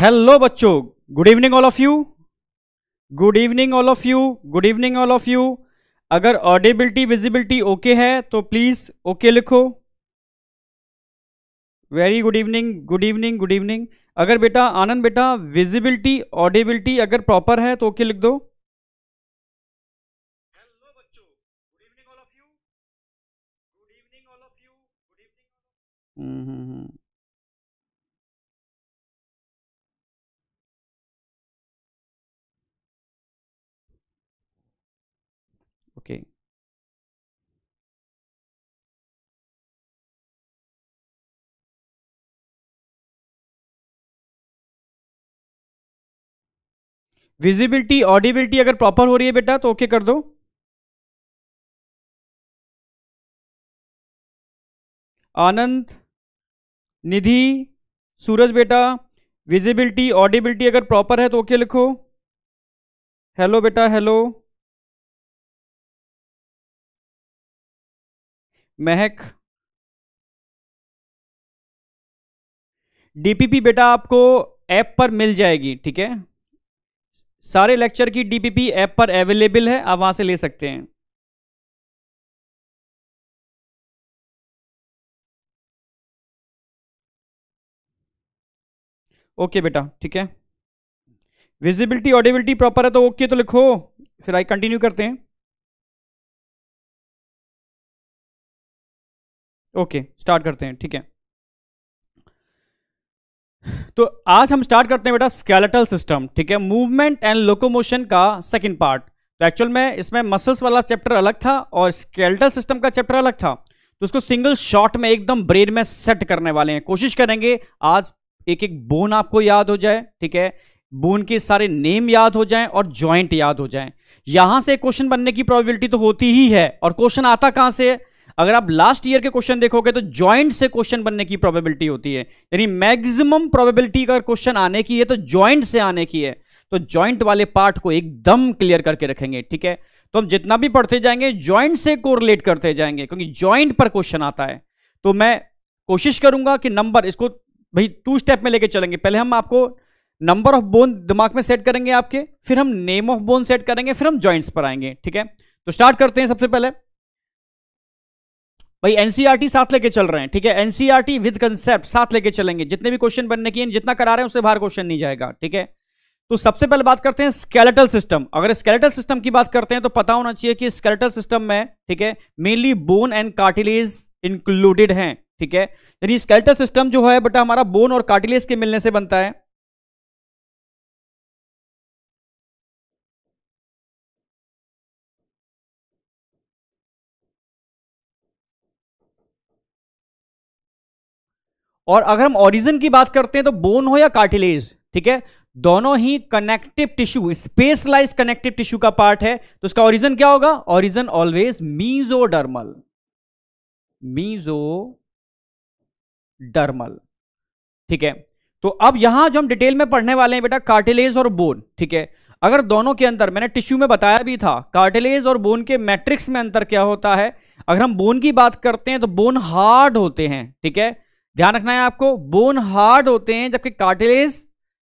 Hello बच्चों, good evening all of you, good evening all of you, good evening all of you. अगर audibility visibility okay है तो please okay लिखो। Very good evening, good evening, good evening. अगर बेटा आनंद बेटा visibility audibility अगर proper है तो ओके लिख दो। हेलो बच्चों, good evening all of you, good evening all of you, good evening. Okay, visibility audibility अगर प्रॉपर हो रही है बेटा तो ओके कर दो। आनंद, निधि, सूरज बेटा विजिबिलिटी ऑडिबिलिटी अगर प्रॉपर है तो ओके लिखो। हेलो बेटा, हेलो। महक, डीपीपी बेटा आपको ऐप पर मिल जाएगी, ठीक है, सारे लेक्चर की डीपीपी ऐप पर अवेलेबल है, आप वहां से ले सकते हैं। ओके बेटा, ठीक है। विजिबिलिटी ऑडिबिलिटी प्रॉपर है तो ओके तो लिखो, फिर आई कंटिन्यू करते हैं। ओके स्टार्ट करते हैं, ठीक है। तो आज हम स्टार्ट करते हैं बेटा स्केलेटल सिस्टम, ठीक है, मूवमेंट एंड लोकोमोशन का सेकंड पार्ट। तो एक्चुअल में इसमें मसल्स वाला चैप्टर अलग था और स्केलेटल सिस्टम का चैप्टर अलग था, तो उसको सिंगल शॉट में एकदम ब्रेन में सेट करने वाले हैं। कोशिश करेंगे आज एक एक बोन आपको याद हो जाए, ठीक है, बोन के सारे नेम याद हो जाएं और ज्वाइंट याद हो जाएं। यहां से क्वेश्चन बनने की प्रोबेबिलिटी तो होती ही है, और क्वेश्चन आता कहां से है? अगर आप लास्ट ईयर के क्वेश्चन देखोगे तो ज्वाइंट से क्वेश्चन बनने की प्रोबेबिलिटी होती है, यानी मैक्सिमम प्रोबेबिलिटी अगर क्वेश्चन आने की है तो ज्वाइंट से आने की है। तो ज्वाइंट वाले पार्ट को एकदम क्लियर करके रखेंगे, ठीक है। तो हम जितना भी पढ़ते जाएंगे ज्वाइंट से कोरिलेट करते जाएंगे, क्योंकि ज्वाइंट पर क्वेश्चन आता है। तो मैं कोशिश करूंगा कि नंबर इसको भाई 2 स्टेप में लेके चलेंगे। पहले हम आपको नंबर ऑफ बोन दिमाग में सेट करेंगे आपके, फिर हम नेम ऑफ बोन सेट करेंगे, फिर हम ज्वाइंट्स पर आएंगे, ठीक है। तो स्टार्ट करते हैं। सबसे पहले भाई एनसीईआरटी साथ लेके चल रहे हैं, ठीक है, एनसीईआरटी विद कंसेप्ट साथ लेके चलेंगे। जितने भी क्वेश्चन बनने की है, जितना करा रहे हैं उससे बाहर क्वेश्चन नहीं जाएगा, ठीक है। तो सबसे पहले बात करते हैं स्केलेटल सिस्टम। अगर स्केलेटल सिस्टम की बात करते हैं तो पता होना चाहिए कि स्केलेटल सिस्टम में, ठीक है, mainly bone and cartilage included हैं, ठीक है। यानी स्केलेटल सिस्टम जो है बेटा हमारा बोन और कार्टिलेज के मिलने से बनता है। और अगर हम ओरिजिन की बात करते हैं तो बोन हो या कार्टिलेज, ठीक है, दोनों ही connective tissue, specialised connective tissue का पार्ट है। तो इसका ओरिजिन क्या होगा? ओरिजिन ऑलवेज मीजोडर्मल, मीजोडर्मल, ठीक है। तो अब यहां जो हम डिटेल में पढ़ने वाले हैं बेटा कार्टिलेज और बोन, ठीक है। अगर दोनों के अंदर मैंने टिश्यू में बताया भी था कार्टिलेज और बोन के मैट्रिक्स में अंतर क्या होता है। अगर हम बोन की बात करते हैं तो बोन हार्ड होते हैं, ठीक है, ध्यान रखना है आपको, बोन हार्ड होते हैं, जबकि कार्टिलेज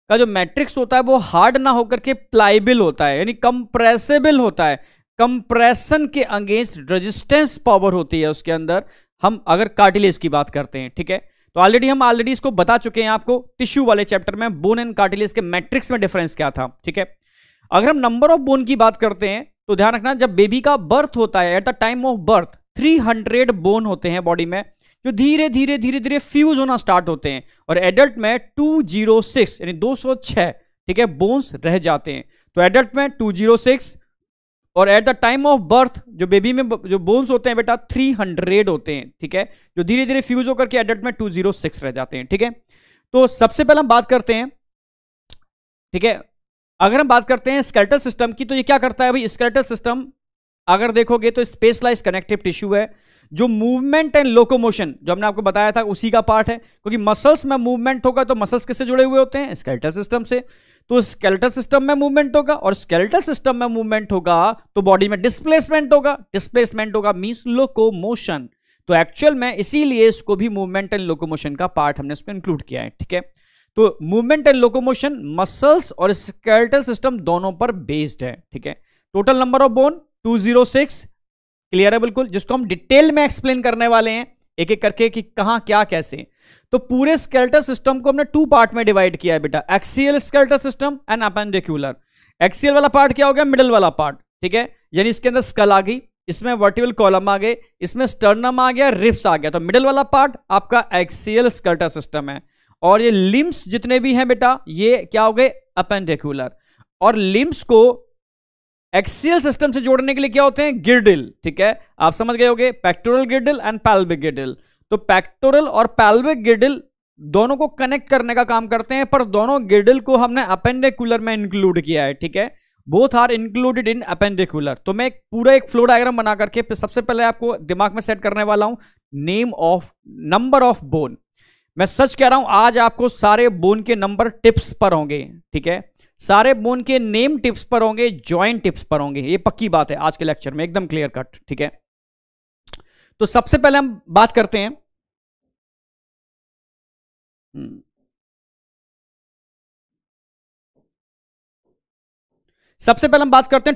का जो मैट्रिक्स होता है वो हार्ड ना होकर के प्लाइबल होता है, यानी कंप्रेसेबल होता है, कंप्रेशन के अगेंस्ट रेजिस्टेंस पावर होती है उसके अंदर, हम अगर कार्टिलेज की बात करते हैं, ठीक है। तो हम ऑलरेडी इसको बता चुके हैं आपको टिश्यू वाले चैप्टर में, बोन एंड कार्टिलेज के मैट्रिक्स में डिफरेंस क्या था, ठीक है। अगर हम नंबर ऑफ बोन की बात करते हैं तो ध्यान रखना, जब बेबी का बर्थ होता है, at the time of birth 300 bone होते हैं बॉडी में, जो धीरे धीरे धीरे धीरे फ्यूज होना स्टार्ट होते हैं, और एडल्ट में 206 यानी 206, ठीक है, बोन्स रह जाते हैं। तो एडल्ट में 206 और at the time of birth जो बेबी में जो बोन्स होते हैं बेटा 300 होते हैं, ठीक है, जो धीरे धीरे फ्यूज होकर के एडल्ट में 206 रह जाते हैं, ठीक है। तो सबसे पहले हम बात करते हैं, ठीक है, अगर हम बात करते हैं स्केलेटल सिस्टम की तो ये क्या करता है भाई, स्केलेटल सिस्टम अगर देखोगे तो स्पेशलाइज्ड कनेक्टिव टिश्यू है, जो मूवमेंट एंड लोकोमोशन जो हमने आपको बताया था उसी का पार्ट है, क्योंकि मसल्स में मूवमेंट होगा तो मसल्स किससे जुड़े हुए होते हैं? स्केलेटल सिस्टम से। तो स्केलेटल सिस्टम में मूवमेंट होगा, और स्केलेटल सिस्टम में मूवमेंट होगा तो बॉडी में डिस्प्लेसमेंट होगा, डिस्प्लेसमेंट होगा मींस लोकोमोशन। तो एक्चुअल में इसीलिए इसको भी मूवमेंट एंड लोकोमोशन का पार्ट हमने इसमें इंक्लूड किया है, ठीक है। तो मूवमेंट एंड लोकोमोशन मसल्स और स्केलेटल सिस्टम दोनों पर बेस्ड है। ठीक है, total number of bone 206। Clear है बिल्कुल, जिसको हम डिटेल में एक्सप्लेन करने वाले हैं एक एक करके कि कहां क्या कैसे। तो पूरे स्केलेटल सिस्टम को हमने 2 पार्ट में डिवाइड किया है बेटा, axial skeletal system and appendicular. एक्सियल वाला पार्ट क्या हो गया, मिडिल वाला पार्ट। ठीक है, यानी इसके अंदर स्कल आ गई, इसमें वर्टिब्रल कॉलम आ गए, इसमें स्टर्नम आ गया, रिब्स आ गया। तो मिडिल वाला पार्ट आपका एक्सियल स्केलेटल सिस्टम है। और ये लिम्स जितने भी हैं बेटा, ये क्या हो गए, अपेंडिकुलर। और लिम्स को एक्सियल सिस्टम से जोड़ने के लिए क्या होते हैं, गिर्डिल। ठीक है, आप समझ गए होंगे, pectoral girdle and pelvic girdle. तो पेक्टोरल और पैल्विक गिर्डिल दोनों को कनेक्ट करने का काम करते हैं, पर दोनों गिर्डिल को हमने अपेंडिकुलर में इंक्लूड किया है। ठीक है, both are included in appendicular. तो मैं पूरा एक फ्लो डायग्राम बना करके सबसे पहले आपको दिमाग में सेट करने वाला हूं, name of number of bone. मैं सच कह रहा हूं, आज आपको सारे बोन के नंबर टिप्स पर होंगे। ठीक है, सारे बोन के नेम टिप्स पर होंगे, जॉइंट टिप्स पर होंगे, ये पक्की बात है आज के लेक्चर में, एकदम क्लियर कट। ठीक है, तो सबसे पहले हम बात करते हैं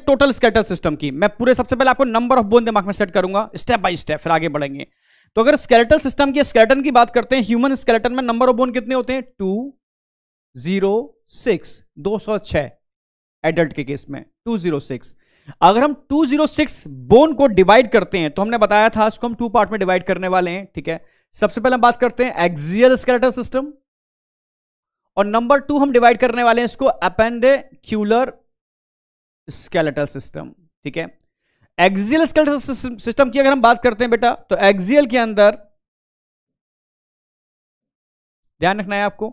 टोटल स्केलेटल सिस्टम की। मैं पूरे सबसे पहले आपको नंबर ऑफ बोन दिमाग में सेट करूंगा, स्टेप बाय स्टेप, फिर आगे बढ़ेंगे। तो अगर स्केलेटल सिस्टम की, स्केलेटन की बात करते हैं, ह्यूमन स्केलेटन में नंबर ऑफ बोन कितने होते हैं, 206, 206 एडल्ट के केस में 206। अगर हम 206 बोन को डिवाइड करते हैं, तो हमने बताया था इसको हम 2 पार्ट में डिवाइड करने वाले हैं। ठीक है, सबसे पहले हम बात करते हैं एक्सियल स्केलेटल सिस्टम, और नंबर 2 हम डिवाइड करने वाले हैं इसको अपेंडिकुलर स्केलेटल सिस्टम। ठीक है, एक्सियल स्केलेटल सिस्टम की अगर हम बात करते हैं बेटा, तो एक्सियल के अंदर ध्यान रखना है आपको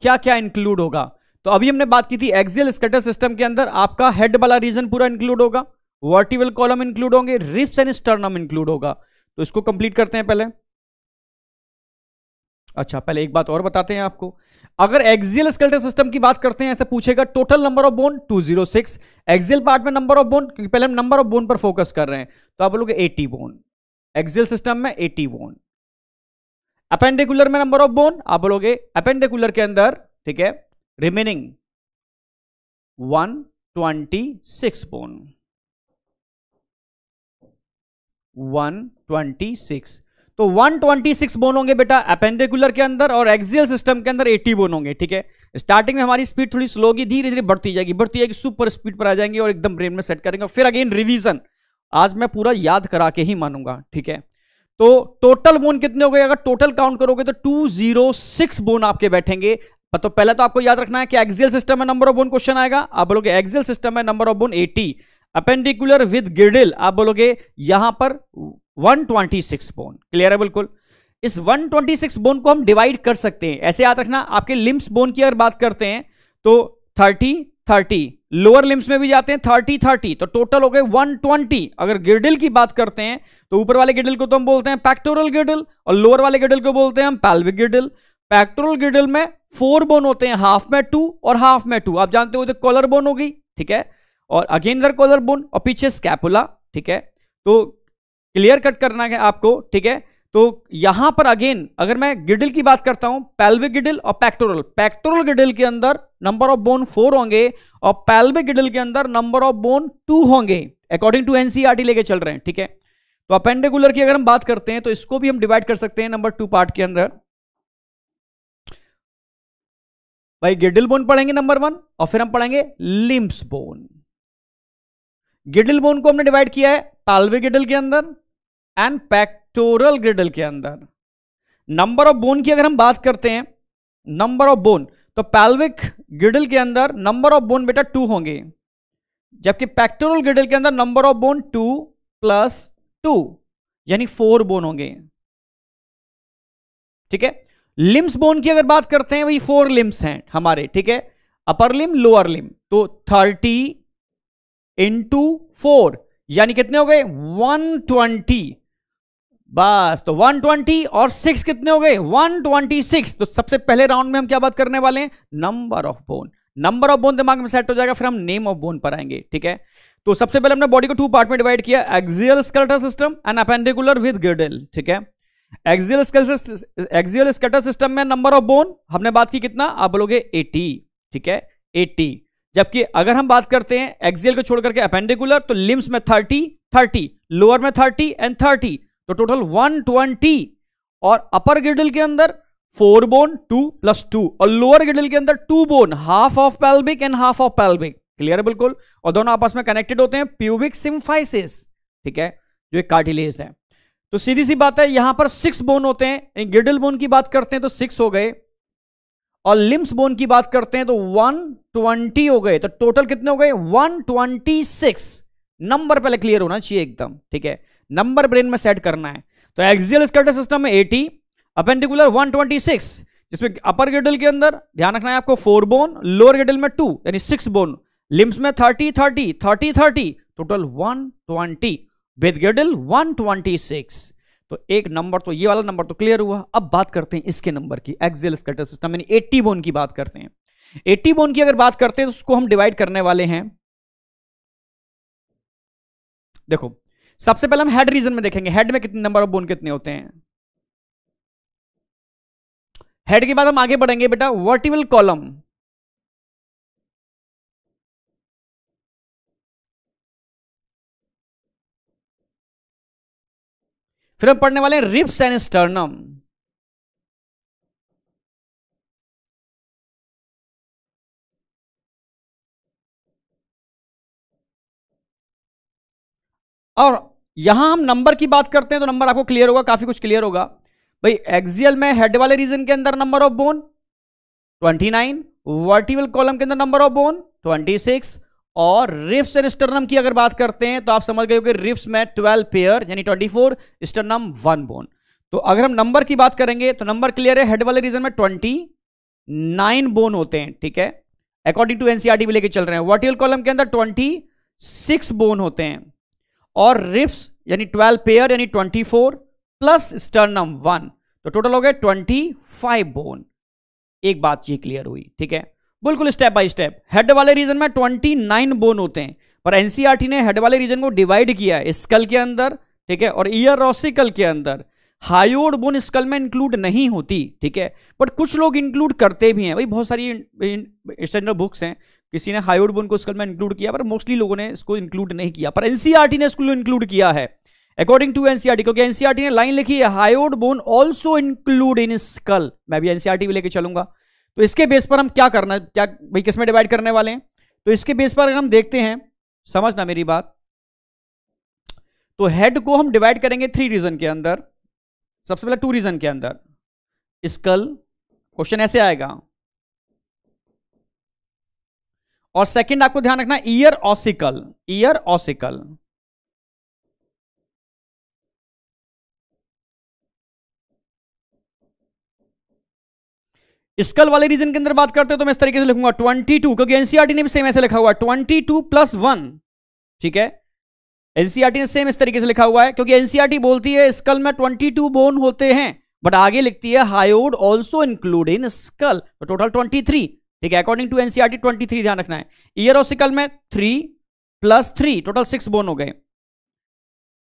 क्या क्या इंक्लूड होगा। तो अभी हमने बात की थी, एक्सियल स्केलेटल सिस्टम के अंदर आपका हेड वाला रीजन पूरा इंक्लूड होगा, वर्टिब्रल कॉलम इंक्लूड होंगे, रिब्स एंड स्टर्नम इंक्लूड होगा। तो इसको कंप्लीट करते हैं पहले। अच्छा, पहले एक बात और बताते हैं आपको, अगर एक्सियल स्केलेटल सिस्टम की बात करते हैं, ऐसे पूछेगा total number of bone 206, axial part में नंबर ऑफ बोन, क्योंकि पहले हम नंबर ऑफ बोन पर फोकस कर रहे हैं, तो आप बोलोगे 80 बोन एक्सियल सिस्टम में, 80 बोन। अपेंडिकुलर में नंबर ऑफ बोन, आप बोलोगे अपेंडिकुलर के अंदर, ठीक है, रिमेनिंग 126 बोन, 126। तो 126 बोन होंगे बेटा अपेंडिकुलर के अंदर, और एक्सियल सिस्टम के अंदर 80 बोन होंगे। ठीक है, स्टार्टिंग में हमारी स्पीड थोड़ी स्लो होगी, धीरे धीरे बढ़ती जाएगी, सुपर स्पीड पर आ जाएंगे और एकदम ब्रेन में सेट करेंगे, फिर अगेन रिवीजन। आज मैं पूरा याद करा के ही मानूंगा। ठीक है, तो टोटल बोन कितने हो गए, अगर टोटल काउंट करोगे तो 206 बोन आपके बैठेंगे। तो पहले तो आपको याद रखना है कि एक्सियल सिस्टम में नंबर ऑफ बोन क्वेश्चन आएगा, आप बोलोगे एक्सियल सिस्टम में number of bone 80, appendicular with girdle आप बोलोगे यहां पर 126 बोन। क्लियर है बिल्कुल, इस 126 बोन को हम डिवाइड कर सकते हैं, ऐसे याद रखना। आपके लिम्स बोन की अगर बात करते हैं तो 30 30, लोअर लिम्स में भी जाते हैं 30 30, तो टोटल हो गए 120। अगर गिर्डिल की बात करते हैं तो ऊपर वाले गिर्डिल को तो हम बोलते हैं पैक्टोरल गिर्डिल, और लोअर वाले गिर्डिल को बोलते हैं हम पैल्विक गिर्डिल। पैक्टोरल गिर्डिल में 4 बोन होते हैं, हाफ में 2 और हाफ में 2, आप जानते हो, तो कॉलर बोन होगी। ठीक है, और अगेन इधर कॉलर बोन, और पीछे स्कैपुला। ठीक है, तो क्लियर कट करना है आपको। ठीक है, तो यहां पर अगेन अगर मैं गिर्डिल की बात करता हूं, पैल्विक गिर्डिल और पैक्टोरल, पैक्टोरल गिर्डिल के अंदर नंबर ऑफ बोन 4 होंगे, और पैल्विक गिर्डिल के अंदर नंबर ऑफ बोन 2 होंगे, अकॉर्डिंग टू एनसीईआरटी लेके चल रहे हैं। ठीक है, तो अपेंडिकुलर की अगर हम बात करते हैं तो इसको भी हम डिवाइड कर सकते हैं नंबर 2 पार्ट के अंदर। भाई गिर्डिल बोन पढ़ेंगे नंबर 1, और फिर हम पढ़ेंगे लिम्स बोन। गिर्डिल बोन को हमने डिवाइड किया है पैल्विक गिर्डिल के अंदर एंड पैक्टोरल गिर्डिल के अंदर। नंबर ऑफ बोन की अगर हम बात करते हैं, नंबर ऑफ बोन, तो पैल्विक गिर्डिल के अंदर नंबर ऑफ बोन बेटा 2 होंगे, जबकि पैक्टोरल गिर्डिल के अंदर नंबर ऑफ बोन 2 प्लस 2, यानी 4 बोन होंगे। ठीक है, लिम्स बोन की अगर बात करते हैं, वही 4 लिम्स हैं हमारे। ठीक है, अपर लिम, लोअर लिम, तो 30 × 4, यानी कितने हो गए 120। बस, तो 120 और 6 कितने हो गए, 126। तो सबसे पहले राउंड में हम क्या बात करने वाले हैं, number of bone. Number of bone दिमाग में सेट हो जाएगा, फिर हम नेम ऑफ बोन पर आएंगे। ठीक है, तो सबसे पहले हमने बॉडी को 2 पार्ट में डिवाइड किया, axial skeletal system and appendicular with girdle. ठीक है, एक्सियल स्कैटर सिस्टम में नंबर ऑफ बोन हमने बात की कितना, आप बोलोगे 80, ठीक है 80। जबकि अगर हम बात करते हैं एक्सियल को छोड़ करके अपेंडिकुलर, तो लिम्स में 30, लोअर में 30 एंड 30, तो टोटल 120। और अपर गिडल के अंदर 4 बोन 2 प्लस 2, और लोअर गिडल के अंदर 2 bone, half of pelvic and half of pelvic. Clear है बिल्कुल। और दोनों आपस में कनेक्टेड होते हैं, प्यूबिक सिम्फाइसिस, ठीक है, जो एक कार्टिलेज है। तो सीधी सी बात है, यहां पर 6 बोन होते हैं। गिडल बोन की बात करते हैं तो 6 हो गए, और लिम्स बोन की बात करते हैं तो 120 हो गए। तो टोटल कितने हो गए, 126। नंबर पहले क्लियर होना चाहिए एकदम, ठीक है, नंबर ब्रेन में सेट करना है। तो एक्सियल स्कैटर सिस्टम में 80, अपेंडिकुलर 126, जिसमें अपर गिडल के अंदर ध्यान रखना है आपको 4 बोन, लोअर गिडल में 2 यानी 6 बोन, लिम्स में 30 30 30 30, टोटल 120, विद गिडल 126। तो एक नंबर तो ये वाला नंबर तो क्लियर हुआ। अब बात करते हैं इसके नंबर की, एक्सियल स्कैटर सिस्टम यानी 80 बोन की बात करते हैं। 80 बोन की अगर बात करते हैं तो उसको हम डिवाइड करने वाले हैं। देखो सबसे पहले हम हेड रीजन में देखेंगे, हेड में कितने नंबर ऑफ बोन कितने होते हैं। हेड के बाद हम आगे बढ़ेंगे बेटा वर्टिब्रल कॉलम। फिर हम पढ़ने वाले हैं रिब्स एंड स्टर्नम। और यहां हम नंबर की बात करते हैं तो नंबर आपको क्लियर होगा, काफी कुछ क्लियर होगा भाई। एक्सियल में हेड वाले रीजन के अंदर number of bone 29, vertebral column के अंदर नंबर ऑफ बोन 26, और रिब्स एंड स्टर्नम की अगर बात करते हैं तो आप समझ गए कि रिब्स में 12 पेयर यानी 24, स्टर्नम 1 बोन। तो अगर हम नंबर की बात करेंगे तो नंबर क्लियर है, हेड वाले रीजन में 29 बोन होते हैं, ठीक है, अकॉर्डिंग टू एनसीईआरटी भी लेके चल रहे हैं। वर्टिब्रल कॉलम के अंदर 26 बोन होते हैं, और रिब्स यानी 12 पेयर यानी 24 प्लस स्टर्नम 1, तो टोटल हो गए 25 बोन। एक बात ये क्लियर हुई, ठीक है, बिल्कुल स्टेप बाय स्टेप। हेड वाले रीजन में 29 बोन होते हैं, पर एनसीईआरटी ने हेड वाले रीजन को डिवाइड किया है स्कल के अंदर, ठीक है, और ईयर रॉसिकल के अंदर। हायोड बोन स्कल में इंक्लूड नहीं होती, ठीक है, बट कुछ लोग इंक्लूड करते भी हैं भाई, बहुत सारी स्टैंडर्ड बुक्स हैं, किसी ने हायोड बोन को स्कल में इंक्लूड किया, पर मोस्टली लोगों ने इसको इंक्लूड नहीं किया, पर एनसीईआरटी ने इसको इंक्लूड किया है अकॉर्डिंग टू एनसीईआरटी, क्योंकि एनसीईआरटी ने लाइन लिखी है hyoid bone also include in skull. मैं भी एनसीईआरटी भी लेके चलूंगा। तो इसके बेस पर हम क्या करना है, क्या भाई किसमें डिवाइड करने वाले हैं, तो इसके बेस पर अगर हम देखते हैं, समझना मेरी बात, तो हेड को हम डिवाइड करेंगे 3 रीजन के अंदर। सबसे पहले 2 रीजन के अंदर स्कल, क्वेश्चन ऐसे आएगा, और सेकंड आपको ध्यान रखना ear ossicle, ear ossicle. Skull वाले रीजन के अंदर बात करते हैं तो मैं इस तरीके से लिखूंगा 22, क्योंकि एनसीईआरटी ने भी सेम ऐसे लिखा हुआ है 22 प्लस 1, ठीक है, एनसीईआरटी ने सेम इस तरीके से लिखा हुआ है, क्योंकि एनसीईआरटी बोलती है स्कल में 22 बोन होते हैं, बट आगे लिखती है hyoid also include in skull, तो टोटल 23, ठीक है, अकॉर्डिंग टू एनसीईआरटी 23 ध्यान रखना है। ईयर ऑसिकल में 3 प्लस 3, टोटल 6 बोन हो गए।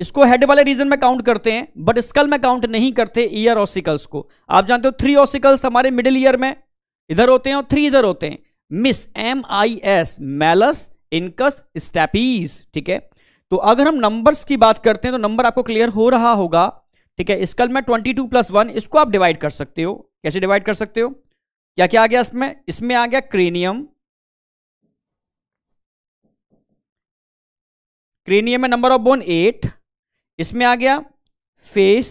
इसको हेड वाले रीजन में काउंट करते हैं, बट स्कल में काउंट नहीं करते ईयर ऑसिकल्स को। आप जानते हो 3 ऑसिकल्स हमारे मिडिल ईयर में इधर होते हैं और 3 इधर होते हैं, MIS MIS, malleus, incus, stapes, ठीक है। तो अगर हम नंबर्स की बात करते हैं तो नंबर आपको क्लियर हो रहा होगा, ठीक है। स्कल में 22 प्लस 1, इसको आप डिवाइड कर सकते हो। कैसे डिवाइड कर सकते हो, क्या क्या आ गया इसमें, इसमें आ गया क्रेनियम, क्रेनियम में नंबर ऑफ बोन 8, इसमें आ गया face,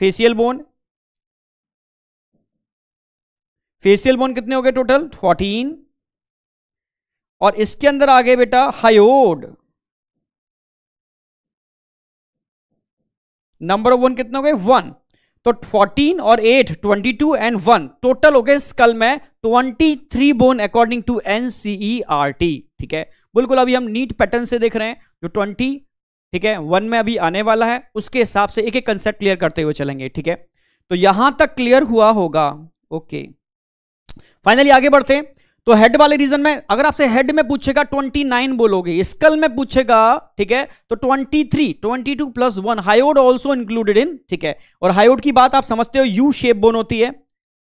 facial bone, facial bone कितने हो गए टोटल 14, और इसके अंदर आ गए बेटा हायोड, नंबर ऑफ बोन कितने हो गए 1, तो 14 और 8 22 एंड 1, टोटल हो गए स्कल में 23 बोन अकॉर्डिंग टू एनसीईआरटी, ठीक है, बिल्कुल। अभी हम नीट पैटर्न से देख रहे हैं जो 20, ठीक है, 1 में अभी आने वाला है, उसके हिसाब से एक एक कंसेप्ट क्लियर करते हुए चलेंगे, ठीक है। तो यहां तक क्लियर हुआ होगा, ओके। फाइनली आगे बढ़ते हैं तो हेड वाले रीजन में अगर आपसे हेड में पूछेगा 29 बोलोगे, स्कल में पूछेगा ठीक है तो 23, 22 + 1 हायोड ऑल्सो इंक्लूडेड इन, ठीक है। और हायोड की बात आप समझते हो, यू शेप बोन होती है,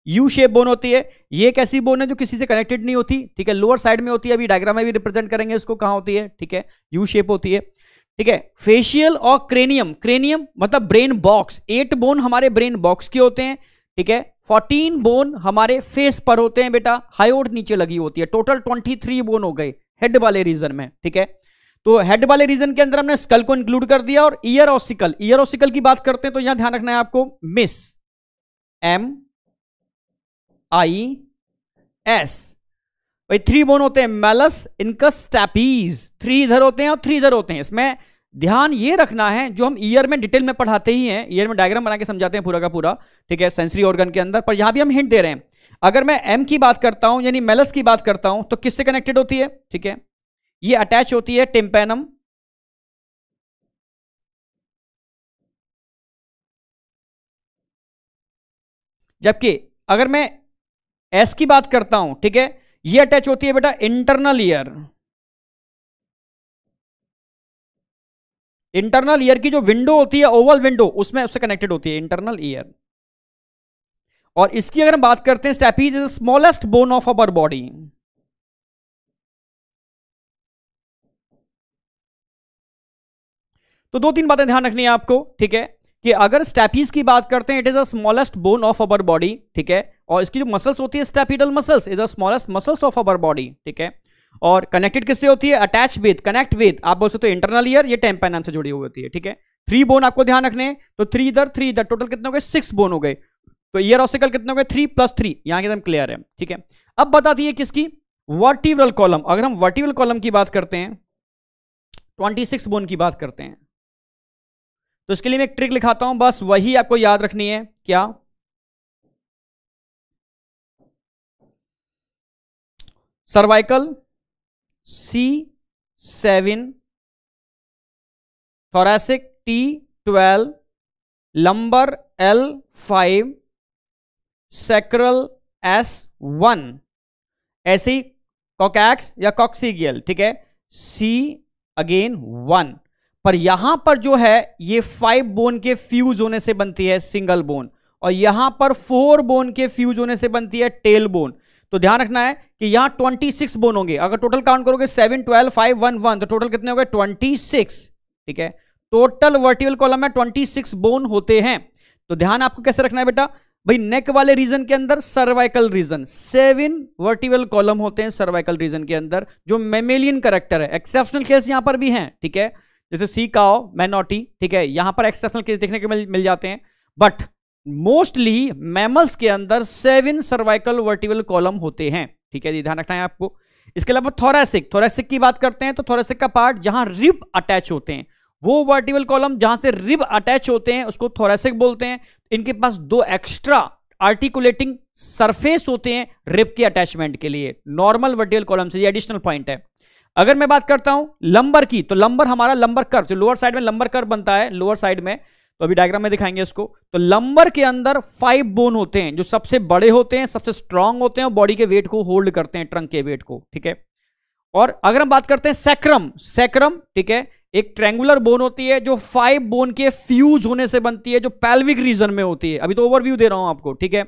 यू शेप बोन होती है, ये एक ऐसी बोन है जो किसी से कनेक्टेड नहीं होती, ठीक है, लोअर साइड में होती है, अभी डायग्राम में भी रिप्रेजेंट करेंगे इसको कहाँ होती है, ठीक है, यू शेप होती है, ठीक है। फेशियल और क्रेनियम, क्रेनियम मतलब ब्रेन बॉक्स, 8 बोन हमारे ब्रेन बॉक्स के होते हैं, ठीक है, 14 बोन हमारे फेस पर होते हैं बेटा, हायोड नीचे लगी होती है, टोटल 23 बोन हो गए हेड वाले रीजन में, ठीक है। तो हेड वाले रीजन के अंदर हमने स्कल को इंक्लूड कर दिया और ईयर और सिकल, ईयर और सिकल की बात करते हैं तो यहां ध्यान रखना है आपको, मिस MIS भाई 3 बोन होते हैं, मैलस इनकस स्टैपीज, 3 इधर होते हैं और 3 इधर होते हैं। इसमें ध्यान ये रखना है जो हम ईयर में डिटेल में पढ़ाते ही हैं, ईयर में डायग्राम बना के समझाते हैं पूरा का पूरा, ठीक है, सेंसरी ऑर्गन के अंदर, पर यहां भी हम हिंट दे रहे हैं। अगर मैं M की बात करता हूं यानी मेलस की बात करता हूं तो किससे कनेक्टेड होती है, ठीक है, ये अटैच होती है टिम्पेनम, जबकि अगर मैं S की बात करता हूं ठीक है ये अटैच होती है बेटा इंटरनल ईयर, इंटरनल ईयर की जो विंडो होती है ओवल विंडो उसमें उससे कनेक्टेड होती है इंटरनल ईयर। और इसकी अगर हम बात करते हैं, stapes is the smallest bone of our body, तो 2-3 बातें ध्यान रखनी है आपको, ठीक है, कि अगर स्टैपीज की बात करते हैं it is the smallest bone of our body, ठीक है, और इसकी जो मसल्स होती है stapedial muscles is the smallest muscles of our body, ठीक है। और कनेक्टेड किससे होती है, अटैच विद, कनेक्ट विद आप बोल सकते हो, इंटरनल ईयर, ये टेम्पेनम से जुड़ी हुई होती है, ठीक है। 3 बोन आपको ध्यान रखने हैं, तो 3 इधर 3 इधर टोटल कितने हो गए, 6 बोन हो गए। तो ईयर और सिकल कितने हो गए, 3 + 3, यहाँ एकदम क्लियर है, ठीक है। अब बता दिए किसकी, वर्टिब्रल कॉलम, अगर हम वर्टिब्रल कॉलम की बात करते हैं 26 बोन की बात करते हैं, तो इसके लिए मैं एक ट्रिक लिखाता हूं, बस वही आपको याद रखनी है, क्या, cervical C7, thoracic T12, lumbar L5, sacral S1, ऐसी कॉकैक्स या कॉक्सिगियल, ठीक है, C1, पर यहां पर जो है ये 5 बोन के फ्यूज होने से बनती है सिंगल बोन, और यहां पर 4 बोन के फ्यूज होने से बनती है टेल बोन। तो ध्यान रखना है कि यहां 26 बोन होंगे, अगर टोटल काउंट करोगे 7, 12, 5, 1, 1 तो टोटल कितने हो गए, 26, ठीक है। टोटल वर्टिब्रल कॉलम में 26 बोन होते हैं। तो ध्यान आपको कैसे रखना है बेटा, भाई नेक वाले रीजन के अंदर सर्वाइकल रीजन 7 वर्टिब्रल कॉलम होते हैं सर्वाइकल रीजन के अंदर, जो मेमेलियन करेक्टर है, एक्सेप्शनल केस यहां पर भी है, ठीक है, जैसे सी काओ मैनोटी, ठीक है, यहां पर एक्सेप्शनल केस देखने के मिल जाते हैं, बट मोस्टली मैमल्स के अंदर 7 सर्वाइकल वर्टिब्रल कॉलम होते हैं, ठीक है, ये ध्यान रखना है आपको। इसके अलावा थोरैसिक, थोरैसिक की बात करते हैं तो थोरैसिक का पार्ट जहां रिब अटैच होते हैं, वो वर्टिब्रल कॉलम जहां से रिब अटैच होते हैं उसको थोरैसिक बोलते हैं। इनके पास 2 एक्स्ट्रा आर्टिकुलेटिंग सरफेस होते हैं रिब के अटैचमेंट के लिए नॉर्मल वर्टिब्रल कॉलम से, ये एडिशनल पॉइंट है। अगर मैं बात करता हूं लंबर की, तो लंबर हमारा लंबर कर्व जो लोअर साइड में लंबर कर्व बनता है लोअर साइड में, तो अभी डायग्राम में दिखाएंगे इसको, तो लंबर के अंदर 5 बोन होते हैं जो सबसे बड़े होते हैं, सबसे स्ट्रांग होते हैं और बॉडी के वेट को होल्ड करते हैं, ट्रंक के वेट को, ठीक है। और अगर हम बात करते हैं सैक्रम, सैक्रम ठीक है एक ट्रैंगुलर बोन होती है जो 5 बोन के फ्यूज होने से बनती है, जो पैल्विक रीजन में होती है, अभी तो ओवरव्यू दे रहा हूं आपको, ठीक है।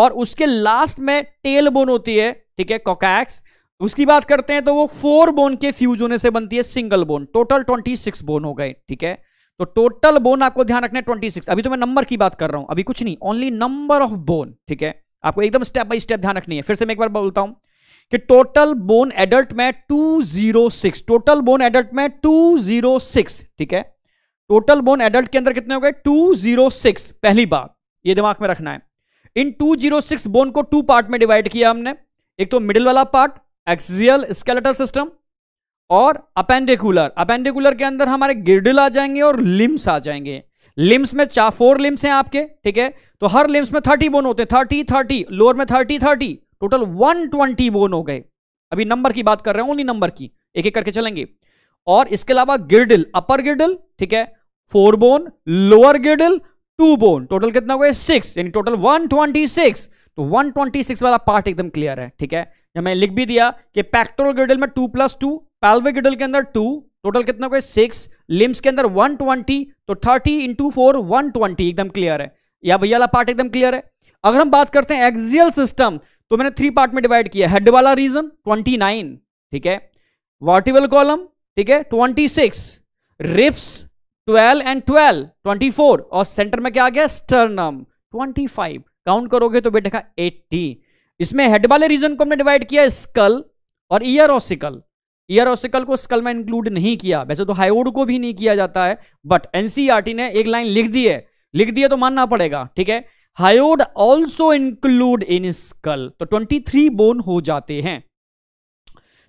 और उसके लास्ट में टेल बोन होती है, ठीक है, कॉकैक्स, उसकी बात करते हैं तो वो 4 बोन के फ्यूज होने से बनती है सिंगल बोन, टोटल 26 बोन हो गए, ठीक है। तो टोटल बोन आपको ध्यान रखना है 26, अभी तो मैं नंबर की बात कर रहा हूं, अभी कुछ नहीं, ओनली नंबर ऑफ बोन, ठीक है, आपको एकदम स्टेप बाय स्टेप ध्यान रखनी है। फिर से मैं एक बार बोलता हूं कि टोटल बोन एडल्ट में 206, टोटल बोन एडल्ट में 206, ठीक है, टोटल बोन एडल्ट के अंदर कितने हो गए 206, पहली बात ये दिमाग में रखना है। इन 206 बोन को 2 पार्ट में डिवाइड किया हमने, एक तो मिडिल वाला पार्ट एक्सियल स्केलेटल सिस्टम और अपेंडिकुलर, अपेंडिकुलर के अंदर हमारे गिर्डिल आ जाएंगे और लिम्स आ जाएंगे, लिम्स में 4 लिम्स हैं आपके, ठीक है, तो हर लिम्स में 30 बोन होते हैं, 30, 30 लोअर में 30, 30 टोटल 120 बोन हो गए। अभी नंबर की बात कर रहे हैं, ओनली नंबर की, एक एक करके चलेंगे। और इसके अलावा गिर्डिल, अपर गिर्डिल ठीक है 4 bone, lower girdle 2 bone, total कितना हो गया 6, यानी टोटल 126। तो 126 वाला पार्ट एकदम क्लियर है, ठीक है, या मैंने लिख भी दिया कि पेक्टोरल गिर्डल में 2+2, पैल्विक गिर्डल के अंदर 2, टोटल कितना कोई 6, लिम्स के अंदर 120, तो 30 × 4 120, एकदम क्लियर है। या भैया वाला पार्ट एकदम क्लियर है। अगर हम बात करते हैं एक्सियल सिस्टम, तो मैंने 3 पार्ट में डिवाइड किया। हेड वाला रीजन 29, ठीक है, वर्टिब्रल कॉलम, ठीक है, 26, रिप्स 12 एंड 12, 24, और सेंटर में क्या आ गया, स्टर्नम 25। काउंट करोगे तो बेटा 80। इसमें हेड वाले रीजन को हमने डिवाइड किया स्कल और ईयर ऑसिकल। ईयर ऑसिकल को स्कल में इंक्लूड नहीं किया, वैसे तो हायोड को भी नहीं किया जाता है, बट एनसीईआरटी ने एक लाइन लिख दी है तो मानना पड़ेगा, ठीक है। Hyoid also include in skull, तो 23 बोन हो जाते हैं।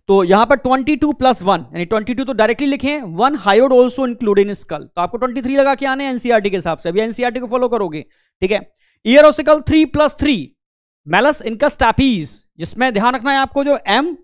तो यहां पर 22 + 1 यानी 22 तो डायरेक्टली लिखे हैं, 1 hyoid also include in skull, तो आपको 23 लगा के आने एनसीईआरटी के हिसाब से, अभी एनसीईआरटी को फॉलो करोगे, ठीक है। ईयर ऑसिकल 3+3 मेलस इनका स्टैपीज, जिसमें ध्यान रखना है आपको, जो एम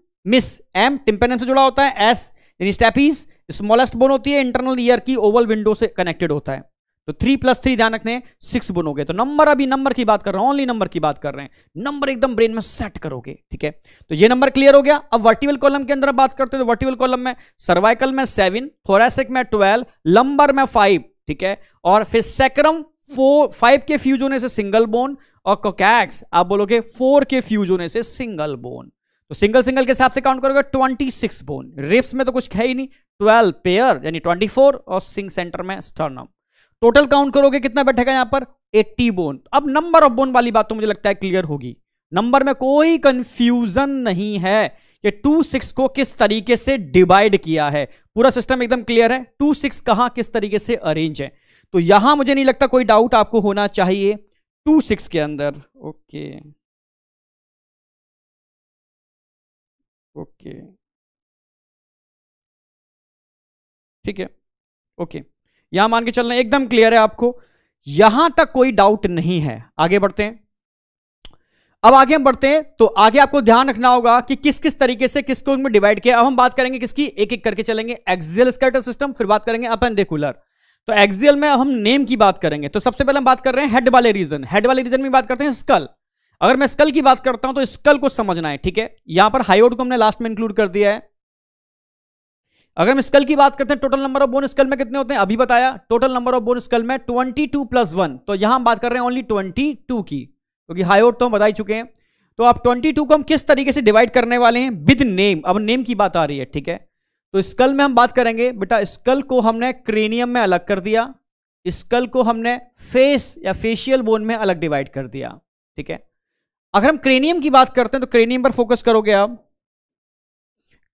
टिम्पेनम से जुड़ा होता है, एस यानी स्टैपीज स्मॉलेस्ट बोन होती है, इंटरनल ईयर की ओवल विंडो से कनेक्टेड होता है। तो 3+3 ध्यान रखने 6 बोन हो गए। तो नंबर, अभी नंबर की बात कर रहा हूं, ओनली नंबर की बात कर रहे हैं, नंबर एकदम ब्रेन में सेट करोगे, ठीक है। तो ये नंबर क्लियर हो गया। अब वर्टिकल कॉलम के अंदर बात करते हैं, तो वर्टिकल कॉलम में सर्वाइकल में 7, थोरेसिक में 12, लंबर में 5, ठीक है, और फिर सैक्रम 4-5 के फ्यूज होने से सिंगल बोन, और कोकैक्स आप बोलोगे 4 के फ्यूज होने से सिंगल बोन। तो सिंगल के हिसाब से काउंट करोगे 26 बोन। रिप्स में तो कुछ है ही नहीं, 12 पेयर यानी 24, और सिंग सेंटर में स्टर्नम। टोटल काउंट करोगे कितना बैठेगा यहाँ पर, 80 बोन। अब नंबर ऑफ बोन वाली बात तो मुझे लगता है क्लियर होगी। नंबर में कोई कंफ्यूजन नहीं है कि 26 को किस तरीके से डिवाइड किया है, पूरा सिस्टम एकदम क्लियर है। 26 कहां किस तरीके से अरेंज है, तो यहां मुझे नहीं लगता कोई डाउट आपको होना चाहिए 26 के अंदर। ओके, ठीक है, ओके, यहां मान के चलना एकदम क्लियर है आपको, यहां तक कोई डाउट नहीं है। आगे बढ़ते हैं। अब आगे हम बढ़ते हैं, तो आगे आपको ध्यान रखना होगा कि किस किस तरीके से किसको इनमें डिवाइड किया। अब हम बात करेंगे किसकी, एक एक करके चलेंगे। एक्सियल स्कैटर सिस्टम, फिर बात करेंगे अपेंडिकुलर। तो एक्सियल में अब हम नेम की बात करेंगे। तो सबसे पहले हम बात कर रहे हैं हेड वाले रीजन। हेड वाले रीजन में बात करते हैं स्कल। अगर मैं स्कल की बात करता हूं तो स्कल को समझना है, ठीक है। यहां पर हायोड को हमने लास्ट में इंक्लूड कर दिया है। अगर हम स्कल की बात करते हैं, total number of bone skull में कितने होते हैं, अभी बताया। Total number of bone skull में 22 + 1, तो यहां हम बात कर रहे हैं ओनली 22 की, क्योंकि हायोड तो हम बता ही चुके हैं। तो आप 22 को हम किस तरीके से डिवाइड करने वाले हैं, विद नेम। अब नेम की बात आ रही है, ठीक है। तो स्कल में हम बात करेंगे, बेटा स्कल को हमने क्रेनियम में अलग कर दिया, स्कल को हमने फेस या फेशियल बोन में अलग डिवाइड कर दिया, ठीक है। अगर हम क्रेनियम की बात करते हैं तो क्रेनियम पर फोकस करोगे आप।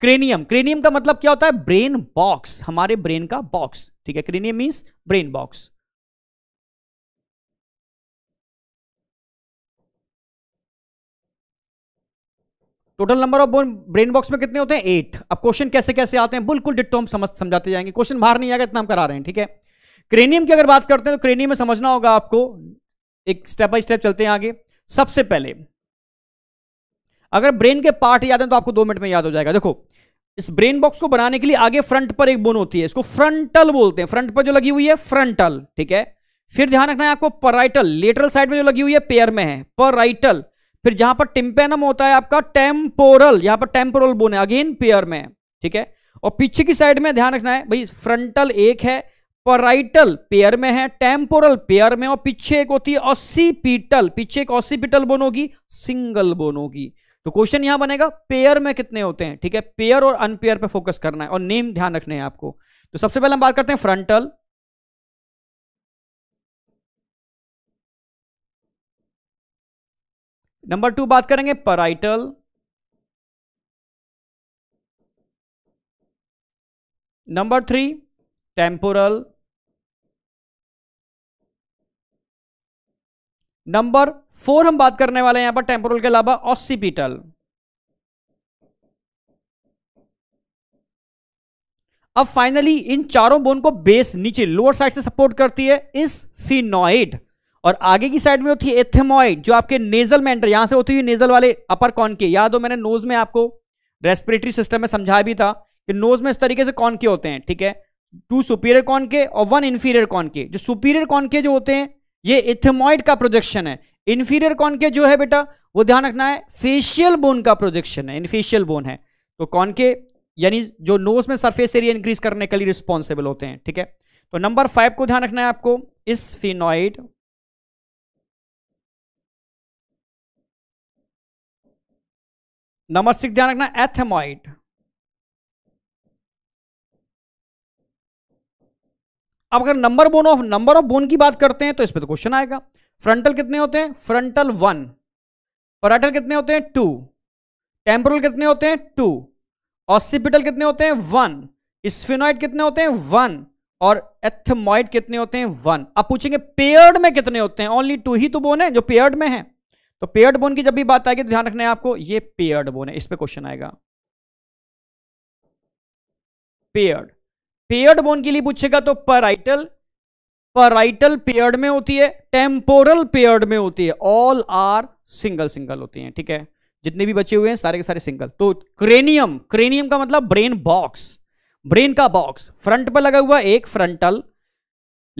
क्रेनियम का मतलब क्या होता है, ब्रेन बॉक्स, हमारे ब्रेन का बॉक्स, ठीक है। Cranium means brain box. Total number of bone brain box में कितने होते हैं, 8। अब क्वेश्चन कैसे कैसे आते हैं बिल्कुल डिटो हम समझाते जाएंगे, क्वेश्चन बाहर नहीं आएगा, इतना हम करा रहे हैं, ठीक है। क्रेनियम की अगर बात करते हैं तो क्रेनियम में समझना होगा आपको, एक स्टेप बाय स्टेप चलते हैं आगे। सबसे पहले अगर ब्रेन के पार्ट याद है तो आपको 2 मिनट में याद हो जाएगा। देखो, इस ब्रेन बॉक्स को बनाने के लिए आगे फ्रंट पर एक बोन होती है, इसको फ्रंटल बोलते हैं, फ्रंट पर जो लगी हुई है फ्रंटल, ठीक है। फिर ध्यान रखना है आपको पैराइटल, लेटरल साइड में जो लगी हुई है पेयर में है पैराइटल। फिर जहां पर टिम्पेनम होता है आपका टेम्पोरल, यहां पर टेम्पोरल बोन है, अगेन पेयर में, ठीक है। और पीछे की साइड में ध्यान रखना है भाई, फ्रंटल एक है, पैराइटल पेयर में है, टेम्पोरल पेयर में, और पीछे एक होती है ऑसीपिटल, पीछे एक ऑसीपिटल बोन होगी, सिंगल बोन होगी। तो क्वेश्चन यहां बनेगा पेयर में कितने होते हैं, ठीक है। पेयर और अनपेयर पे फोकस करना है और नेम ध्यान रखने हैं आपको। तो सबसे पहले हम बात करते हैं फ्रंटल। नंबर 2 बात करेंगे पैराइटल। Number 3 temporal. नंबर 4 हम बात करने वाले हैं यहां पर टेम्पोरल के अलावा ऑसिपिटल। अब फाइनली इन चारों बोन को बेस नीचे लोअर साइड से सपोर्ट करती है इस फिनोइड, और आगे की साइड में होती है एथेमॉइड, जो आपके नेजल में एंटर, यहां से होती हुई नेजल वाले अपर कॉन के, याद हो मैंने नोज में आपको रेस्पिरेटरी सिस्टम में समझाया भी था कि नोज में इस तरीके से कॉन के होते हैं, ठीक है। 2 सुपीरियर कॉन के और 1 इन्फीरियर कॉन के। जो सुपीरियर कॉन के जो होते हैं ये इथिमॉइड का प्रोजेक्शन है। इन्फीरियर कौन के जो है बेटा वो ध्यान रखना है, फेशियल बोन का प्रोजेक्शन है, इनफेशियल बोन है। तो कौन के यानी जो नोज में सरफेस एरिया इंक्रीज करने के लिए रिस्पॉन्सिबल होते हैं। ठीक है, तो नंबर 5 को ध्यान रखना है आपको, स्फेनॉइड नंबर 6 ध्यान रखना एथेमॉइड। अब अगर नंबर ऑफ बोन की बात करते हैं तो इसमें तो क्वेश्चन आएगा। फ्रंटल कितने होते हैं? फ्रंटल 1। पैराइटल कितने होते हैं? 2। टेम्पोरल कितने होते हैं? 2। ऑसिपिटल कितने होते हैं? 1। स्फेनॉइड कितने होते हैं? 1। और एथेमॉइड कितने होते हैं? 1। अब पूछेंगे पेयर्ड में कितने होते हैं? ओनली 2 ही तो बोन है जो पेयर्ड में है। तो पेयर्ड बोन की जब भी बात आएगी तो ध्यान रखना है आपको, ये पेयर्ड बोन है, इस पे क्वेश्चन आएगा। पेयर्ड बोन के लिए पूछेगा तो पैराइटल पेयर्ड में होती है, टेम्पोरल पेयर्ड में होती है, ऑल आर सिंगल होती हैं। ठीक है, जितने भी बचे हुए हैं सारे के सारे सिंगल। तो क्रेनियम का मतलब ब्रेन बॉक्स, ब्रेन का बॉक्स फ्रंट पर लगा हुआ एक फ्रंटल,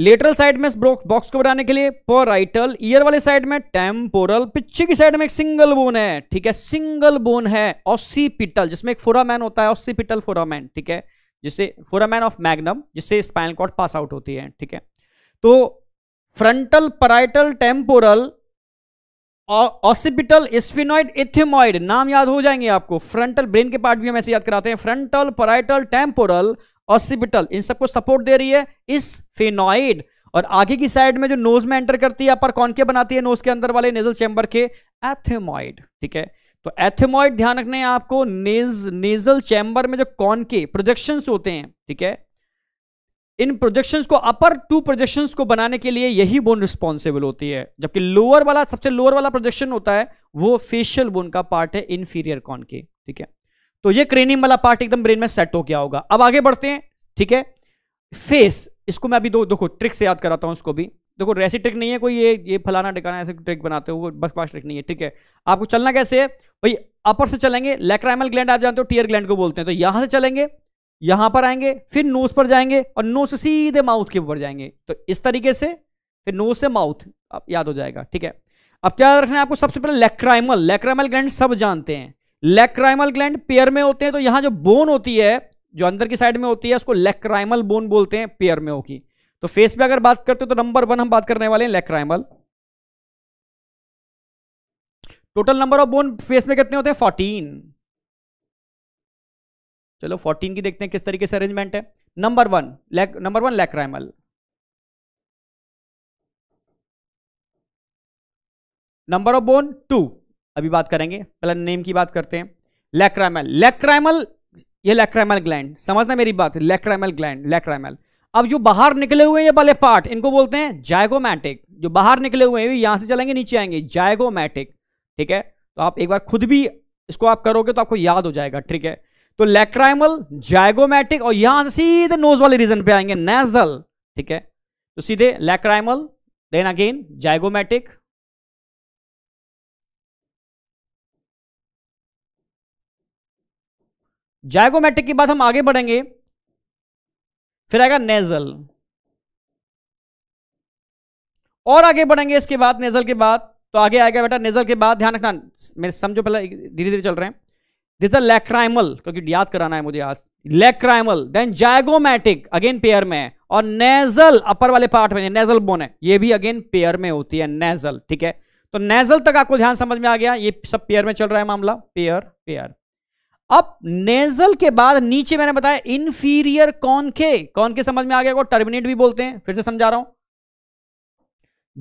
लेटरल साइड में बॉक्स को बनाने के लिए पैराइटल, ईयर वाले साइड में टेम्पोरल, पीछे की साइड में एक सिंगल बोन है। ठीक है, सिंगल बोन है ऑसीपिटल, जिसमें एक फोरामैन होता है, ऑसीपिटल फोरामैन। ठीक है, जिसे फोरामैन ऑफ मैग्नम, जिससे स्पाइनल कॉर्ड पास आउट होती है। ठीक है, तो frontal, parietal, temporal, occipital, sphenoid, ethmoid, नाम याद हो जाएंगे आपको। फ्रंटल ब्रेन के पार्ट भी हम ऐसे याद कराते हैं, फ्रंटल, पैराइटल, टेम्पोरल, ऑसिपिटल, इन सबको सपोर्ट दे रही है स्फेनॉइड। और आगे की साइड में जो नोज में एंटर करती है अपर कॉन के बनाती है, नोज के अंदर वाले नेजल चैम्बर के, एथिमॉइड। ठीक है, तो एथिमॉइड ध्यान रखने हैं आपको, नेजल चैम्बर में जो कॉन के प्रोजेक्शंस होते हैं। ठीक है, इन प्रोजेक्शंस को, अपर 2 प्रोजेक्शंस को बनाने के लिए यही बोन रिस्पॉन्सिबल होती है, जबकि लोअर वाला, सबसे लोअर वाला प्रोजेक्शन होता है वो फेशियल बोन का पार्ट है, इन्फीरियर कॉन के। ठीक है, तो ये क्रेनियम वाला पार्ट एकदम ब्रेन में सेट हो गया होगा। अब आगे बढ़ते हैं। ठीक है, फेस, इसको मैं अभी देखो ट्रिक से याद कराता हूं इसको भी। देखो ऐसी ट्रिक नहीं है कोई ये फलाना टिकाना ऐसे ट्रिक बनाते हो, बकवास ट्रिक नहीं है। ठीक है, आपको चलना कैसे है भाई, अपर से चलेंगे, लैक्राइमल ग्लैंड आप जानते हो, टीयर ग्लैंड को बोलते हैं, तो यहां से चलेंगे, यहां पर आएंगे, फिर नोज पर जाएंगे और नोज से सीधे माउथ के ऊपर जाएंगे, तो इस तरीके से फिर नोज से माउथ, आप याद हो जाएगा। ठीक है, अब क्या रखना है आपको, सबसे पहले लैक्राइमल ग्लैंड सब जानते हैं, लैक्राइमल ग्लैंड पेयर में होते हैं, तो यहां जो बोन होती है जो अंदर की साइड में होती है उसको लैक्राइमल बोन बोलते हैं, पेयर में होगी। तो फेस पे अगर बात करते हो तो नंबर 1 हम बात करने वाले हैं lacrimal. Total number of bone face में कितने होते हैं? 14। चलो 14 की देखते हैं किस तरीके से अरेंजमेंट है। Number 1 lacrimal, number of bone 2, अभी बात करेंगे, पहले नेम की बात करते हैं। लैक्राइमल ये लैक्राइमल ग्लैंड, समझना मेरी बात, लैक्राइमल ग्लैंड, लैक्राइमल। अब जो बाहर निकले हुए ये वाले पार्ट, इनको बोलते हैं जाइगोमैटिक, जो बाहर निकले हुए हैं यहां से चलेंगे नीचे आएंगे, जाइगोमैटिक। ठीक है, तो आप एक बार खुद भी इसको आप करोगे तो आपको याद हो जाएगा। ठीक है, तो लैक्राइमल, जाइगोमैटिक, और यहां से सीधे नोज वाले रीजन पे आएंगे, नेजल। ठीक है, तो सीधे lacrimal, then again zygomatic, zygomatic के बाद हम आगे बढ़ेंगे, फिर आएगा नेजल, और आगे बढ़ेंगे इसके बाद, नेजल के बाद तो आगे आएगा बेटा, नेजल के बाद ध्यान रखना, मेरे समझो पहले धीरे धीरे चल रहे हैं। दिस इज लैक्राइमल, क्योंकि याद कराना है मुझे आज, lacrimal, then zygomatic, again pair में है, और नेजल अपर वाले पार्ट में, नेजल बोन है, ये भी अगेन पेयर में होती है, नेजल। ठीक है, तो नेजल तक आपको ध्यान समझ में आ गया, ये सब पेयर में चल रहा है मामला, पेयर। अब नेजल के बाद नीचे मैंने बताया इन्फीरियर कॉनके समझ में आ गया, टर्मिनेट भी बोलते हैं, फिर से समझा रहा हूं।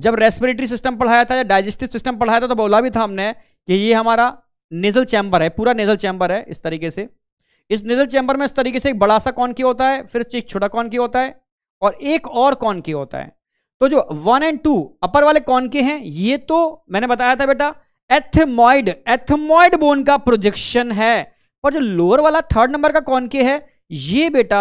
जब रेस्पिरेटरी सिस्टम पढ़ाया था या डाइजेस्टिव सिस्टम पढ़ाया था तो बोला भी था हमने कि ये हमारा नेजल चैम्बर है, पूरा नेजल चैम्बर है। इस तरीके से इस नेजल चैम्बर में इस तरीके से एक बड़ा सा कॉनके होता है, फिर एक छोटा कॉनके होता है और एक और कॉनके होता है। तो जो 1 और 2 अपर वाले कॉनके हैं ये तो मैंने बताया था बेटा एथिमॉइड बोन का प्रोजेक्शन है, और जो लोअर वाला 3rd नंबर का कॉनके है ये बेटा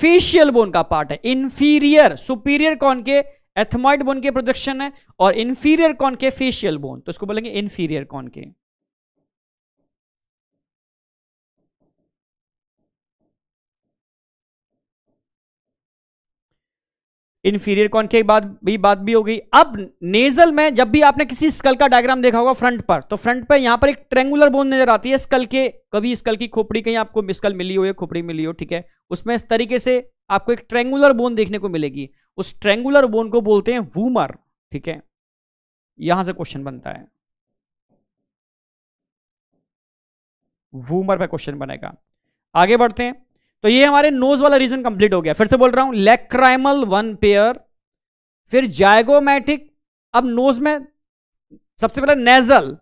फेशियल बोन का पार्ट है, inferior. Superior conchae ethmoid bone के प्रोजेक्शन है और इंफीरियर कॉनके फेशियल बोन, तो इसको बोलेंगे इंफीरियर कॉनके। इन्फीरियर कॉर्न की बात भी हो गई। अब नेजल में जब भी आपने किसी स्कल का डायग्राम देखा होगा फ्रंट पर, तो फ्रंट पर यहां पर एक ट्रेंगुलर बोन नजर आती है स्कल के, कभी स्कल की खोपड़ी कहीं आपको स्कल मिली हो या खोपड़ी मिली हो, ठीक है, उसमें इस तरीके से आपको एक ट्रेंगुलर बोन देखने को मिलेगी, उस ट्रेंगुलर बोन को बोलते हैं वूमर, ठीक है। यहां से क्वेश्चन बनता है, वूमर पे क्वेश्चन बनेगा। आगे बढ़ते हैं, तो ये हमारे नोज वाला रीजन कंप्लीट हो गया। फिर से बोल रहा हूं, लैक्राइमल वन पेयर, फिर जायगोमेटिक, अब नोज में सबसे पहले नेजल,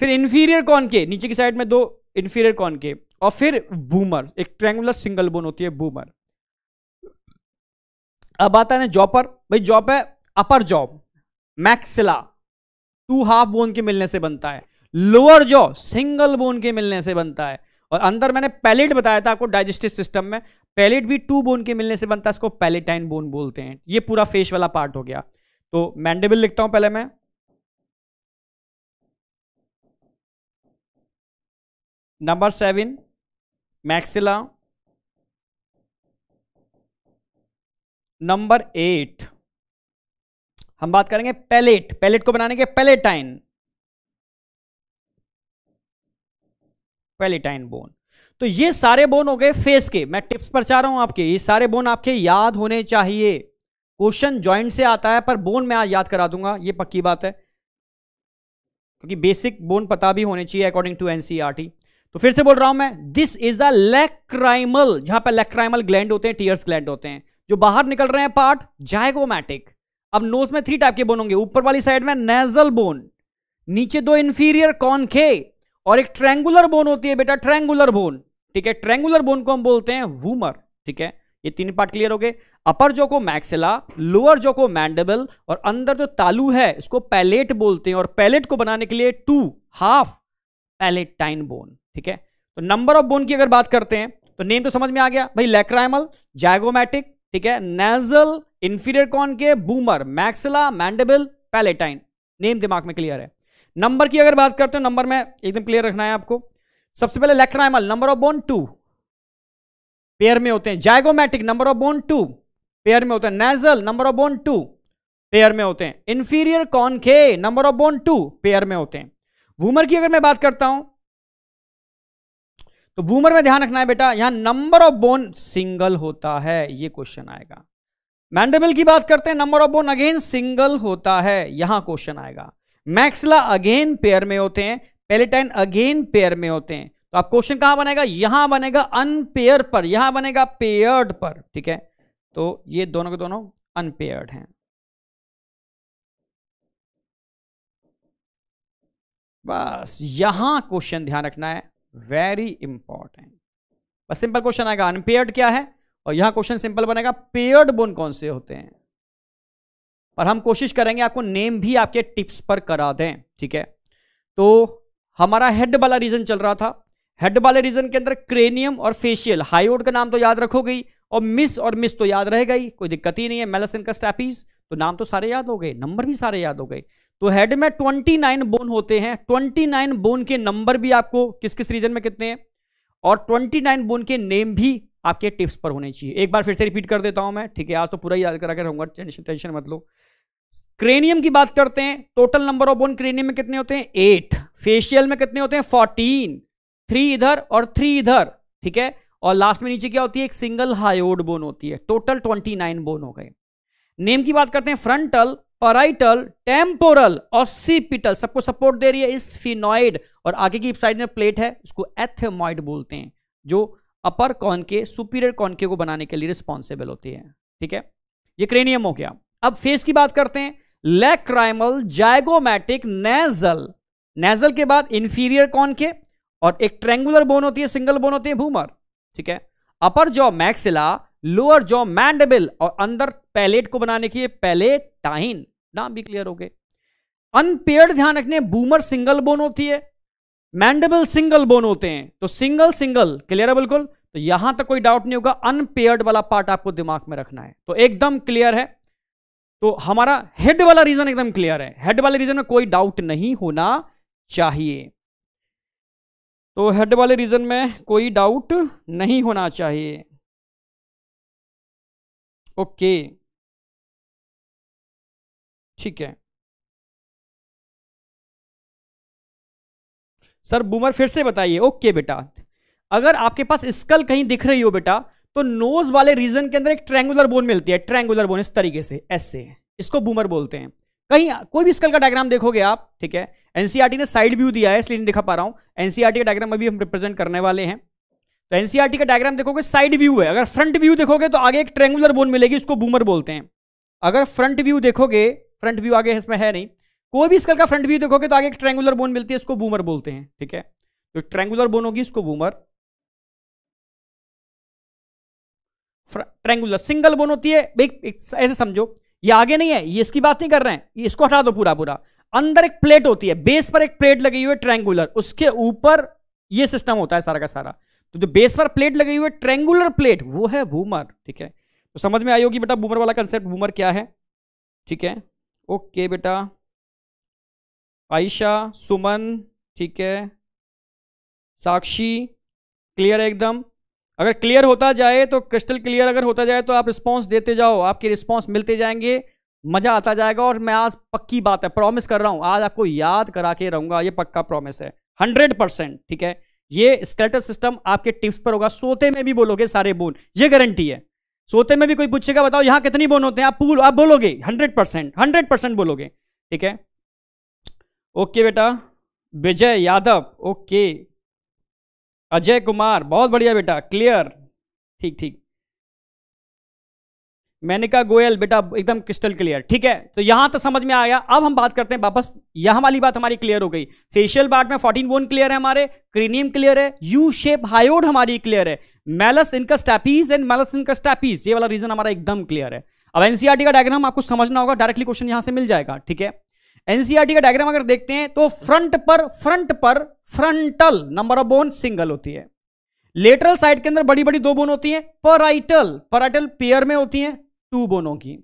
फिर इन्फीरियर कॉन के नीचे की साइड में दो इन्फीरियर कॉन के, और फिर बूमर, एक ट्रायंगुलर सिंगल बोन होती है बूमर। अब आता है जॉपर, भाई जॉप है upper jaw, maxilla two half bone के मिलने से बनता है, लोअर जॉ सिंगल बोन के मिलने से बनता है, और अंदर मैंने पैलेट बताया था आपको डाइजेस्टिव सिस्टम में, पैलेट भी टू बोन के मिलने से बनता है, इसको पैलेटाइन बोन बोलते हैं। ये पूरा फेस वाला पार्ट हो गया। तो मैंडिबल लिखता हूं पहले मैं, नंबर 7 मैक्सिला, नंबर 8 हम बात करेंगे पैलेट, पैलेट को बनाने के पैलेटाइन, पैलेटाइन बोन। तो ये सारे बोन हो गए फेस के। मैं टिप्स पर चाह रहा हूं आपके, ये सारे बोन आपके याद होने चाहिए। क्वेश्चन जॉइंट से आता है पर बोन मैं आज याद करा दूंगा, ये पक्की बात है, क्योंकि बेसिक बोन पता भी होने चाहिए अकॉर्डिंग टू एनसीईआरटी। तो फिर से बोल रहा हूं मैं, दिस इज अ लैक्राइमल, जहां पर लैक्राइमल ग्लैंड होते हैं, टीयर्स ग्लैंड होते हैं, जो बाहर निकल रहे हैं पार्ट जायगोमैटिक। अब नोज में 3 टाइप के बोन होंगे, ऊपर वाली साइड में नेजल बोन, नीचे 2 इन्फीरियर कॉनके, और एक ट्रेंगुलर बोन होती है बेटा, ट्रेंगुलर बोन, ठीक है, ट्रेंगुलर बोन को हम बोलते हैं वूमर, ठीक है। ये 3 पार्ट क्लियर हो गए, अपर जो को मैक्सिला, लोअर जो को मैंडिबल, और अंदर जो तालू है इसको पैलेट बोलते हैं, और पैलेट को बनाने के लिए 2 हाफ पैलेटाइन बोन, ठीक है। तो नंबर ऑफ बोन की अगर बात करते हैं तो नेम तो समझ में आ गया भाई, लैक्राइमल, जायगोमैटिक, ठीक है, नेजल, इन्फीरियर कॉन के, vomer, maxilla, mandible, palatine. Name दिमाग में क्लियर है। नंबर की अगर बात करते हो, नंबर में एकदम क्लियर रखना है आपको। सबसे पहले lacrimal, number of bone 2 pair में होते हैं, zygomatic number of bone 2 pair में होते हैं, nasal number of bone 2 pair में होते हैं, inferior conchae number of bone 2 pair में होते हैं। वूमर की अगर मैं बात करता हूं तो वूमर में ध्यान रखना है बेटा, यहां नंबर ऑफ बोन सिंगल होता है, ये क्वेश्चन आएगा। मैंडिबल की बात करते हैं, number of bone again single होता है, यहां क्वेश्चन आएगा। मैक्सिला अगेन पेयर में होते हैं, पैलेटाइन अगेन पेयर में होते हैं। तो आप क्वेश्चन कहां बनेगा, यहां बनेगा अनपेयर पर, यहां बनेगा पेयर्ड पर, ठीक है। तो ये दोनों के दोनों अनपेयर्ड हैं, बस यहां क्वेश्चन ध्यान रखना है, वेरी इंपॉर्टेंट। बस सिंपल क्वेश्चन आएगा अनपेयर्ड क्या है, और यहां क्वेश्चन सिंपल बनेगा पेयर्ड बोन कौन से होते हैं। और हम कोशिश करेंगे आपको नेम भी आपके टिप्स पर करा दें, ठीक है। तो हमारा हेड वाला रीजन चल रहा था, हेड वाले रीजन के अंदर क्रेनियम और फेशियल, हायोड का नाम तो याद रखोगे ही, और मिस तो याद रहेगा ही, कोई दिक्कत ही नहीं है। मेलासिन का स्टैपीज, तो नाम तो सारे याद हो गए, नंबर भी सारे याद हो गए। तो हेड में 29 बोन होते हैं, 29 बोन के नंबर भी आपको किस किस रीजन में कितने हैं, और 29 बोन के नेम भी आपके टिप्स पर होने चाहिए। एक बार फिर से रिपीट कर देता हूं मैं, ठीक है, आज तो पूरा याद करा के रहूंगा, टेंशन मत लो। क्रेनियम की बात करते हैं, total number of bone cranium में कितने होते हैं 8, फेशियल में कितने होते हैं 14, 3 इधर और 3 इधर, ठीक है, और लास्ट में नीचे क्या होती है एक सिंगल हायोड बोन होती है। टोटल 29 बोन हो गए। नेम की बात करते हैं, फ्रंटल, पैराइटल, टेम्पोरल, ऑसीपिटल, सबको सपोर्ट दे रही है स्फिनॉइड, और आगे की साइड में प्लेट है, इसको एथेमॉइड बोलते हैं, जो अपर कॉन के सुपीरियर कॉन के को बनाने के लिए रिस्पॉन्सिबल होती है, ठीक है। ये क्रेनियम हो गया। अब फेस की बात करते हैं, लैक्राइमल, जायगोमैटिक, नेजल, नेजल के बाद इन्फीरियर कॉन के, और एक ट्रेंगुलर बोन होती है, सिंगल बोन होती है भूमर, ठीक है, upper jaw maxilla, lower jaw mandible, और अंदर पैलेट को बनाने के लिए पैलेटाइन। नाम भी क्लियर हो गए। अनपेयर्ड ध्यान रखने, बूमर सिंगल बोन होती है, मैंडिबल सिंगल बोन होते हैं, तो सिंगल सिंगल क्लियर है बिल्कुल। तो यहां तक कोई डाउट नहीं होगा, अनपेयर्ड वाला पार्ट आपको दिमाग में रखना है। तो एकदम क्लियर है, तो हमारा हेड वाला रीजन एकदम क्लियर है, हेड वाले रीजन में कोई डाउट नहीं होना चाहिए। तो हेड वाले रीजन में कोई डाउट नहीं होना चाहिए, ओके। ठीक है सर बूमर फिर से बताइए। ओके बेटा, अगर आपके पास स्कल कहीं दिख रही हो बेटा तो नोज वाले रीजन के अंदर एक ट्रायंगुलर बोन मिलती है, ट्रायंगुलर बोन इस तरीके से, ऐसे, इसको बूमर बोलते हैं। कहीं कोई भी स्कल का डायग्राम देखोगे आप, ठीक है, एनसीईआरटी ने साइड व्यू दिया है इसलिए नहीं दिखा पा रहा हूं, एनसीईआरटी का डायग्राम अभी हम रिप्रेजेंट करने वाले हैं। तो एनसीईआरटी का डायग्राम देखोगे साइड व्यू है, अगर फ्रंट व्यू देखोगे तो आगे एक ट्रायंगुलर बोन मिलेगी, इसको बूमर बोलते हैं। अगर फ्रंट व्यू देखोगे, फ्रंट व्यू आगे इसमें है नहीं, कोई भी स्कल का फ्रंट व्यू देखोगे तो आगे एक ट्रायंगुलर बोन मिलती है, इसको बूमर बोलते हैं। ठीक है, तो ट्रायंगुलर बोन होगी, इसको बूमर। ट्रायंगुलर सिंगल बोन होती है, ऐसे समझो, ये आगे नहीं है, ये इसकी बात नहीं कर रहे हैं, इसको हटा दो पूरा पूरा। अंदर एक प्लेट होती है, बेस पर एक प्लेट लगी हुई है ट्रायंगुलर, उसके ऊपर ये सिस्टम होता है सारा का सारा। तो जो बेस पर प्लेट लगी हुई है ट्रायंगुलर प्लेट, वो है बूमर। ठीक है, तो समझ में आई होगी बेटा बूमर वाला कंसेप्ट, बूमर क्या है। ठीक है, ओके बेटा, आयशा, सुमन, ठीक है, साक्षी, क्लियर है एकदम। अगर क्लियर होता जाए तो क्रिस्टल क्लियर अगर होता जाए तो आप रिस्पॉन्स देते जाओ, आपके रिस्पॉन्स मिलते जाएंगे, मज़ा आता जाएगा। और मैं आज पक्की बात है, प्रॉमिस कर रहा हूँ, आज आपको याद करा के रहूँगा, ये पक्का प्रॉमिस है 100%। ठीक है, ये स्केलेटल सिस्टम आपके टिप्स पर होगा, सोते में भी बोलोगे सारे बोन, ये गारंटी है। सोते में भी कोई पूछेगा बताओ यहाँ कितनी बोन होते हैं, आप बोलोगे 100% बोलोगे। ठीक है, ओके बेटा, विजय यादव, ओके, अजय कुमार, बहुत बढ़िया बेटा, क्लियर, ठीक। मेनिका गोयल बेटा एकदम क्रिस्टल क्लियर। ठीक है, तो यहां तो समझ में आया। अब हम बात करते हैं वापस, यहां वाली बात हमारी क्लियर हो गई। फेशियल पार्ट में 14 बोन क्लियर है हमारे, क्रीनियम क्लियर है, यू शेप हायोड हमारी क्लियर है, malleus incus stapes and malleus incus stapes, ये वाला रीजन हमारा एकदम क्लियर है। अब एनसीईआरटी का डायग्राम आपको समझना होगा, डायरेक्टली क्वेश्चन यहां से मिल जाएगा। ठीक है, एनसीईआरटी का डायग्राम अगर देखते हैं तो फ्रंट पर frontal number of bone single होती है, लेटरल साइड के अंदर बड़ी बड़ी दो बोन होती है, पराइटल पेयर में होती है 2 बोनों की।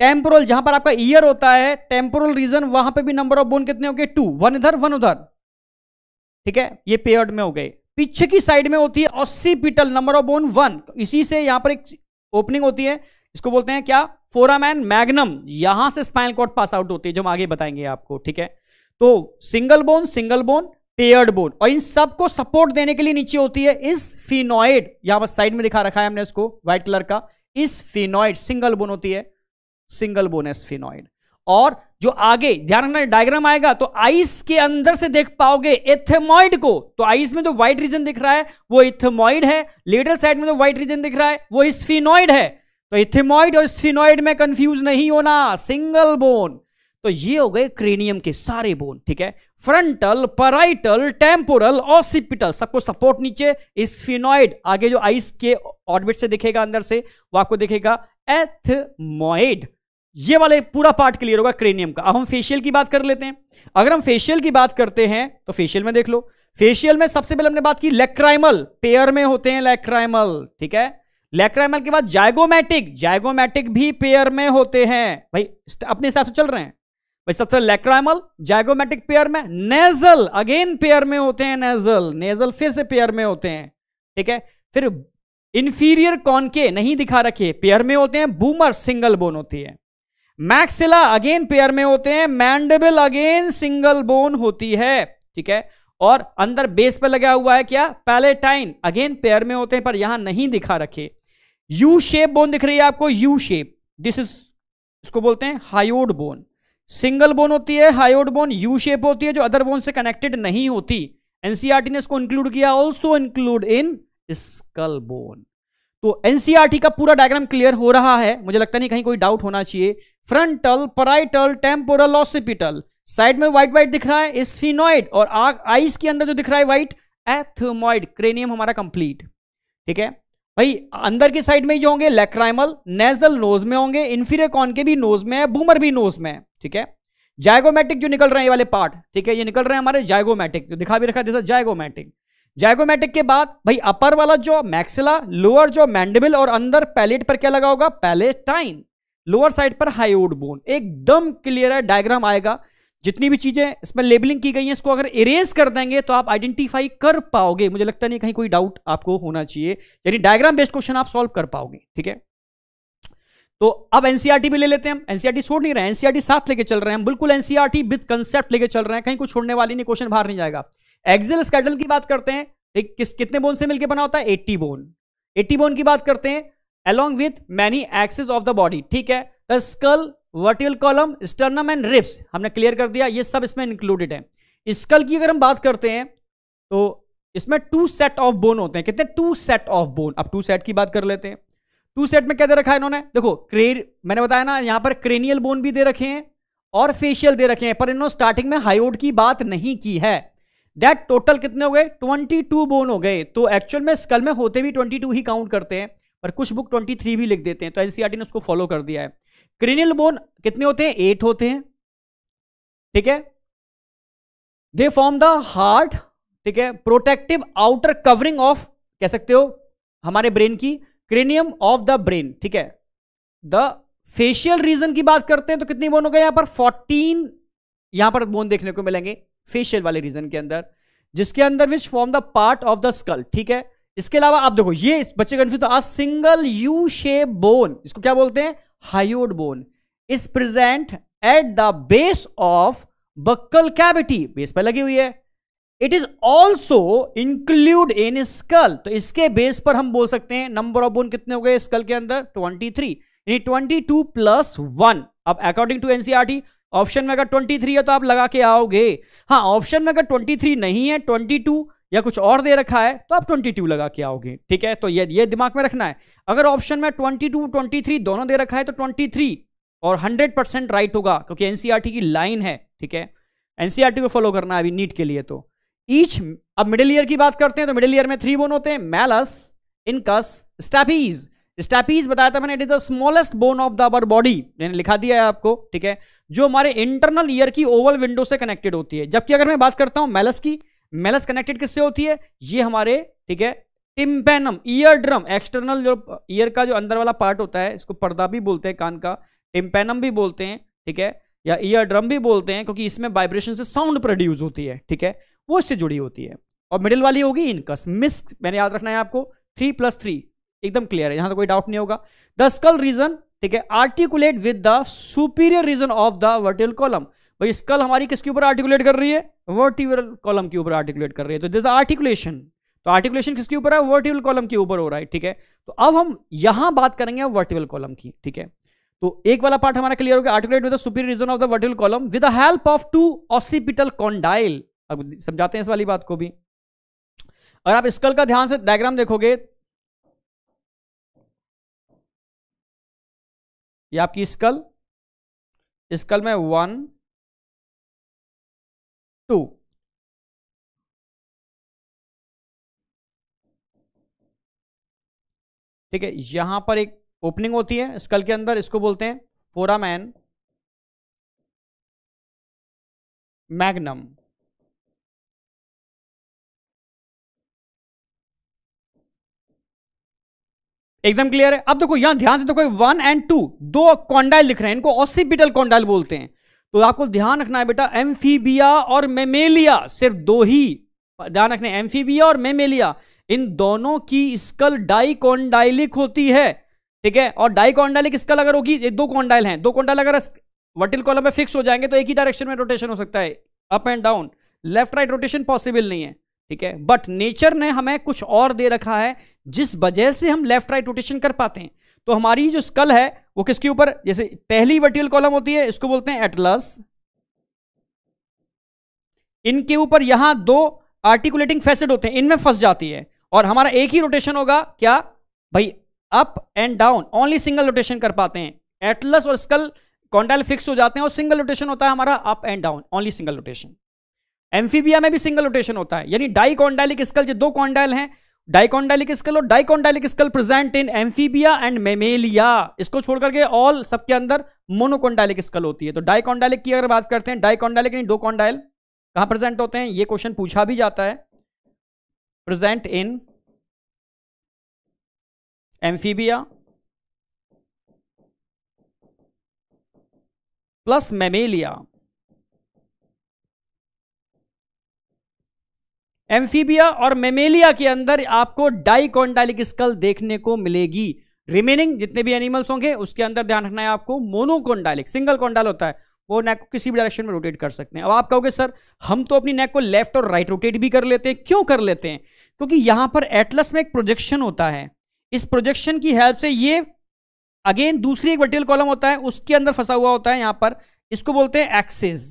टेम्पोरल जहां पर आपका ईयर होता है, टेम्पोरल रीजन, वहां पे भी नंबर ऑफ बोन कितने हो गए 2, 1 इधर 1 उधर। ठीक है, ये पेयर्ड में हो गए। पीछे की साइड में होती है ऑसीपिटल, नंबर ऑफ बोन 1, इसी से यहां पर एक ओपनिंग होती है, इसको बोलते हैं क्या, फोरामैन मैग्नम, यहां से स्पाइनल कॉर्ड पास आउट होती है, जो हम आगे बताएंगे आपको। ठीक है, तो सिंगल बोन पेयर्ड बोन, और इन सबको सपोर्ट देने के लिए नीचे होती है इस फिनोइड, यहां पर साइड में दिखा रखा है हमने इसको व्हाइट कलर का, इस फिनोइड सिंगल बोन होती है, सिंगल बोन है फिनोइड। और जो आगे ध्यान रखना, डायग्राम आएगा तो आइस के अंदर से देख पाओगे एथेमॉइड को, तो आइस में जो व्हाइट रीजन दिख रहा है वो एथेमॉइड है, लेटरल साइड में जो व्हाइट रीजन दिख रहा है वो स्फीनॉइड है। तो एथेमॉइड और स्फीनॉइड में कंफ्यूज नहीं होना, सिंगल बोन। तो ये हो गए क्रेनियम के सारे बोन। ठीक है, फ्रंटल, पैराइटल, टेम्पोरल, ऑसिपिटल, सबको सपोर्ट नीचे, स्फीनॉइड आगे जो आइस के ऑर्बिट से दिखेगा अंदर से वो आपको दिखेगा एथमॉइड। ये वाले पूरा पार्ट क्लियर होगा क्रेनियम का। अब हम फेशियल की बात कर लेते हैं। अगर हम फेशियल की बात करते हैं तो फेशियल में देख लो, फेशियल में सबसे पहले हमने बात की लैक्राइमल, पेयर में होते हैं लैक्राइमल। ठीक है, लैक्राइमल के बाद जाइगोमैटिक, जाइगोमैटिक भी पेयर में होते हैं, भाई अपने हिसाब से चल रहे हैं भाई। सबसे लैक्राइमल, जाइगोमैटिक पेयर में, नेजल अगेन पेयर में होते हैं, नेजल फिर से पेयर में होते हैं। ठीक है, फिर इंफीरियर कॉनके नहीं दिखा रखे, पेयर में होते हैं, बूमर सिंगल बोन होती है, मैक्सिला अगेन पेयर में होते हैं, मैंडिबल अगेन सिंगल बोन होती है। ठीक है, और अंदर बेस पर लगा हुआ है क्या, पैलेटाइन, अगेन पेयर में होते हैं पर यहां नहीं दिखा रखे। यू शेप बोन दिख रही है आपको, यू शेप, दिस इज, इसको बोलते हैं हायोड बोन, सिंगल बोन होती है हायोड बोन, यू शेप होती है जो अदर बोन से कनेक्टेड नहीं होती। एनसीईआरटी ने इसको इंक्लूड किया, also include in skull bone. तो एनसीईआरटी का पूरा डायग्राम क्लियर हो रहा है, मुझे लगता नहीं कहीं कोई डाउट होना चाहिए। Frontal, parietal, temporal, occipital, side में व्हाइट दिख रहा है, स्फीनॉइड, और आइस के अंदर जो दिख रहा है व्हाइट, एथमॉइड। क्रेनियम हमारा कंप्लीट। ठीक है भाई, अंदर की साइड में ही जो होंगे लैक्राइमल, नेजल नोज में होंगे, इन्फीरियर कॉन के भी नोज में है, बूमर भी नोज में है। ठीक है, जाइगोमैटिक जो निकल रहे हैं ये वाले पार्ट, ठीक है, ये निकल रहे हैं हमारे जाइगोमैटिक, जो दिखा भी रखा था जाइगोमैटिक। जाइगोमैटिक के बाद भाई अपर वाला जो मैक्सिला, लोअर जो मैंडिबल, और अंदर पैलेट पर क्या लगा होगा, पैलेटाइन, लोअर साइड पर हायोड बोन। एकदम क्लियर है, डायग्राम आएगा, जितनी भी चीजें इसमें लेबलिंग की गई है इसको अगर इरेज कर देंगे तो आप आइडेंटिफाई कर पाओगे, मुझे लगता नहीं कहीं कोई डाउट आपको होना चाहिए, यानी डायग्राम बेस्ड क्वेश्चन आप सॉल्व कर पाओगे। ठीक है, तो अब एनसीईआरटी भी ले लेते हैं हम। एनसीईआरटी छोड़ नहीं रहे हैं, एनसीईआरटी साथ लेके चल रहे हैं, बिल्कुल एनसीईआरटी विद कंसेप्ट लेके चल रहे हैं, कहीं कुछ छोड़ने वाली नहीं, क्वेश्चन बाहर नहीं जाएगा। एक्सियल स्केड्यूल की बात करते हैं, एक कितने बोन से मिलकर बना होता है, 80 बोन। 80 बोन की बात करते हैं, along with many axes of the body, ठीक है, the skull, vertical column, sternum and ribs हमने क्लियर कर दिया, ये सब इसमें इंक्लूडेड है। स्कल की अगर हम बात करते हैं तो इसमें 2 सेट ऑफ बोन होते हैं, कितने, 2 सेट ऑफ बोन। अब 2 सेट की बात कर लेते हैं, 2 सेट में क्या दे रखा है इन्होंने, देखो मैंने बताया ना यहां पर क्रेनियल बोन भी दे रखे हैं और फेशियल दे रखे हैं, पर इन्होंने स्टार्टिंग में हायोड की बात नहीं की है। दैट टोटल कितने हो गए, 22 बोन हो गए। तो एक्चुअल में स्कल में होते भी 22 ही काउंट करते हैं, पर कुछ बुक 23 भी लिख देते हैं, तो एनसीईआरटी ने उसको फॉलो कर दिया है। क्रेनियल बोन कितने होते हैं, 8 होते हैं, ठीक है, दे फॉर्म द हार्ट, ठीक है, प्रोटेक्टिव आउटर कवरिंग ऑफ, कह सकते हो हमारे ब्रेन की, क्रेनियम ऑफ द ब्रेन, ठीक है। द फेशियल रीजन की बात करते हैं तो कितनी बोन हो गए यहां पर, 14 यहां पर बोन देखने को मिलेंगे फेशियल वाले रीजन के अंदर, जिसके अंदर which form the part of the skull, ठीक है। इसके अलावा आप देखो ये इस बच्चे कंफ्यूज तो सिंगल यू शेप बोन, इसको क्या बोलते हैं, hyoid bone, is present at the base of buccal cavity, base पर लगी हुई है, it is also include in skull, तो इसके बेस पर हम बोल सकते हैं नंबर ऑफ बोन कितने हो गए स्कल के अंदर, 23, यानी 22 + 1। अब अकॉर्डिंग टू एनसीईआरटी ऑप्शन में अगर 23 है तो आप लगा के आओगे, हाँ ऑप्शन में अगर 23 नहीं है, 22 या कुछ और दे रखा है तो आप 22 लगा के आओगे, ठीक है। तो ये दिमाग में रखना है, अगर ऑप्शन में 22, 23 दोनों दे रखा है तो 23 और 100% राइट होगा, क्योंकि एनसीईआरटी की लाइन है, ठीक है, एनसीईआरटी को फॉलो करना है अभी नीट के लिए। तो ईच, अब मिडिल ईयर की बात करते हैं तो मिडिल ईयर में 3 बोन होते हैं, मैलस, इनकस, स्टैपीज। स्टैपीज बताया था मैंने, it is the smallest bone of the upper body, मैंने लिखा दिया है आपको, ठीक है, जो हमारे इंटरनल ईयर की ओवल विंडो से कनेक्टेड होती है। जबकि अगर मैं बात करता हूं मैलस की, मैलस कनेक्टेड किससे होती है, ये हमारे, ठीक है, टिम्पेनम, ईयर ड्रम, एक्सटर्नल जो ईयर का जो अंदर वाला पार्ट होता है, इसको पर्दा भी बोलते हैं कान का, टिम्पेनम भी बोलते हैं, ठीक है, या ईयर ड्रम भी बोलते हैं, क्योंकि इसमें वाइब्रेशन से साउंड प्रोड्यूस होती है, ठीक है, वो इससे जुड़ी होती है। और मिडिल वाली होगी इनकस, मिस मैंने याद रखना है आपको, 3 + 3 एकदम क्लियर है, यहां तो कोई डाउट नहीं होगा। द स्कल रीजन, ठीक है, articulate with the superior region of the vertical column, भाई स्कल हमारी किसके ऊपर आर्टिकुलेट कर रही है, वर्टिकल कॉलम के ऊपर आर्टिकुलेट कर रही है, तो दिस द आर्टिकुलेशन, तो आर्टिकुलेशन किसके ऊपर है, वर्टिकल कॉलम के ऊपर हो रहा है, ठीक है। तो अब हम यहां बात करेंगे वर्टिकल कॉलम की, ठीक है, तो एक वाला पार्ट हमारा क्लियर हो गया, articulate with the superior region of the vertical column with the help of 2 occipital condyle. अब समझाते हैं इस वाली बात को भी। अगर आप स्कल का ध्यान से डायग्राम देखोगे, ये आपकी स्कल, स्कल में 1, 2, ठीक है, यहां पर एक ओपनिंग होती है स्कल के अंदर, इसको बोलते हैं फोरामैन मैग्नम, एकदम क्लियर है। अब देखो यहां ध्यान से देखो, 1 और 2 दो कॉन्डाइल दिख रहे हैं, इनको ऑसिपिटल कॉन्डाइल बोलते हैं। तो आपको ध्यान रखना है बेटा, एम्फीबिया और मेमेलिया, सिर्फ दो ही ध्यान रखना है, एम्फीबिया और मेमेलिया, इन दोनों की स्कल डाइकोंडाइलिक होती है, ठीक है, और डाइकोंडाइलिक स्कल अगर होगी, ये दो कॉन्डाइल हैं, दो कॉन्डाइल अगर वर्टिकल कॉलम में फिक्स हो जाएंगे तो एक ही डायरेक्शन में रोटेशन हो सकता है, up and down, left right rotation possible नहीं है, ठीक है। बट नेचर ने हमें कुछ और दे रखा है जिस वजह से हम लेफ्ट राइट रोटेशन कर पाते हैं। तो हमारी जो स्कल है वो किसके ऊपर, जैसे पहली वर्टिकल कॉलम होती है, इसको बोलते हैं एटलस, इनके ऊपर यहां 2 आर्टिकुलेटिंग फैसेट होते हैं, इनमें फंस जाती है, और हमारा एक ही रोटेशन होगा, क्या भाई, up and down, only single rotation कर पाते हैं। एटलस और स्कल कॉन्डाइल फिक्स हो जाते हैं और सिंगल रोटेशन होता है हमारा, up and down, only single rotation. Amphibia में भी सिंगल रोटेशन होता है, यानी डाइकोंडाइलिक स्कल, जो 2 कॉन्डाइल हैं, डाइकोंडाइलिक स्कल और dicondylic skull present in amphibia and mammalia, इसको छोड़ करके ऑल सबके अंदर मोनोकोंडाइलिक स्कल होती है। तो डाइकोंडाइलिक की अगर बात करते हैं, डाइकोंडाइलिक यानी 2 कॉन्डाइल कहां प्रेजेंट होते हैं, ये क्वेश्चन पूछा भी जाता है, present in amphibia plus mammalia. Amphibia और मेमेलिया के अंदर आपको डाइकोंडाइलिक स्कल देखने को मिलेगी, रिमेनिंग जितने भी एनिमल्स होंगे उसके अंदर ध्यान रखना है आपको मोनोकोंडाइल, एक सिंगल कोंडाइल होता है, वो नेक को किसी भी डायरेक्शन में रोटेट कर सकते हैं। अब आप कहोगे सर हम तो अपनी नेक को लेफ्ट और राइट रोटेट भी कर लेते हैं, क्यों कर लेते हैं? क्योंकि यहाँ पर एटलस में एक प्रोजेक्शन होता है, इस प्रोजेक्शन की हेल्प से ये अगेन दूसरी एक वर्टिकल कॉलम होता है उसके अंदर फंसा हुआ होता है, यहाँ पर इसको बोलते हैं एक्सिस।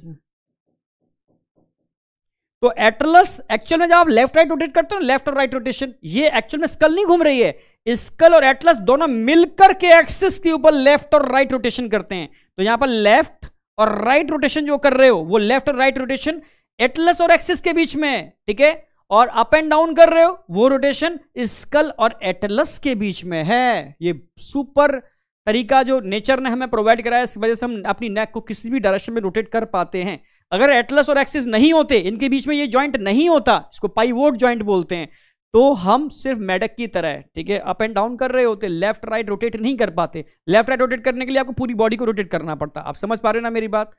तो एटलस एक्चुअल में जब आप लेफ्ट राइट रोटेट करते हो, लेफ्ट और राइट रोटेशन, ये एक्चुअल में स्कल नहीं घूम रही है, स्कल और एटलस दोनों मिलकर के एक्सिस के ऊपर लेफ्ट और राइट रोटेशन करते हैं। तो यहां पर लेफ्ट और राइट रोटेशन जो कर रहे हो वो लेफ्ट और राइट रोटेशन एटलस और एक्सिस के बीच में है, ठीक है, और अप एंड डाउन कर रहे हो वो रोटेशन स्कल और एटलस के बीच में है। ये सुपर तरीका जो नेचर ने हमें प्रोवाइड कराया, इस वजह से हम अपनी नेक को किसी भी डायरेक्शन में रोटेट कर पाते हैं। अगर एटलस और एक्सिस नहीं होते, इनके बीच में ये जॉइंट नहीं होता, इसको पाइवोट जॉइंट बोलते हैं, तो हम सिर्फ मेडक की तरह है, ठीक है, अप एंड डाउन कर रहे होते, लेफ्ट राइट रोटेट नहीं कर पाते। लेफ्ट राइट रोटेट करने के लिए आपको पूरी बॉडी को रोटेट करना पड़ता, आप समझ पा रहे हो ना मेरी बात?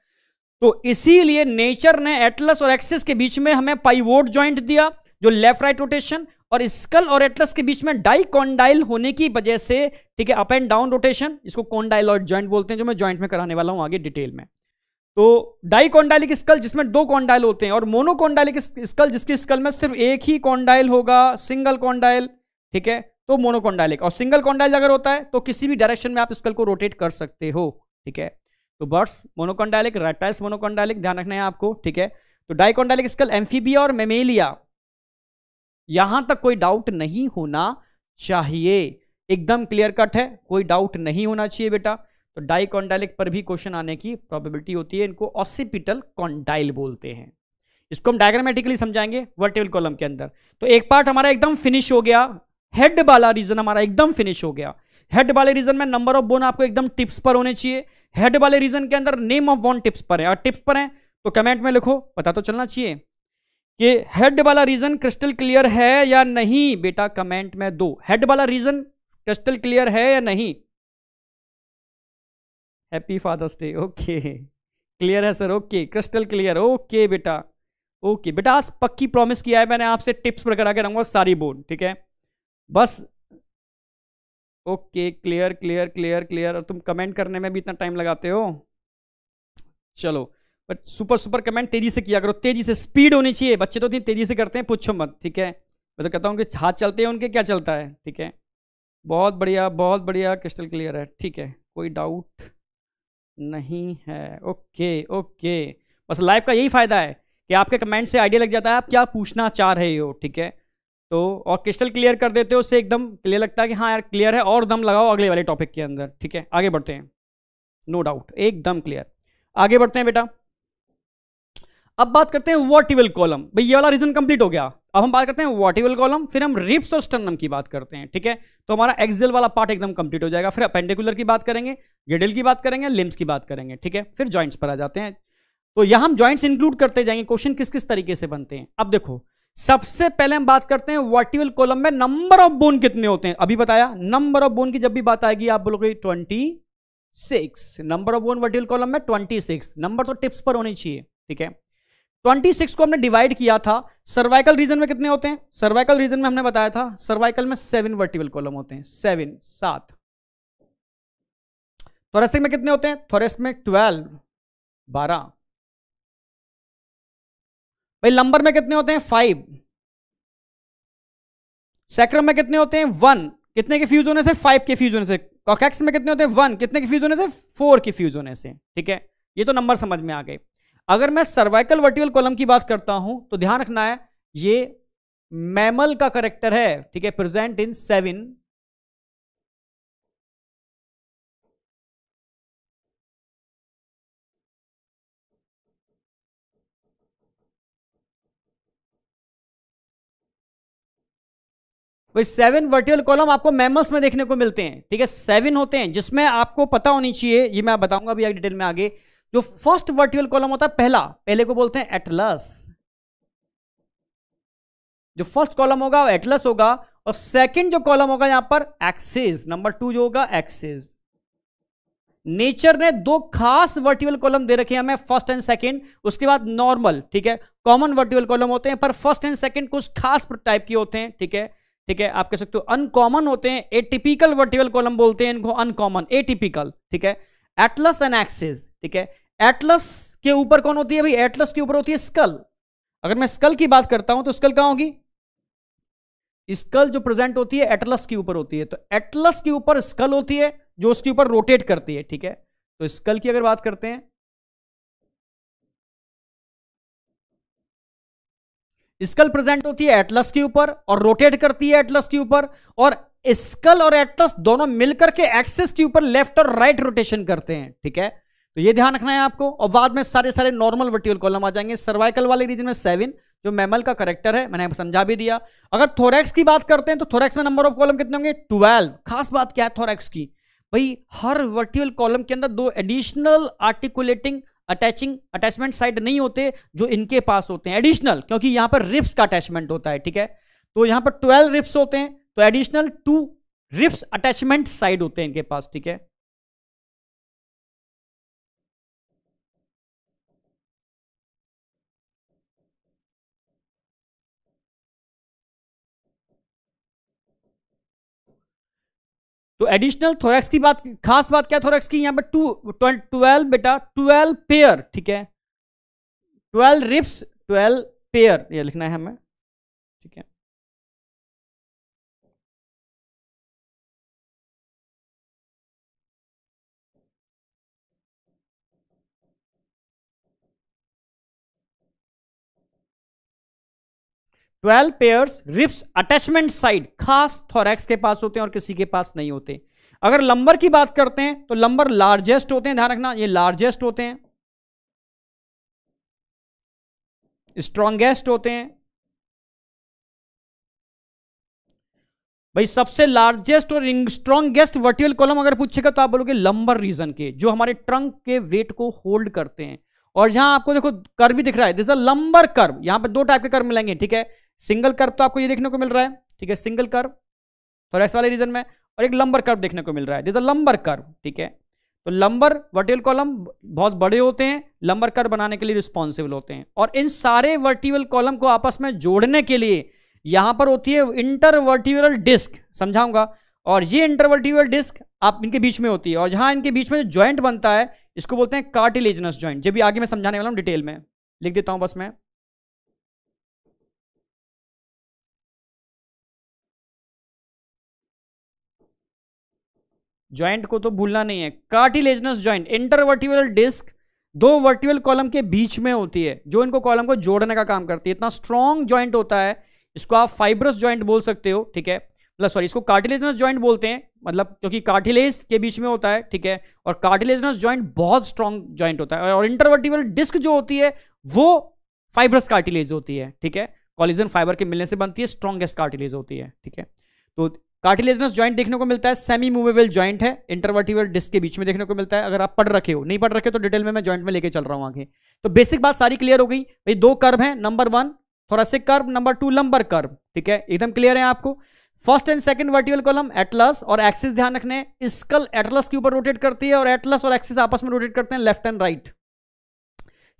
तो इसीलिए नेचर ने एटलस और एक्सिस के बीच में हमें पाइवोट जॉइंट दिया जो लेफ्ट राइट रोटेशन, और स्कल और एटलस के बीच में डाइकोंडाइल होने की वजह से, ठीक है, अप एंड डाउन रोटेशन, इसको कोंडाइलॉइड जॉइंट बोलते हैं, जो मैं जॉइंट में कराने वाला हूं आगे डिटेल में। तो डाइकोंडाइलिक स्कल जिसमें दो कोंडाइल होते हैं, और मोनोकोंडाइलिक स्कल जिसकी स्कल में सिर्फ एक ही कोंडाइल होगा, सिंगल कोंडाइल, ठीक है, तो मोनोकोंडाइलिक। और सिंगल कोंडाइल अगर होता है तो किसी भी डायरेक्शन में आप स्कल को रोटेट कर सकते हो, ठीक है। तो बर्ड्स मोनोकोंडाइलिक, रेप्टाइल्स मोनोकोंडाइलिक, ध्यान रखना है आपको, ठीक है। तो डाइकोंडाइलिक स्कल एम्फीबिया और मेमेलिया, यहां तक कोई डाउट नहीं होना चाहिए, एकदम क्लियर कट है, कोई डाउट नहीं होना चाहिए बेटा। तो डाइकोंडाइलिक पर भी क्वेश्चन आने की प्रोबेबिलिटी होती है, इनको ऑसिपिटल कोंडाइल बोलते हैं, इसको हम डायग्रामेटिकली समझाएंगे वर्टिकल कॉलम के अंदर। तो एक पार्ट हमारा एकदम फिनिश हो गया, हेड वाला रीजन हमारा एकदम फिनिश हो गया। हेड वाले रीजन में नंबर ऑफ बोन आपको एकदम टिप्स पर होने चाहिए, हेड वाले रीजन के अंदर नेम ऑफ बोन टिप्स पर है, और टिप्स पर है तो कमेंट में लिखो, पता तो चलना चाहिए कि हेड वाला रीजन क्रिस्टल क्लियर है या नहीं, बेटा कमेंट में दो, हेड वाला रीजन क्रिस्टल क्लियर है या नहीं। Happy father's day, okay clear है sir, okay crystal clear, okay बेटा, ओके बेटा आज पक्की प्रॉमिस किया है मैंने आपसे, टिप्स पर करा के रखूंगा सारी बोर्ड, ठीक है, बस okay clear clear clear clear. और तुम कमेंट करने में भी इतना टाइम लगाते हो, चलो बट सुपर सुपर कमेंट तेजी से किया करो, तेजी से, स्पीड होनी चाहिए, बच्चे तो इतनी तेजी से करते हैं पूछो मत, ठीक है। मैं तो कहता हूँ कि हाथ चलते हैं उनके, क्या चलता है, ठीक है, बहुत बढ़िया बहुत बढ़िया, क्रिस्टल क्लियर है, ठीक है, कोई डाउट नहीं है, ओके ओके। बस लाइव का यही फ़ायदा है कि आपके कमेंट से आइडिया लग जाता है आप क्या पूछना चाह रहे हो, ठीक है। तो और क्रिस्टल क्लियर कर देते हो, उससे एकदम क्लियर लगता है कि हाँ यार क्लियर है, और दम लगाओ अगले वाले टॉपिक के अंदर, ठीक है, आगे बढ़ते हैं, नो डाउट, एकदम क्लियर, आगे बढ़ते हैं बेटा। अब बात करते हैं वर्टिकल कॉलम, भाई ये वाला रीजन कंप्लीट हो गया, अब हम बात करते हैं वर्टिकल कॉलम, फिर हम रिब्स और स्टर्नम की बात करते हैं, ठीक है। तो हमारा एक्सियल वाला पार्ट एकदम कंप्लीट हो जाएगा, फिर अपेंडिकुलर की बात करेंगे, गिडल की बात करेंगे, लिम्स की बात करेंगे, ठीक है, फिर जॉइंट्स पर आ जाते हैं। तो यहां हम जॉइंट्स इंक्लूड करते जाएंगे, क्वेश्चन किस किस तरीके से बनते हैं। अब देखो सबसे पहले हम बात करते हैं वर्टिकल कॉलम में नंबर ऑफ बोन कितने होते हैं, अभी बताया नंबर ऑफ बोन की जब भी बात आएगी आप बोलोगे 26, number of bone vertical column में 26, नंबर तो टिप्स पर होनी चाहिए, ठीक है। 26 को हमने डिवाइड किया था, सर्वाइकल रीजन में कितने होते हैं, सर्वाइकल रीजन में हमने बताया था सर्वाइकल में 7 वर्टिकल कॉलम होते हैं, 7। थोरेसिक में कितने होते हैं, थोरेस में 12। भाई लंबर में कितने होते हैं, 5। सैक्रम में कितने होते हैं, 1, कितने के फ्यूज होने से, 5 के फ्यूज होने से। कॉकैक्स में कितने होते हैं, 1, कितने के फ्यूज होने से, 4 के फ्यूज होने से, ठीक है। ये तो नंबर समझ में आ गए। अगर मैं सर्वाइकल वर्टिकल कॉलम की बात करता हूं तो ध्यान रखना है ये मैमल का करेक्टर है, ठीक है, प्रेजेंट इन 7 वर्टिकल कॉलम आपको मैमल्स में देखने को मिलते हैं, ठीक है, 7 होते हैं, जिसमें आपको पता होनी चाहिए, ये मैं बताऊंगा अभी डिटेल में आगे। जो फर्स्ट वर्टिकल कॉलम होता है पहले को बोलते हैं एटलस, जो फर्स्ट कॉलम होगा वो एटलस होगा, और सेकंड जो कॉलम होगा यहां पर एक्सिस, नंबर 2 जो होगा एक्सिस। नेचर ने दो खास वर्टिकल कॉलम दे रखे हैं हमें, फर्स्ट एंड सेकंड, उसके बाद नॉर्मल, ठीक है। कॉमन वर्टिकल कॉलम होते हैं पर फर्स्ट एंड सेकंड कुछ खास टाइप के होते हैं, ठीक है ठीक है, आप कह सकते हो अनकॉमन होते हैं, एटिपिकल वर्टिकल कॉलम बोलते हैं इनको, अनकॉमन एटिपिकल। ठीक है, एटलस एंड एक्सिस। ठीक है, एटलस के ऊपर कौन होती है भाई? एटलस के ऊपर होती है स्कल। अगर मैं स्कल की बात करता हूं तो स्कल कहां होगी? स्कल जो प्रेजेंट होती है एटलस के ऊपर होती है, तो एटलस के ऊपर स्कल होती है जो उसके ऊपर रोटेट करती है। ठीक है, तो स्कल की अगर बात करते हैं, स्कल प्रेजेंट होती है एटलस के ऊपर और रोटेट करती है एटलस के ऊपर, और स्कल और एटलस दोनों मिलकर के एक्सिस के ऊपर लेफ्ट और राइट रोटेशन करते हैं। ठीक है, तो ये ध्यान रखना है आपको। और बाद में सारे सारे नॉर्मल वर्टिकल कॉलम आ जाएंगे। सर्वाइकल वाले रीजन में 7 जो मैमल का करेक्टर है, मैंने समझा भी दिया। अगर थोरैक्स की बात करते हैं तो थोरैक्स में नंबर ऑफ कॉलम कितने होंगे? 12। खास बात क्या है थोरैक्स की भाई? हर वर्टिकल कॉलम के अंदर 2 एडिशनल आर्टिकुलेटिंग अटैचमेंट साइड नहीं होते जो इनके पास होते हैं एडिशनल, क्योंकि यहां पर रिप्स का अटैचमेंट होता है। ठीक है, तो यहां पर 12 रिप्स होते हैं, तो एडिशनल 2 रिप्स अटैचमेंट साइड होते हैं इनके पास। ठीक है, तो एडिशनल थोरैक्स की बात, खास बात क्या थोरैक्स की? यहां पर 12 बेटा 12 पेयर। ठीक है, 12 रिप्स 12 पेयर ये लिखना है हमें। ठीक है, twelve pairs ribs attachment side खास थोरैक्स के पास होते हैं और किसी के पास नहीं होते। अगर लंबर की बात करते हैं तो लंबर लार्जेस्ट होते हैं, ध्यान रखना ये लार्जेस्ट होते हैं, स्ट्रॉन्गेस्ट होते हैं भाई। सबसे लार्जेस्ट और स्ट्रॉन्गेस्ट वर्टिकल कॉलम अगर पूछेगा तो आप बोलोगे लंबर रीजन के, जो हमारे ट्रंक के वेट को होल्ड करते हैं। और यहां आपको देखो कर्व भी दिख रहा है, this is a lumbar curve. यहां पे 2 टाइप के कर्व मिलेंगे। ठीक है, सिंगल कर्व तो आपको ये देखने को मिल रहा है, ठीक है सिंगल कर्व थोरैक्स वाले रीजन में, और एक लंबर कर्व देखने को मिल रहा है, this is a lumbar curve. ठीक है, तो लंबर वर्टिकल कॉलम बहुत बड़े होते हैं, लंबर कर्व बनाने के लिए रिस्पॉन्सिबल होते हैं। और इन सारे वर्टिकल कॉलम को आपस में जोड़ने के लिए यहां पर होती है इंटरवर्टिकल डिस्क, समझाऊंगा। और ये इंटरवर्टिकल डिस्क आप इनके बीच में होती है, और जहां इनके बीच में जो ज्वाइंट बनता है इसको बोलते हैं कार्टिलेजनस ज्वाइंट, जो भी आगे मैं समझाने वाला हूं डिटेल में। लिख देता हूं बस मैं, ज्वाइंट को तो भूलना नहीं है। Cartilaginous joint intervertebral disc 2 vertical column के बीच में होती है, जो इनको कॉलम को जोड़ने का काम करती है। इतना स्ट्रॉन्ग ज्वाइंट होता है, इसको आप फाइब्रस ज्वाइंट बोल सकते हो। ठीक है, सॉरी इसको कार्टिलेजनस ज्वाइंट बोलते हैं, मतलब क्योंकि कार्टिलेज के बीच में होता है। ठीक है, और कार्टिलेजनस ज्वाइंट बहुत स्ट्रॉन्ग ज्वाइंट होता है। और इंटरवर्टिकल डिस्क जो होती है वो फाइब्रस कार्टिलेज होती है। ठीक है, कॉलेजन फाइबर के मिलने से बनती है, स्ट्रॉन्गेस्ट कार्टिलेज होती है। ठीक है, तो कार्टिलेजनस ज्वाइंट देखने को मिलता है, सेमी मूवेबल ज्वाइंट है, इंटरवर्टिकल डिस्क के बीच में देखने को मिलता है। अगर आप पढ़ रखे हो, नहीं पढ़ रखे तो डिटेल में मैं ज्वाइंट में लेके चल रहा हूं आगे। तो बेसिक बात सारी क्लियर हो गई भाई। 2 कर्व है, number 1 thoracic curve, number 2 lumbar curve. ठीक है, एकदम क्लियर है आपको। First and second vertical column atlas और एक्सिस, ध्यान रखने स्कल एटलस के ऊपर रोटेट करती है, और एटलस और एक्सिस आपस में रोटेट करते हैं left and right.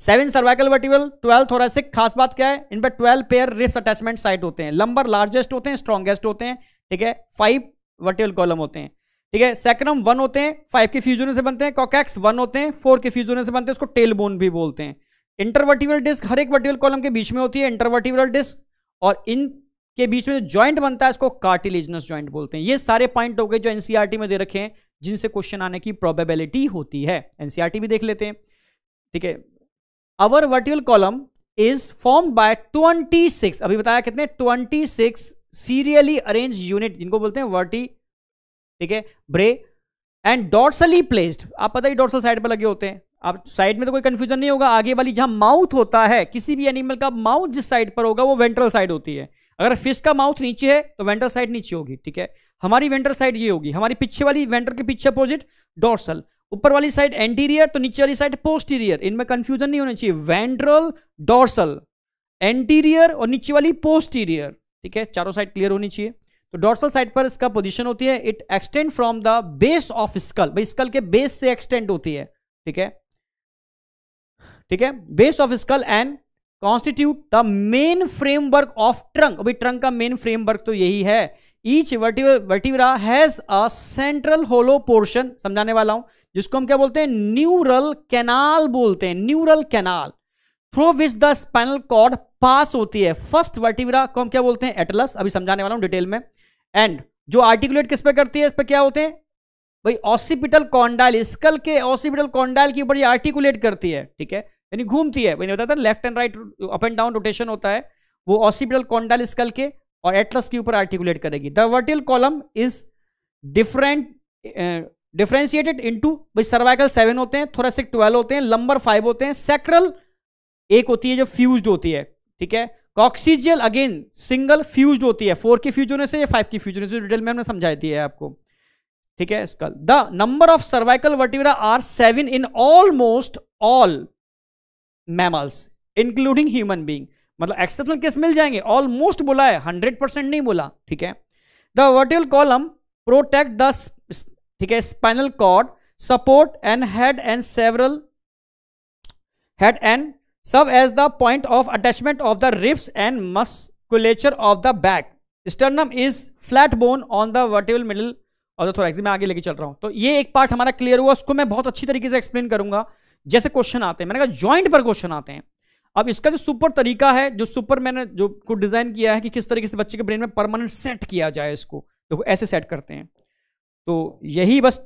7 cervical vertical, 12 thoracic. खास बात क्या है, इन पर 12 पेयर रिप्स अटैचमेंट साइट होते हैं। लंबर लार्जेस्ट होते हैं, स्ट्रॉन्गेस्ट होते हैं। ठीक है, 5 वर्टिकल कॉलम होते हैं। ठीक है, सैक्रम 1 होते हैं, 5 के फ्यूजन से बनते हैं। कॉकैक्स 1 होते हैं, 4 के फ्यूजन से बनते हैं, उसको टेल बोन भी बोलते हैं। इंटरवर्टिकल डिस्क हर एक वर्टिकल कॉलम के बीच में होती है, इंटरवर्टिकल डिस्क, और इन के बीच में जो ज्वाइंट बनता है इसको कार्टिलेजनस ज्वाइंट बोलते हैं। ये सारे पॉइंट हो गए जो एनसीईआरटी में दे रखे हैं, जिनसे क्वेश्चन आने की प्रोबेबिलिटी होती है। एनसीईआरटी भी देख लेते हैं। ठीक है, our vertical column is formed by 26, अभी बताया कितने, 26 सीरियली अरेंज यूनिट, जिनको बोलते हैं वर्टी। ठीक है, ब्रे एंड डॉर्सली प्लेस्ड, आप पता ही डॉर्सल साइड पर लगे होते हैं। आप साइड में तो कोई कंफ्यूजन नहीं होगा। आगे वाली जहां माउथ होता है, किसी भी एनिमल का माउथ जिस साइड पर होगा वो वेंट्रल साइड होती है। अगर फिश का माउथ नीचे है तो वेंट्रल साइड नीचे होगी। ठीक है, हमारी वेंट्रल साइड ये होगी, हमारी पीछे वाली वेंट्रल के पीछे अपोजिट डॉर्सल, ऊपर वाली साइड एंटीरियर, तो नीचे वाली साइड पोस्टीरियर। इनमें कंफ्यूजन नहीं होना चाहिए, वेंट्रल डॉर्सल एंटीरियर और नीचे वाली पोस्टीरियर। ठीक है, चारों साइड क्लियर होनी चाहिए। तो डॉर्सल साइड पर इसका पोजिशन होती है। It extend from the base of skull, भाई स्कल के बेस से एक्सटेंड होती है। ठीक है, base of skull and constitute the main framework of trunk. अभी ट्रंक का मेन फ्रेमवर्क तो यही है। Each vertebra has a central hollow portion, समझाने वाला हूं, जिसको हम क्या बोलते हैं, न्यूरल कैनाल बोलते हैं, neural canal through which the spinal cord pass होती है। फर्स्ट वर्टिब्रा को हम क्या बोलते हैं, एटलस, अभी समझाने वाला हूं डिटेल में। एंड जो आर्टिकुलेट किस पे करती है, इस पे क्या होते हैं भाई, ऑसिपिटल कॉन्डाइल, स्कल के ऑसिपिटल कॉन्डाइल के ऊपर ये आर्टिकुलेट करती है, ठीक है, यानी घूमती है। मैंने बताया था left and right up and down rotation होता है, वो ऑसिपिटल कॉन्डाइल स्कल के और एटलस के ऊपर आर्टिकुलेट करेगी। The vertebral column is differentiated into भाई सर्वाइकल 7 होते हैं, थोरेसिक 12 होते हैं, लंबर 5 होते हैं, सैक्रल 1 होती है जो फ्यूज्ड होती है, ठीक है, कॉक्सिजियल अगेन सिंगल फ्यूज्ड होती है, 4 की फ्यूज होने से या 5 की फ्यूज होने से, डिटेल में हमने समझाई दी है आपको, ठीक है। Skull the number of cervical vertebra are 7 in almost all mammals including human being, मतलब एक्सेप्शनल केस मिल जाएंगे, ऑलमोस्ट बोला है, 100% नहीं बोला, ठीक है। The vertebral column protect the, ठीक है, spinal cord, support and head and several head and serve as the point of attachment of the ribs and musculature of the back. Sternum is flat bone on the vertebral middle और thorax, में आगे लेके चल रहा हूं। तो ये एक पार्ट हमारा क्लियर हुआ, उसको मैं बहुत अच्छी तरीके से एक्सप्लेन करूंगा जैसे क्वेश्चन आते हैं। मैंने कहा ज्वाइंट पर क्वेश्चन आते हैं। अब इसका जो सुपर तरीका है, जो सुपर मैंने जो को डिजाइन किया है कि किस तरीके से बच्चे के ब्रेन में परमानेंट सेट किया जाए इसको, देखो ऐसे सेट करते हैं। तो यही बस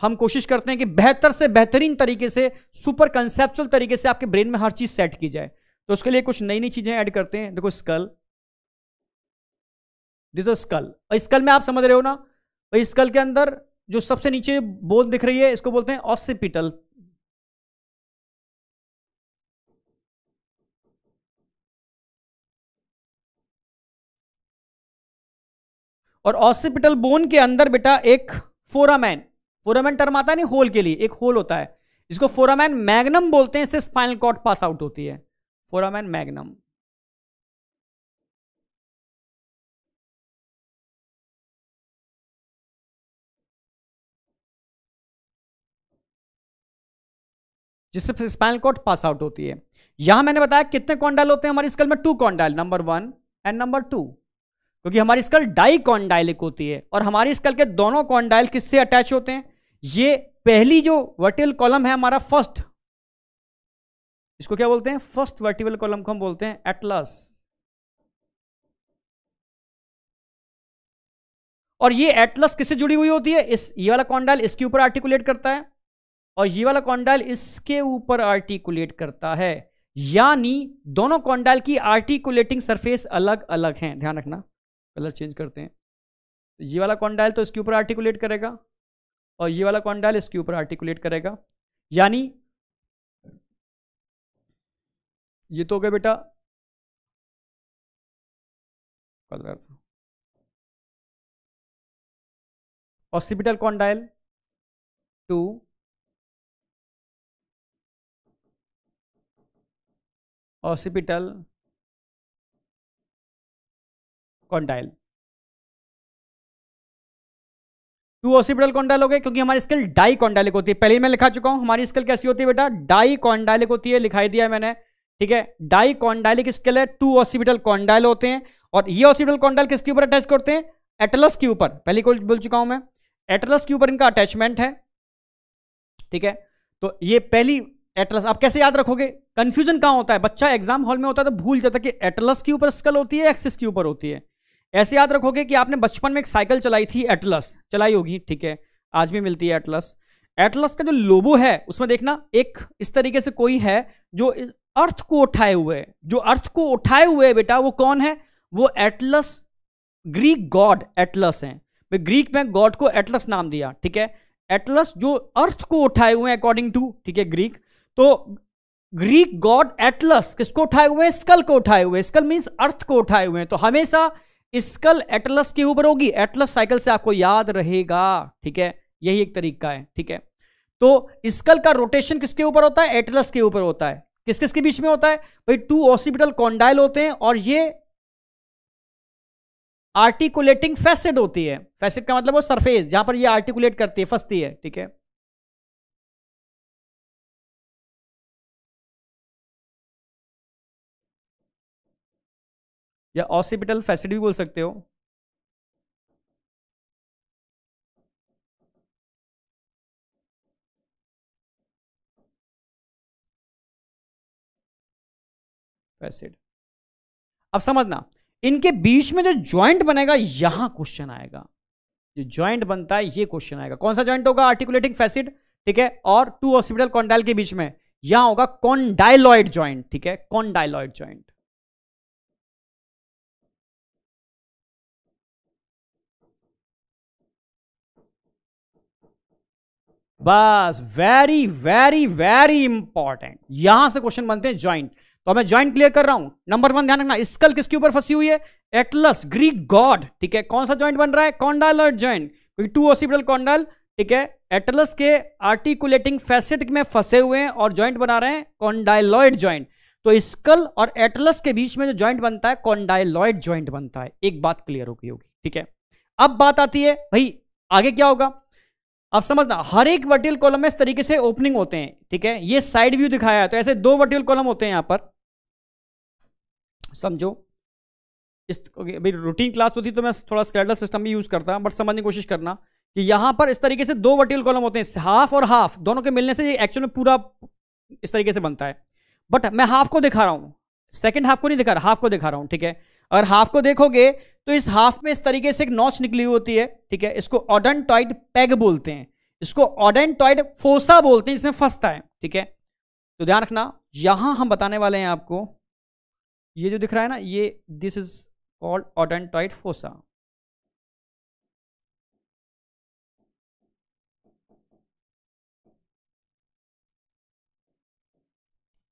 हम कोशिश करते हैं कि बेहतर से बेहतरीन तरीके से, सुपर कंसेप्चुअल तरीके से आपके ब्रेन में हर चीज सेट की जाए। तो उसके लिए कुछ नई नई चीजें ऐड करते हैं। देखो स्कल, दिस इज स्कल, और स्कल में आप समझ रहे हो ना, और स्कल के अंदर जो सबसे नीचे बोन दिख रही है इसको बोलते हैं ऑसिपिटल, और ऑसिपिटल बोन के अंदर बेटा एक फोरामैन, फोरामैन टर्म आता है नहीं, होल के लिए एक होल होता है, इसको फोरामैन मैग्नम बोलते हैं, इससे स्पाइनल कॉर्ड पास आउट होती है, फोरामैन मैग्नम। जिससे स्पाइनल कॉर्ड पास आउट होती है। यहां मैंने बताया कितने कॉन्डाइल होते हैं हमारी स्कल में, 2 कॉन्डाइल, नंबर 1 एंड नंबर 2, क्योंकि हमारी स्कल डाइकॉन्डाइलिक होती है, और हमारी स्कल के दोनों कॉन्डाइल किससे अटैच होते हैं, ये पहली जो वर्टिब्रल कॉलम है हमारा फर्स्ट, इसको क्या बोलते हैं, फर्स्ट वर्टिब्रल कॉलम को हम बोलते हैं एटलस, और ये एटलस किससे जुड़ी हुई होती है, इस ये वाला कॉन्डाइल इसके ऊपर आर्टिकुलेट करता है और ये वाला कॉन्डाइल इसके ऊपर आर्टिकुलेट करता है, यानी दोनों कॉन्डाइल की आर्टिकुलेटिंग सरफेस अलग अलग हैं। ध्यान रखना, कलर चेंज करते हैं। ये वाला कॉन्डाइल तो इसके ऊपर आर्टिकुलेट करेगा और ये वाला कॉन्डाइल इसके ऊपर आर्टिकुलेट करेगा, यानी ये तो हो गया बेटा colour occipital condyle 2 occipital condyle, 2 occipital condyle हो गए, क्योंकि हमारी स्कल डाइकॉन्डाइलिक होती है। पहले ही मैं लिखा चुका हूं हमारी स्कल कैसी होती है बेटा, डाइकॉन्डाइलिक होती है, लिखाई दिया मैंने, ठीक है, डाइकॉन्डाइलिक स्कल है, 2 ऑसिपिटल कॉन्डाइल होते हैं, और ये ऑसिपिटल कॉन्डाइल किसके ऊपर अटैच करते हैं, एटलस के ऊपर, पहले को बोल चुका हूं मैं, एटलस के ऊपर इनका अटैचमेंट है, ठीक है। तो ये पहली एटलस, आप कैसे याद रखोगे, कंफ्यूजन कहां होता है, बच्चा एग्जाम हॉल में होता है तो भूल जाता है कि एटलस के ऊपर स्कल होती है एक्सिस के ऊपर होती है। ऐसे याद रखोगे कि आपने बचपन में एक साइकिल चलाई थी, एटलस चलाई होगी, ठीक है, आज भी मिलती है एटलस। एटलस का जो लोगो है उसमें देखना एक इस तरीके से कोई है जो अर्थ को उठाए हुए, जो अर्थ को उठाए हुए बेटा वो कौन है, वो एटलस, ग्रीक गॉड एटलस है, ग्रीक में गॉड को एटलस नाम दिया, ठीक है, एटलस जो अर्थ को उठाए हुए अकॉर्डिंग टू, ठीक है, ग्रीक, तो ग्रीक गॉड एटलस किसको उठाए हुए हैं, स्कल को उठाए हुए, स्कल मींस अर्थ को उठाए हुए हैं, तो हमेशा स्कल एटलस के ऊपर होगी, एटलस साइकिल से आपको याद रहेगा, ठीक है, यही एक तरीका है, ठीक है। तो स्कल का रोटेशन किसके ऊपर होता है, एटलस के ऊपर होता है, किस किस के बीच में होता है भाई, 2 ऑसिपिटल कॉन्डाइल होते हैं और ये आर्टिकुलेटिंग फैसेट होती है, फैसेट का मतलब वो सरफेस जहां पर ये आर्टिकुलेट करती है, फंसती है, ठीक है। या ऑसिपिटल फैसेट भी बोल सकते हो। फैसेट। अब समझना, इनके बीच में जो ज्वाइंट बनेगा यहां क्वेश्चन आएगा, जो ज्वाइंट बनता है ये क्वेश्चन आएगा। कौन सा ज्वाइंट होगा? आर्टिकुलेटिंग फैसेट, ठीक है, और टू ऑसिपिटल कॉन्डाइल के बीच में यहां होगा कॉन्डाइलॉइड ज्वाइंट, ठीक है, कॉन्डाइलॉइड ज्वाइंट। बस वेरी वेरी वेरी इंपॉर्टेंट, यहां से क्वेश्चन बनते हैं ज्वाइंट। तो मैं ज्वाइंट क्लियर कर रहा हूं। नंबर 1 ध्यान रखना, स्कल किसके ऊपर फंसी हुई है? एटलस, ग्रीक गॉड, ठीक है। कौन सा ज्वाइंट बन रहा है? कॉन्डाइलॉइड ज्वाइंट, क्योंकि टू ऑसिपिटल कॉन्डाइल, ठीक है, एटलस के आर्टिकुलेटिंग फैसेट में फंसे हुए हैं और ज्वाइंट बना रहे हैं कॉन्डाइलॉइड ज्वाइंट। तो स्कल और एटलस के बीच में जो ज्वाइंट बनता है कॉन्डाइलॉइड ज्वाइंट बनता है, एक बात क्लियर हो गई होगी, ठीक है। अब बात आती है भाई आगे क्या होगा। अब समझना, हर एक वर्टिकल कॉलम में इस तरीके से ओपनिंग होते हैं, ठीक है, ये साइड व्यू दिखाया है तो ऐसे 2 वर्टिकल कॉलम होते हैं यहां पर, समझो। इस भाई रूटीन क्लास होती तो मैं थोड़ा स्कैडर सिस्टम भी यूज करता बट समझने की कोशिश करना कि यहां पर इस तरीके से 2 वर्टिकल कॉलम होते हैं, हाफ और हाफ, दोनों के मिलने से ये एक्चुअल में पूरा इस तरीके से बनता है। बट मैं हाफ को दिखा रहा हूं, सेकंड हाफ को नहीं दिखा रहा, हाफ को दिखा रहा हूं, ठीक है। अगर हाफ को देखोगे तो इस हाफ में इस तरीके से एक नॉच निकली हुई होती है, ठीक है, इसको ऑडेंटॉइड पैग बोलते हैं, इसको ऑडेंटॉइड फोसा बोलते हैं, इसमें फंसता है, ठीक है। तो ध्यान रखना, यहां हम बताने वाले हैं आपको, ये जो दिख रहा है ना, ये this is called odontoid fossa,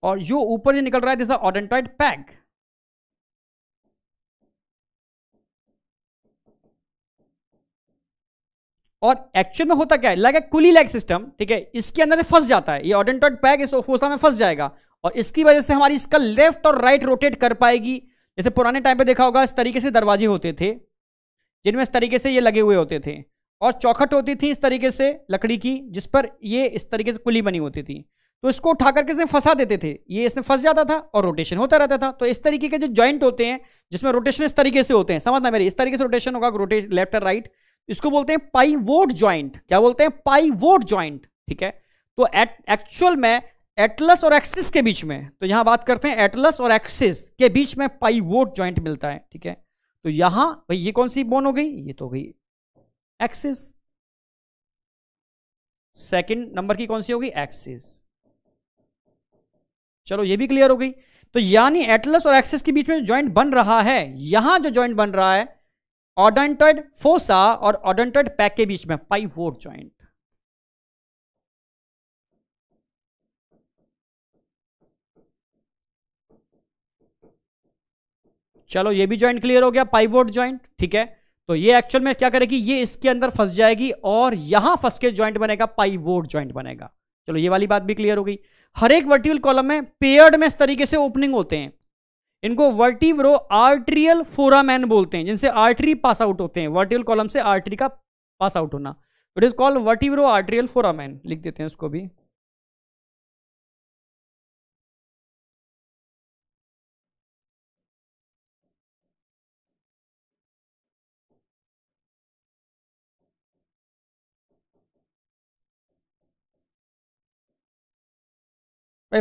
और जो ऊपर से निकल रहा है दिस इज ऑडेंटॉइड पैग। और एक्चुअल में होता क्या है, like a pulley like system, ठीक है, इसके अंदर फंस जाता है ये ऑडेंटॉइड पैग, इस फोसा में फंस जाएगा और इसकी वजह से हमारी इसका लेफ्ट और राइट रोटेट कर पाएगी। जैसे पुराने टाइम पे देखा होगा इस तरीके से दरवाजे होते थे जिनमें इस तरीके से ये लगे हुए होते थे, और चौखट होती थी इस तरीके से लकड़ी की जिस पर ये इस तरीके से कुली बनी होती थी, तो इसको उठा करके इसमें फंसा देते थे, ये इसमें फंस जाता था और रोटेशन होता रहता था। तो इस तरीके के जो ज्वाइंट होते हैं जिसमें रोटेशन इस तरीके से होते हैं, समझना मेरे, इस तरीके से रोटेशन होगा रोटेशन लेफ्ट और राइट, इसको बोलते हैं पाइवोट ज्वाइंट। क्या बोलते हैं? पाइवोट ज्वाइंट, ठीक है। तो एक्चुअल में एटलस और एक्सिस के बीच में, तो यहां बात करते हैं एटलस और एक्सिस के बीच में पाइवोट ज्वाइंट मिलता है, ठीक है। तो यहां भाई ये कौन सी बोन हो गई? ये तो हो गई एक्सिस, सेकंड नंबर की कौन सी होगी? एक्सिस। चलो ये भी क्लियर हो गई। तो यानी एटलस और एक्सिस के बीच में ज्वाइंट बन रहा है, यहां जो ज्वाइंट बन रहा है ऑडेंटॉइड फोसा और ऑडेंटॉइड पैक के बीच में पाइवोट ज्वाइंट। चलो ये भी ज्वाइंट क्लियर हो गया, पाइवोट ज्वाइंट, ठीक है। तो ये एक्चुअल में क्या करेगी, ये इसके अंदर फंस जाएगी और यहां फंस के ज्वाइंट बनेगा, पाइवोट ज्वाइंट बनेगा। चलो ये वाली बात भी क्लियर हो गई। हर एक वर्टिकल कॉलम में पेयर्ड में इस तरीके से ओपनिंग होते हैं, इनको वर्टिब्रो आर्ट्रियल फोरामैन बोलते हैं, जिनसे आर्टरी पास आउट होते हैं, वर्टिकल कॉलम से आर्टरी का पास आउट होना, it is called vertebro arterial foramen, लिख देते हैं उसको भी।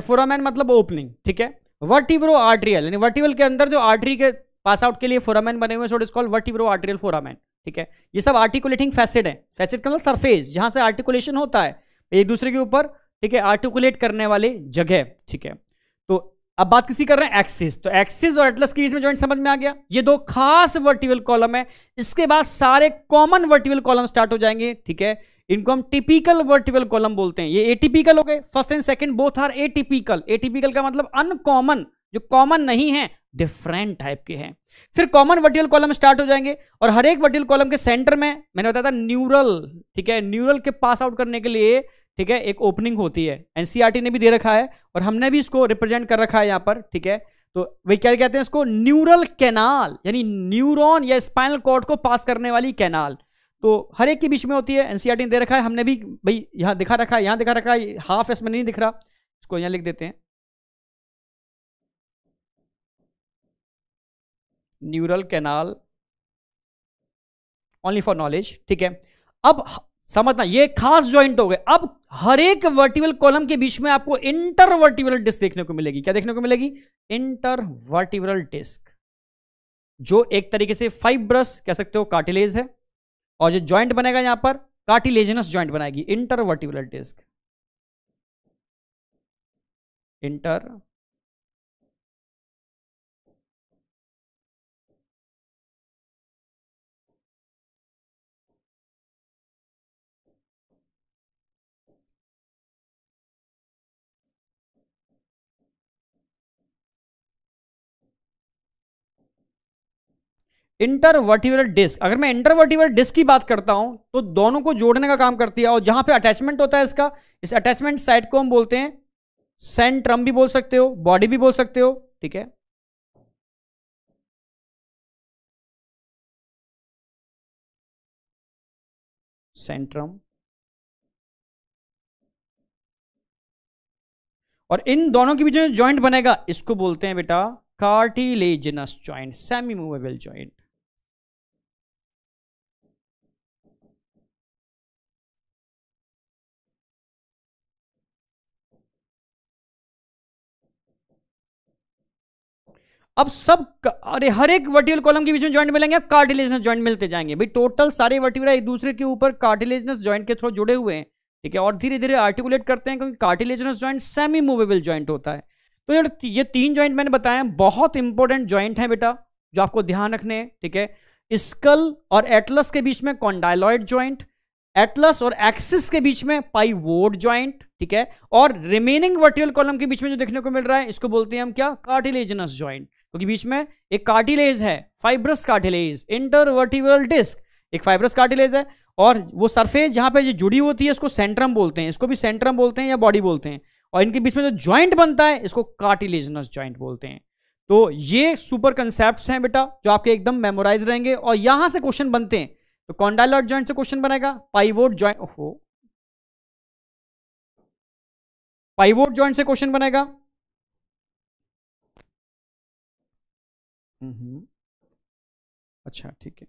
फोरामैन मतलब ओपनिंग, ठीक है। वर्टिब्रो आर्ट्रियल यानी वर्टिब्रल के अंदर जो आर्टरी के पास आउट के लिए फोरामैन बने हुए हैं, it's called vertebro arterial foramen, ठीक है। ये सब आर्टिकुलेटिंग फैसेट है, फैसेट का मतलब सरफेस, जहां से आर्टिकुलेशन होता है एक दूसरे के ऊपर, ठीक है, आर्टिकुलेट करने वाले जगह, ठीक है। तो अब बात किसी कर रहे हैं एक्सिस, तो एक्सिस और एटलस के बीच में ज्वाइंट समझ में आ गया। ये 2 खास वर्टिकल कॉलम है, इसके बाद सारे कॉमन वर्टिकल कॉलम स्टार्ट हो जाएंगे, ठीक है। इनको हम टिपिकल वर्टिकल कॉलम बोलते हैं, ये एटिपिकल हो गए, first and second both are atypical. Atypical का मतलब अनकॉमन, जो कॉमन नहीं है, डिफरेंट टाइप के हैं। फिर कॉमन वर्टिकल कॉलम स्टार्ट हो जाएंगे और हर एक वर्टिकल कॉलम के सेंटर में मैंने बताया था न्यूरल, ठीक है, न्यूरल के पास आउट करने के लिए, ठीक है, एक ओपनिंग होती है। एनसीईआरटी ने भी दे रखा है और हमने भी इसको रिप्रेजेंट कर रखा है यहाँ पर, ठीक है। तो वे क्या कहते हैं इसको? न्यूरल कैनाल, यानी न्यूरॉन या स्पाइनल कॉर्ड को पास करने वाली कैनाल। तो हर एक के बीच में होती है, एनसीईआरटी ने दे रखा है, हमने भी भाई यहाँ दिखा रखा है, यहाँ दिखा रखा है, हाफ इसमें नहीं दिख रहा, इसको यहाँ लिख देते हैं। Neural canal only for knowledge. ठीक है, अब समझना ये खास ज्वाइंट हो गए। अब हर एक वर्टिकल कॉलम के बीच में आपको इंटरवर्टिब्रल डिस्क देखने को मिलेगी। क्या देखने को मिलेगी? इंटरवर्टिब्रल डिस्क, जो एक तरीके से फाइब्रस कह सकते हो कार्टिलेज है, और जो ज्वाइंट बनेगा यहां पर कार्टिलेजिनस ज्वाइंट बनाएगी इंटरवर्टिब्रल डिस्क। इंटरवर्टिब्रल डिस्क, अगर मैं इंटरवर्टिब्रल डिस्क की बात करता हूं तो दोनों को जोड़ने का काम करती है, और जहां पे अटैचमेंट होता है इसका, इस अटैचमेंट साइड को हम बोलते हैं सेंट्रम भी बोल सकते हो, बॉडी भी बोल सकते हो। ठीक है, सेंट्रम, और इन दोनों के बीच में ज्वाइंट बनेगा इसको बोलते हैं बेटा cartilaginous joint, semi movable joint. अब सब अरे हर एक वर्टिकल कॉलम के बीच में ज्वाइंट मिलेंगे, अब कार्टिलेजिनस ज्वाइंट मिलते जाएंगे भाई। टोटल सारे वर्टिब्रा एक दूसरे के ऊपर कार्टिलेजिनस ज्वाइंट के थ्रू जुड़े हुए हैं। ठीक है, और धीरे धीरे आर्टिकुलेट करते हैं, क्योंकि cartilaginous joint semi movable joint होता है। तो ये तीन ज्वाइंट मैंने बताया बहुत इंपॉर्टेंट ज्वाइंट हैं बेटा, जो आपको ध्यान रखने हैं। ठीक है, स्कल और एटलस के बीच में कॉन्डाइलॉइड ज्वाइंट, एटलस और एक्सिस के बीच में पाइवोट ज्वाइंट। ठीक है, और रिमेनिंग वर्टिकल कॉलम के बीच में जो देखने को मिल रहा है इसको बोलते हैं हम क्या? कार्टिलेजिनस ज्वाइंट, क्योंकि बीच में एक कार्टिलेज है, फाइब्रस कार्टिलेज। इंटरवर्टिब्रल डिस्क एक फाइब्रस कार्टिलेज है, और वो सरफेस जहां पे जुड़ी होती है इसको सेंट्रम बोलते हैं, इसको भी सेंट्रम बोलते हैं या बॉडी बोलते हैं, और इनके बीच में जो ज्वाइंट बनता है इसको कार्टिलेजिनस ज्वाइंट बोलते हैं। तो ये सुपर कंसेप्ट्स हैं बेटा, जो आपके एकदम मेमोराइज रहेंगे, और यहां से क्वेश्चन बनते हैं। तो कॉन्डाइलॉइड ज्वाइंट से क्वेश्चन बनेगा, पाइवोट ज्वाइंट से क्वेश्चन बनेगा, अच्छा ठीक है,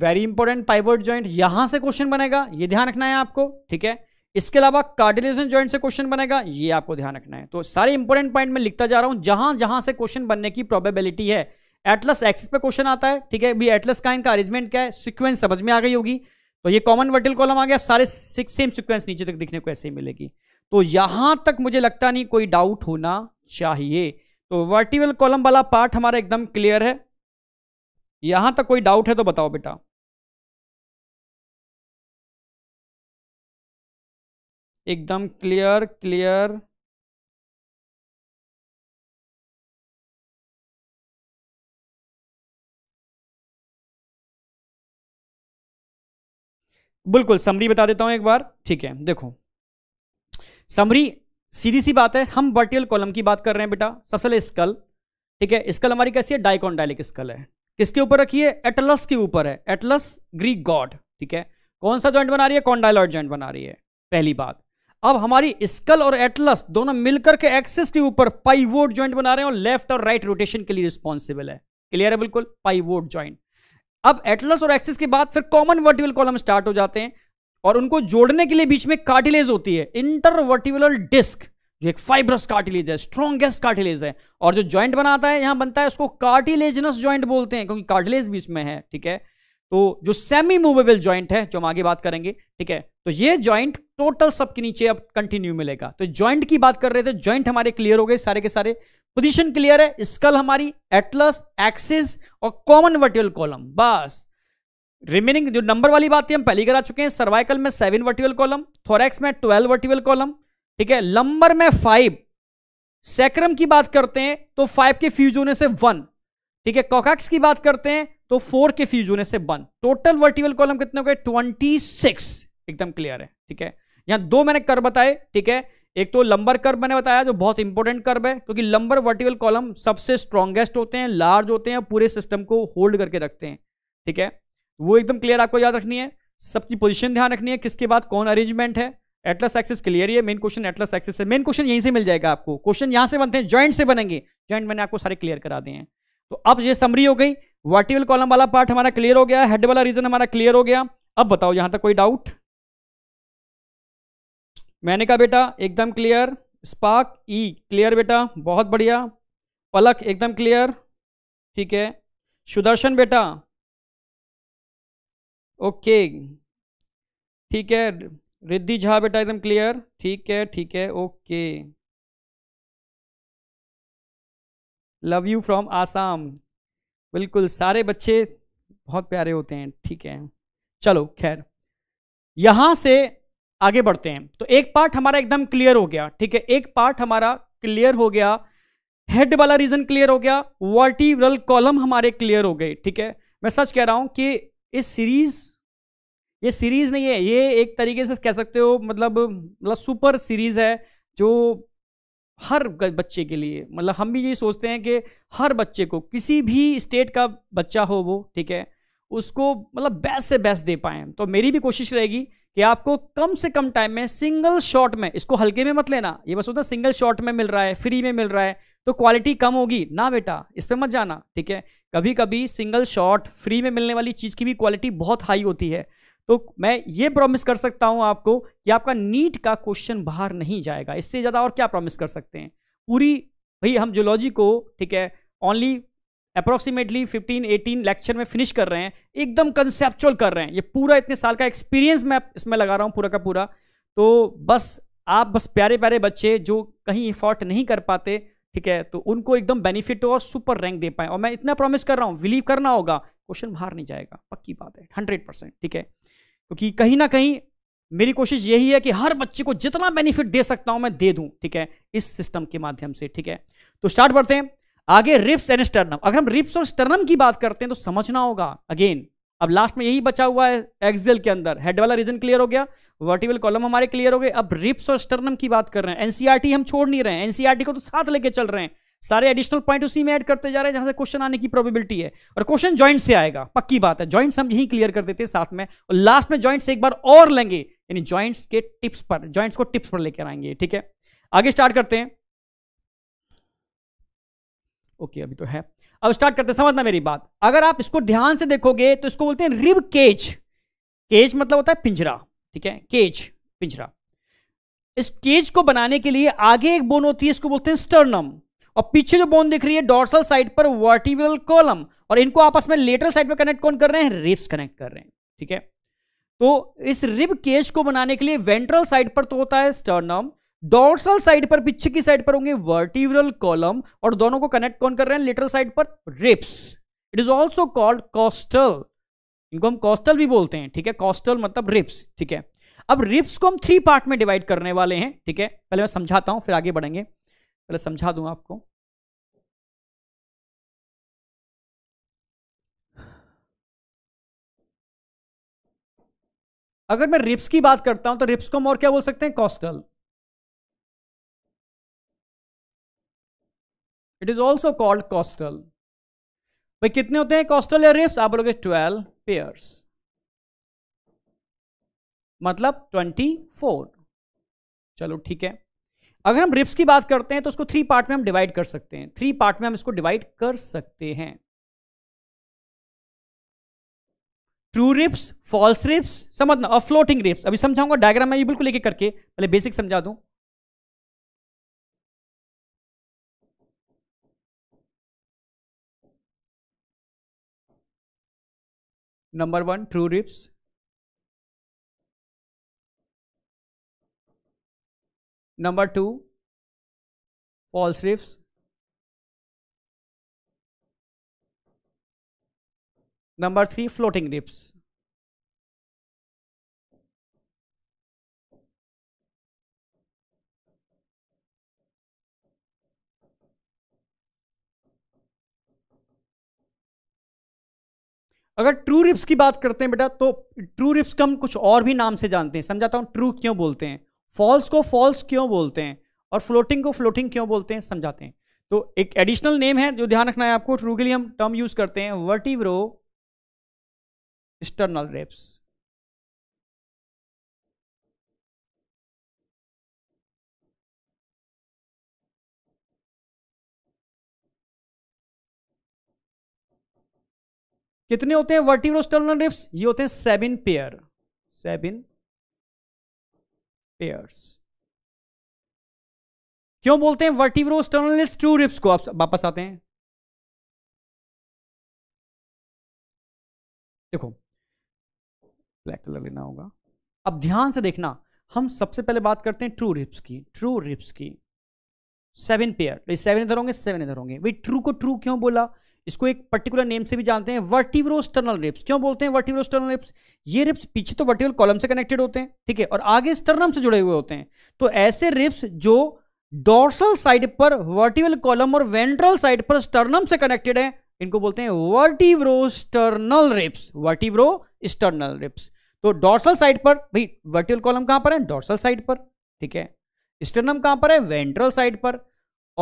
वेरी इंपॉर्टेंट पाइवोट ज्वाइंट, यहां से क्वेश्चन बनेगा, ये ध्यान रखना है आपको। ठीक है, इसके अलावा कार्टिलेजिनस ज्वाइंट से क्वेश्चन बनेगा, ये आपको ध्यान रखना है। तो सारे इंपॉर्टेंट पॉइंट में लिखता जा रहा हूं, जहां जहां से क्वेश्चन बनने की प्रोबेबिलिटी है। एटलस एक्सिस पे क्वेश्चन आता है। ठीक है, भी एटलस का इनका अरेंजमेंट क्या है, सिक्वेंस समझ में आ गई होगी। तो ये कॉमन वर्टिकल कॉलम आ गया, सारे सेम सिक्वेंस नीचे तक दिखने को ऐसे ही मिलेगी। तो यहां तक मुझे लगता नहीं कोई डाउट होना चाहिए। तो वर्टिकल कॉलम वाला पार्ट हमारा एकदम क्लियर है, यहां तक कोई डाउट है तो बताओ बेटा। एकदम क्लियर क्लियर, बिल्कुल समरी बता देता हूं एक बार। ठीक है, देखो समरी सीधी सी बात है, हम वर्टिकल कॉलम की बात कर रहे हैं बेटा। सबसे पहले स्कल, ठीक है, स्कल हमारी कैसी है? डाइकोंडाइलिक स्कल है। किसके ऊपर रखी है? एटलस के ऊपर है, एटलस ग्रीक गॉड। ठीक है, कौन सा ज्वाइंट बना रही है? कॉन्डाइलॉइड ज्वाइंट बना रही है, पहली बात। अब हमारी स्कल और एटलस दोनों मिलकर के एक्सिस के ऊपर पाइवोट ज्वाइंट बना रहे हैं, और लेफ्ट और राइट रोटेशन के लिए रिस्पॉन्सिबल है। क्लियर है? बिल्कुल, पाइवोट ज्वाइंट। अब एटलस और एक्सिस के बाद फिर कॉमन वर्टिब्रल कॉलम स्टार्ट हो जाते हैं, और उनको जोड़ने के लिए बीच में कार्टिलेज होती है इंटरवर्टिब्रल डिस्क, जो एक फाइब्रस कार्टिलेज है, स्ट्रॉन्गेस्ट कार्टिलेज है, और जो ज्वाइंट बनाता है यहां बनता है, उसको कार्टिलेजिनस ज्वाइंट बोलते हैं, क्योंकि कार्टिलेज बीच में है। ठीक है, तो जो सेमी मूवेबल ज्वाइंट है, जो हम आगे बात करेंगे। ठीक है, तो ये ज्वाइंट टोटल सबके नीचे अब कंटिन्यू मिलेगा। तो ज्वाइंट की बात कर रहे थे, ज्वाइंट हमारे क्लियर हो गए, सारे के सारे पोजीशन क्लियर है। स्कल हमारी, एटलस, एक्सिस और कॉमन वर्टिकल कॉलम, बस। रिमेनिंग जो नंबर वाली बात है हम पहले करा चुके हैं। सर्वाइकल में 7 वर्टिकल कॉलम, थोरैक्स में 12 वर्टिकल कॉलम, ठीक है, लंबर में 5, सैक्रम की बात करते हैं तो 5 के फ्यूज होने से 1, ठीक है, कॉकैक्स की बात करते हैं तो 4 के फ्यूज होने से 1। टोटल वर्टिकल कॉलम कितने हो गए? 26, एकदम क्लियर है। ठीक है, यहां 2 मैंने कर्व बताए। ठीक है, एक तो लंबर कर्व मैंने बताया, जो बहुत इंपॉर्टेंट कर्व है, क्योंकि लंबर वर्टिकल कॉलम सबसे स्ट्रॉन्गेस्ट होते हैं, लार्ज होते हैं, पूरे सिस्टम को होल्ड करके रखते हैं। ठीक है, वो एकदम क्लियर आपको याद रखनी है, सबकी पोजीशन ध्यान रखनी है, किसके बाद कौन अरेंजमेंट है। एटलस एक्सिस क्लियर है, मेन क्वेश्चन एटलस एक्सिस है, मेन क्वेश्चन यहीं से मिल जाएगा आपको। क्वेश्चन यहाँ से बनते हैं, ज्वाइंट से बनेंगे, ज्वाइंट मैंने आपको सारे क्लियर करा दिए हैं। तो अब ये समरी हो गई, वर्टिकल कॉलम वाला पार्ट हमारा क्लियर हो गया, हेड वाला रीजन हमारा क्लियर हो गया। अब बताओ यहां तक कोई डाउट? मैंने कहा बेटा एकदम क्लियर, स्पार्क ई क्लियर बेटा बहुत बढ़िया, पलक एकदम क्लियर, ठीक है, सुदर्शन बेटा ओके, ठीक है, रिद्धि झा बेटा एकदम क्लियर, ठीक है okay, love you from Assam, बिल्कुल सारे बच्चे बहुत प्यारे होते हैं, ठीक है। चलो खैर यहां से आगे बढ़ते हैं। तो एक पार्ट हमारा एकदम क्लियर हो गया, ठीक है, एक पार्ट हमारा क्लियर हो गया, हेड वाला रीजन क्लियर हो गया, वर्टिब्रल कॉलम हमारे क्लियर हो गए, ठीक है। मैं सच कह रहा हूं कि इस सीरीज, ये सीरीज नहीं है, ये एक तरीके से कह सकते हो मतलब सुपर सीरीज है जो हर बच्चे के लिए, मतलब हम भी यही सोचते हैं कि हर बच्चे को, किसी भी स्टेट का बच्चा हो वो, ठीक है, उसको मतलब बेस्ट से बेस्ट दे पाएँ। तो मेरी भी कोशिश रहेगी कि आपको कम से कम टाइम में, सिंगल शॉट में, इसको हल्के में मत लेना, ये बस होता है सिंगल शॉट में मिल रहा है, फ्री में मिल रहा है तो क्वालिटी कम होगी ना बेटा, इस पर मत जाना, ठीक है। कभी कभी सिंगल शॉट फ्री में मिलने वाली चीज़ की भी क्वालिटी बहुत हाई होती है। तो मैं ये प्रॉमिस कर सकता हूं आपको कि आपका नीट का क्वेश्चन बाहर नहीं जाएगा, इससे ज़्यादा और क्या प्रॉमिस कर सकते हैं। पूरी भाई हम जियोलॉजी को, ठीक है, ओनली अप्रोक्सीमेटली 15-18 लेक्चर में फिनिश कर रहे हैं, एकदम कंसेप्चुअल कर रहे हैं, ये पूरा इतने साल का एक्सपीरियंस मैं इसमें लगा रहा हूँ पूरा का पूरा। तो बस आप, बस प्यारे प्यारे बच्चे जो कहीं एफर्ट नहीं कर पाते, ठीक है, तो उनको एकदम बेनिफिट हो और सुपर रैंक दे पाएँ। और मैं इतना प्रॉमिस कर रहा हूँ, बिलीव करना होगा, क्वेश्चन बाहर नहीं जाएगा, पक्की बात है 100%, ठीक है। क्योंकि कहीं ना कहीं मेरी कोशिश यही है कि हर बच्चे को जितना बेनिफिट दे सकता हूं मैं दे दूं, ठीक है, इस सिस्टम के माध्यम से, ठीक है। तो स्टार्ट करते हैं आगे, रिप्स एंड स्टर्नम। अगर हम रिप्स और स्टर्नम की बात करते हैं तो समझना होगा अगेन, अब लास्ट में यही बचा हुआ है एक्सियल के अंदर, हेड वाला रीजन क्लियर हो गया, वर्टिकल कॉलम हमारे क्लियर हो गए, अब रिप्स और स्टर्नम की बात कर रहे हैं। एनसीईआरटी हम छोड़ नहीं रहे हैं, एनसीईआरटी को तो साथ लेके चल रहे हैं, सारे एडिशनल पॉइंट उसी में ऐड करते जा रहे हैं जहां से क्वेश्चन आने की प्रोबेबिलिटी है। और क्वेश्चन जॉइंट से आएगा, पक्की बात है, जॉइंट्स हम यही क्लियर कर देते हैं साथ में, और लास्ट में जॉइंट्स एक बार और लेंगे, यानी जॉइंट्स के टिप्स पर, जॉइंट्स को टिप्स पर लेकर आएंगे, ठीक है। आगे स्टार्ट करते हैं, ओके अभी तो है, अब स्टार्ट करते हैं, समझना मेरी बात। अगर आप इसको ध्यान से देखोगे तो इसको बोलते हैं रिब केज, केज मतलब होता है पिंजरा, ठीक है, केज पिंजरा। इस केज को बनाने के लिए आगे एक बोन होती है, इसको बोलते हैं स्टर्नम, और पीछे जो बोन दिख रही है डॉर्सल साइड पर वर्टिब्रल कॉलम, और इनको आपस में लेटरल साइड पर कनेक्ट कौन कर रहे हैं? रिब्स कनेक्ट कर रहे हैं, ठीक है। तो इस रिब केज को बनाने के लिए वेंट्रल साइड पर तो होता है स्टर्नम, डॉर्सल साइड पर पीछे की साइड पर होंगे वर्टिब्रल कॉलम, और दोनों को कनेक्ट कौन कर रहे हैं? लेटरल साइड पर ribs. It is also called costal, इनको हम कॉस्टल भी बोलते हैं, ठीक है, कॉस्टल मतलब रिब्स, ठीक है। अब रिब्स को हम 3 पार्ट में डिवाइड करने वाले हैं, ठीक है, पहले मैं समझाता हूं फिर आगे बढ़ेंगे, पहले समझा दूं आपको। अगर मैं रिब्स की बात करता हूं तो रिब्स को हम और क्या बोल सकते हैं? Costal. It is also called costal. भाई कितने होते हैं कॉस्टल या रिब्स? आप बोलोगे 12 पेयर्स, मतलब 24। चलो ठीक है, अगर हम रिब्स की बात करते हैं तो उसको 3 पार्ट में हम डिवाइड कर सकते हैं, 3 पार्ट में हम इसको डिवाइड कर सकते हैं। ट्रू रिब्स, फॉल्स रिब्स समझना, और फ्लोटिंग रिब्स। अभी समझाऊंगा डायग्राम में ये बिल्कुल लेके करके, पहले बेसिक समझा दूं। Number 1 true ribs, number 2 false ribs, number 3 floating ribs. अगर ट्रू रिब्स की बात करते हैं बेटा तो ट्रू रिब्स को हम कुछ और भी नाम से जानते हैं, समझाता हूं ट्रू क्यों बोलते हैं, फॉल्स को फॉल्स क्यों बोलते हैं, और फ्लोटिंग को फ्लोटिंग क्यों बोलते हैं, समझाते हैं। तो एक एडिशनल नेम है जो ध्यान रखना है आपको, ट्रू के लिए हम टर्म यूज करते हैं वर्टिब्रो स्टर्नल रिब्स। कितने होते हैं वर्टिब्रो स्टर्नल रिब्स? ये होते हैं 7 पेयर, 7 पेयर्स। क्यों बोलते हैं vertebro sternal ribs true ribs को? आप वापस आते हैं, देखो ब्लैक कलर लेना होगा। अब ध्यान से देखना, हम सबसे पहले बात करते हैं ट्रू रिब्स की। 7 पेयर, 7 इधर होंगे, 7 इधर होंगे। भाई ट्रू को ट्रू क्यों बोला? इसको एक पर्टिकुलर नेम से भी जानते हैं, वर्टिब्रो स्टर्नल रिब्स। क्यों बोलते हैं वर्टिब्रो स्टर्नल रिब्स? ये रिब्स पीछे तो वर्टिब्रल कॉलम से कनेक्टेड होते हैं, ठीक है, और आगे स्टर्नम से जुड़े हुए होते हैं। तो ऐसे रिब्स जो डोर्सल साइड पर वर्टिब्रल कॉलम और वेंट्रल साइड पर स्टर्नम से कनेक्टेड है, इनको बोलते हैं vertebro sternal ribs, vertebro sternal ribs. तो डोर्सल साइड पर भाई वर्टिब्रल कॉलम कहां पर है? डोर्सल साइड पर, ठीक है। स्टर्नम कहां पर है? वेंट्रल साइड पर।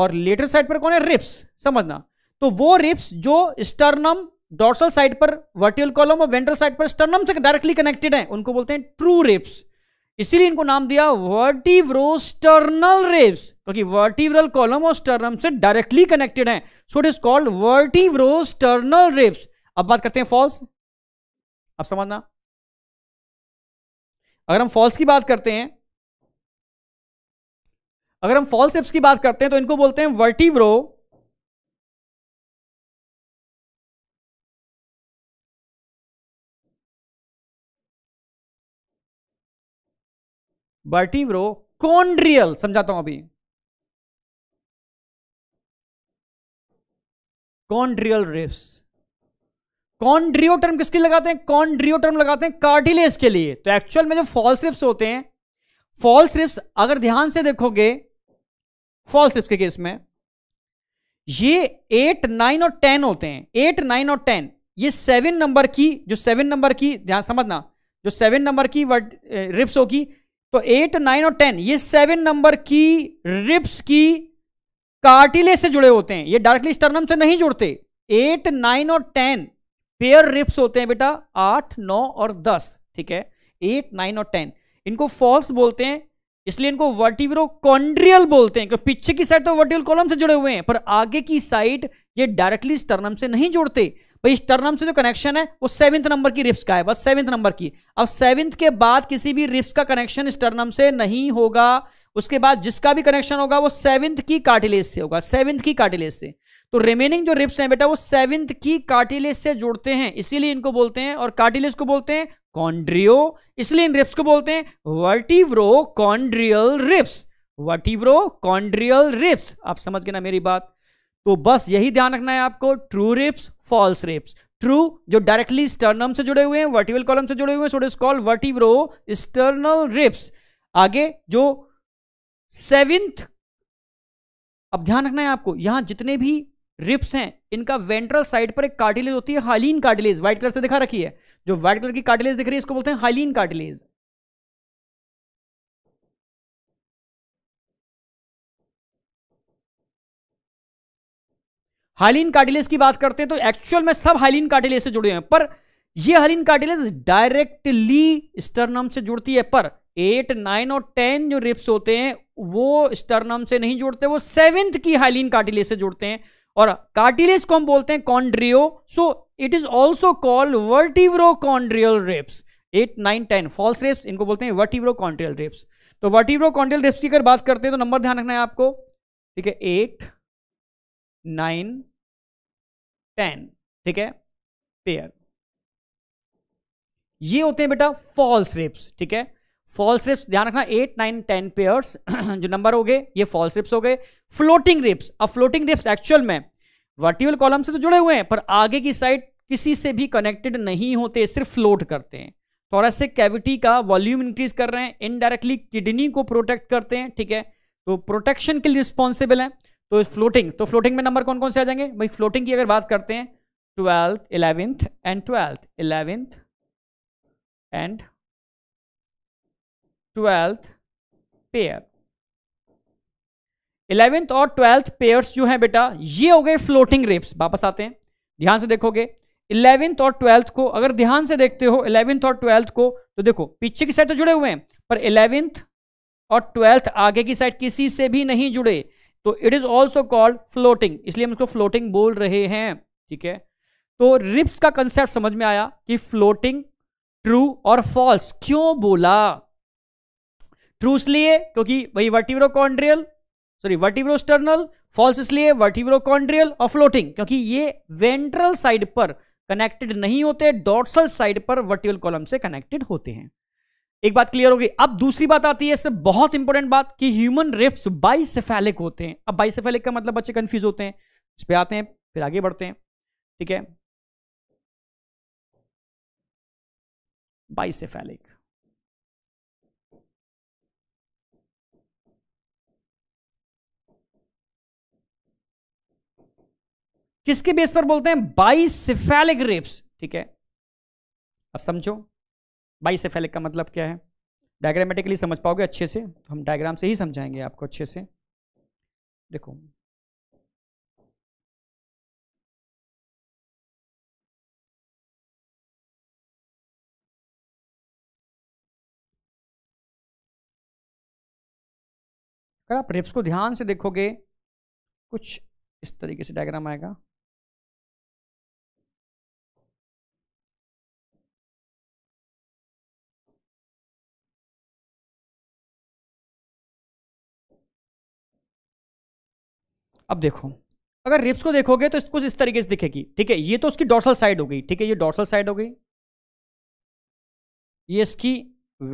और लेटर साइड पर कौन है? रिब्स, समझना। तो वो रिब्स जो स्टर्नम, डोर्सल साइड पर वर्टिब्रल कॉलम और वेंट्रल साइड पर स्टर्नम से डायरेक्टली कनेक्टेड हैं, उनको बोलते हैं ट्रू रिब्स। इसीलिए इनको नाम दिया वर्टिब्रो स्टर्नल रिब्स, क्योंकि वर्टिब्रल कॉलम और स्टर्नम से डायरेक्टली कनेक्टेड हैं, so it is called vertebro sternal ribs. अब बात करते हैं फॉल्स। अब समझना, अगर हम फॉल्स की बात करते हैं, अगर हम फॉल्स रिब्स की बात करते हैं तो इनको बोलते हैं वर्टिब्रो कॉन्ड्रियल। समझाता हूं अभी, कॉन्ड्रियल रिब्स। कॉन्ड्रियो टर्म किसके लगाते हैं? कॉन्ड्रियो टर्म लगाते हैं कार्टिलेज के लिए। तो एक्चुअल में जो फॉल्स रिब्स होते हैं, फॉल्स रिब्स अगर ध्यान से देखोगे, फॉल्स रिब्स के केस में ये 8, 9 और 10 होते हैं। 8, 9 और 10 ये 7 नंबर की, ध्यान समझना, जो 7 नंबर की रिब्स होगी, तो 8, 9 और 10 ये 7 नंबर की रिब्स की कार्टिलेज से जुड़े होते हैं, ये डायरेक्टली स्टर्नम से नहीं जुड़ते। 8, 9 और 10 पेयर रिब्स होते हैं बेटा, 8, 9 और 10, ठीक है। 8, 9 और 10 इनको फॉल्स बोलते हैं, इसलिए इनको वर्टिब्रो कॉन्ड्रियल बोलते हैं, क्योंकि पीछे की साइड तो वर्टिब्रल कॉलम से जुड़े हुए हैं, पर आगे की साइड ये डायरेक्टली स्टर्नम से नहीं जुड़ते। भाई स्टर्नम से जो कनेक्शन है वो 7th नंबर की रिब्स का है, बस 7th नंबर की। अब 7th के बाद किसी भी रिब्स का कनेक्शन स्टर्नम से नहीं होगा, उसके बाद जिसका भी कनेक्शन होगा वो 7th की कार्टिलेज से होगा, 7th की कार्टिलेज से। तो रिमेनिंग जो रिब्स हैं बेटा वो 7th की कार्टिलेज से जुड़ते हैं, इसीलिए इनको बोलते हैं, और कार्टिलेज को बोलते हैं कॉन्ड्रियो, इसलिए इन रिब्स को बोलते हैं vertebro chondral ribs, vertebro chondral ribs. आप समझ गए ना मेरी बात? तो बस यही ध्यान रखना है आपको, true ribs, false ribs. True जो डायरेक्टली स्टर्नम से जुड़े हुए हैं, वर्टिब्रल कॉलम से जुड़े हुए हैं, so it is called vertebro sternal ribs. आगे जो 7th, अब ध्यान रखना है आपको, यहां जितने भी रिब्स हैं इनका वेंट्रल साइड पर एक कार्टिलेज होती है, हाइलिन कार्टिलेज, व्हाइट कलर से दिखा रखी है, जो व्हाइट कलर की कार्टिलेज दिख रही है इसको बोलते हैं हाइलिन कार्टिलेज। हाइलिन कार्टिलेज की बात करते हैं तो एक्चुअल में सब हाइलिन कार्टिलेज से जुड़े हैं, पर ये हाइलिन कार्टिलेज डायरेक्टली स्टर्नम से जुड़ती है, पर 8, 9 और 10 जो रिब्स होते हैं वो स्टर्नम से नहीं जुड़ते, वो 7th की हाइलिन कार्टिलेज से जुड़ते हैं, और कार्टिलेज को हम बोलते हैं chondro, so it is also called vertebro chondral ribs. 8, 9, 10 false ribs, इनको बोलते हैं वर्टिब्रो कॉन्ड्रियल रिब्स। तो वर्टिब्रो कॉन्ड्रियल रिब्स की अगर बात करते हैं तो नंबर ध्यान रखना है आपको, ठीक है, 8, 9, 10, ठीक है, पेयर। ये होते हैं बेटा फॉल्स रिब्स, ठीक है, फॉल्स रिब्स ध्यान रखना, 8, 9, 10 पेयर्स जो नंबर हो गए ये फॉल्स रिब्स हो गए। फ्लोटिंग रिब्स, अब फ्लोटिंग रिब्स एक्चुअल में वर्टिब्रल कॉलम से तो जुड़े हुए हैं पर आगे की साइड किसी से भी कनेक्टेड नहीं होते, सिर्फ फ्लोट करते हैं। थोरसिक कैविटी का वॉल्यूम इंक्रीज कर रहे हैं, इनडायरेक्टली किडनी को प्रोटेक्ट करते हैं, ठीक है, तो प्रोटेक्शन के लिए रिस्पॉन्सिबल है। तो फ्लोटिंग, तो फ्लोटिंग में नंबर कौन कौन से आ जाएंगे? भाई फ्लोटिंग की अगर बात करते हैं 12th, 11th and 12th pair, 11th और 12th पेयर्स जो हैं बेटा ये हो गए फ्लोटिंग रिब्स। वापस आते हैं, ध्यान से देखोगे 11th और 12th को, अगर ध्यान से देखते हो 11th और 12th को तो देखो पीछे की साइड तो जुड़े हुए हैं पर 11th और 12th आगे की साइड किसी से भी नहीं जुड़े, तो it is also called floating, इसलिए हम इसको फ्लोटिंग बोल रहे हैं, ठीक है। तो रिप्स का कंसेप्ट समझ में आया कि फ्लोटिंग, ट्रू और फॉल्स। क्यों बोला ट्रू? इसलिए क्योंकि वही वर्टिब्रोकॉन्ड्रियल, सॉरी वर्टिब्रोस्टर्नल, फॉल्स इसलिए वर्टिब्रोकॉन्ड्रियल, और फ्लोटिंग क्योंकि ये वेंट्रल साइड पर कनेक्टेड नहीं होते, डॉर्सल साइड पर वर्टिकल कॉलम से कनेक्टेड होते हैं। एक बात क्लियर हो गई। अब दूसरी बात आती है, इसमें बहुत इंपॉर्टेंट बात कि ह्यूमन रिप्स बाइसेफेलिक होते हैं। अब बाइसेफेलिक का मतलब बच्चे कंफ्यूज होते हैं, इस पे आते हैं फिर आगे बढ़ते हैं, ठीक है। बाइसेफेलिक किसके बेस पर बोलते हैं? बाइसेफेलिक रिप्स, ठीक है। अब समझो बाइसेफेलिक का मतलब क्या है, डायग्रामेटिकली समझ पाओगे अच्छे से, तो हम डायग्राम से ही समझाएंगे आपको अच्छे से। देखो अगर आप रिप्स को ध्यान से देखोगे कुछ इस तरीके से डायग्राम आएगा। अब देखो अगर रिप्स को देखोगे तो कुछ इस तरीके से दिखेगी, ठीक है। ये तो उसकी डॉर्सल साइड हो गई, ठीक है, ये डॉर्सल साइड हो गई, ये इसकी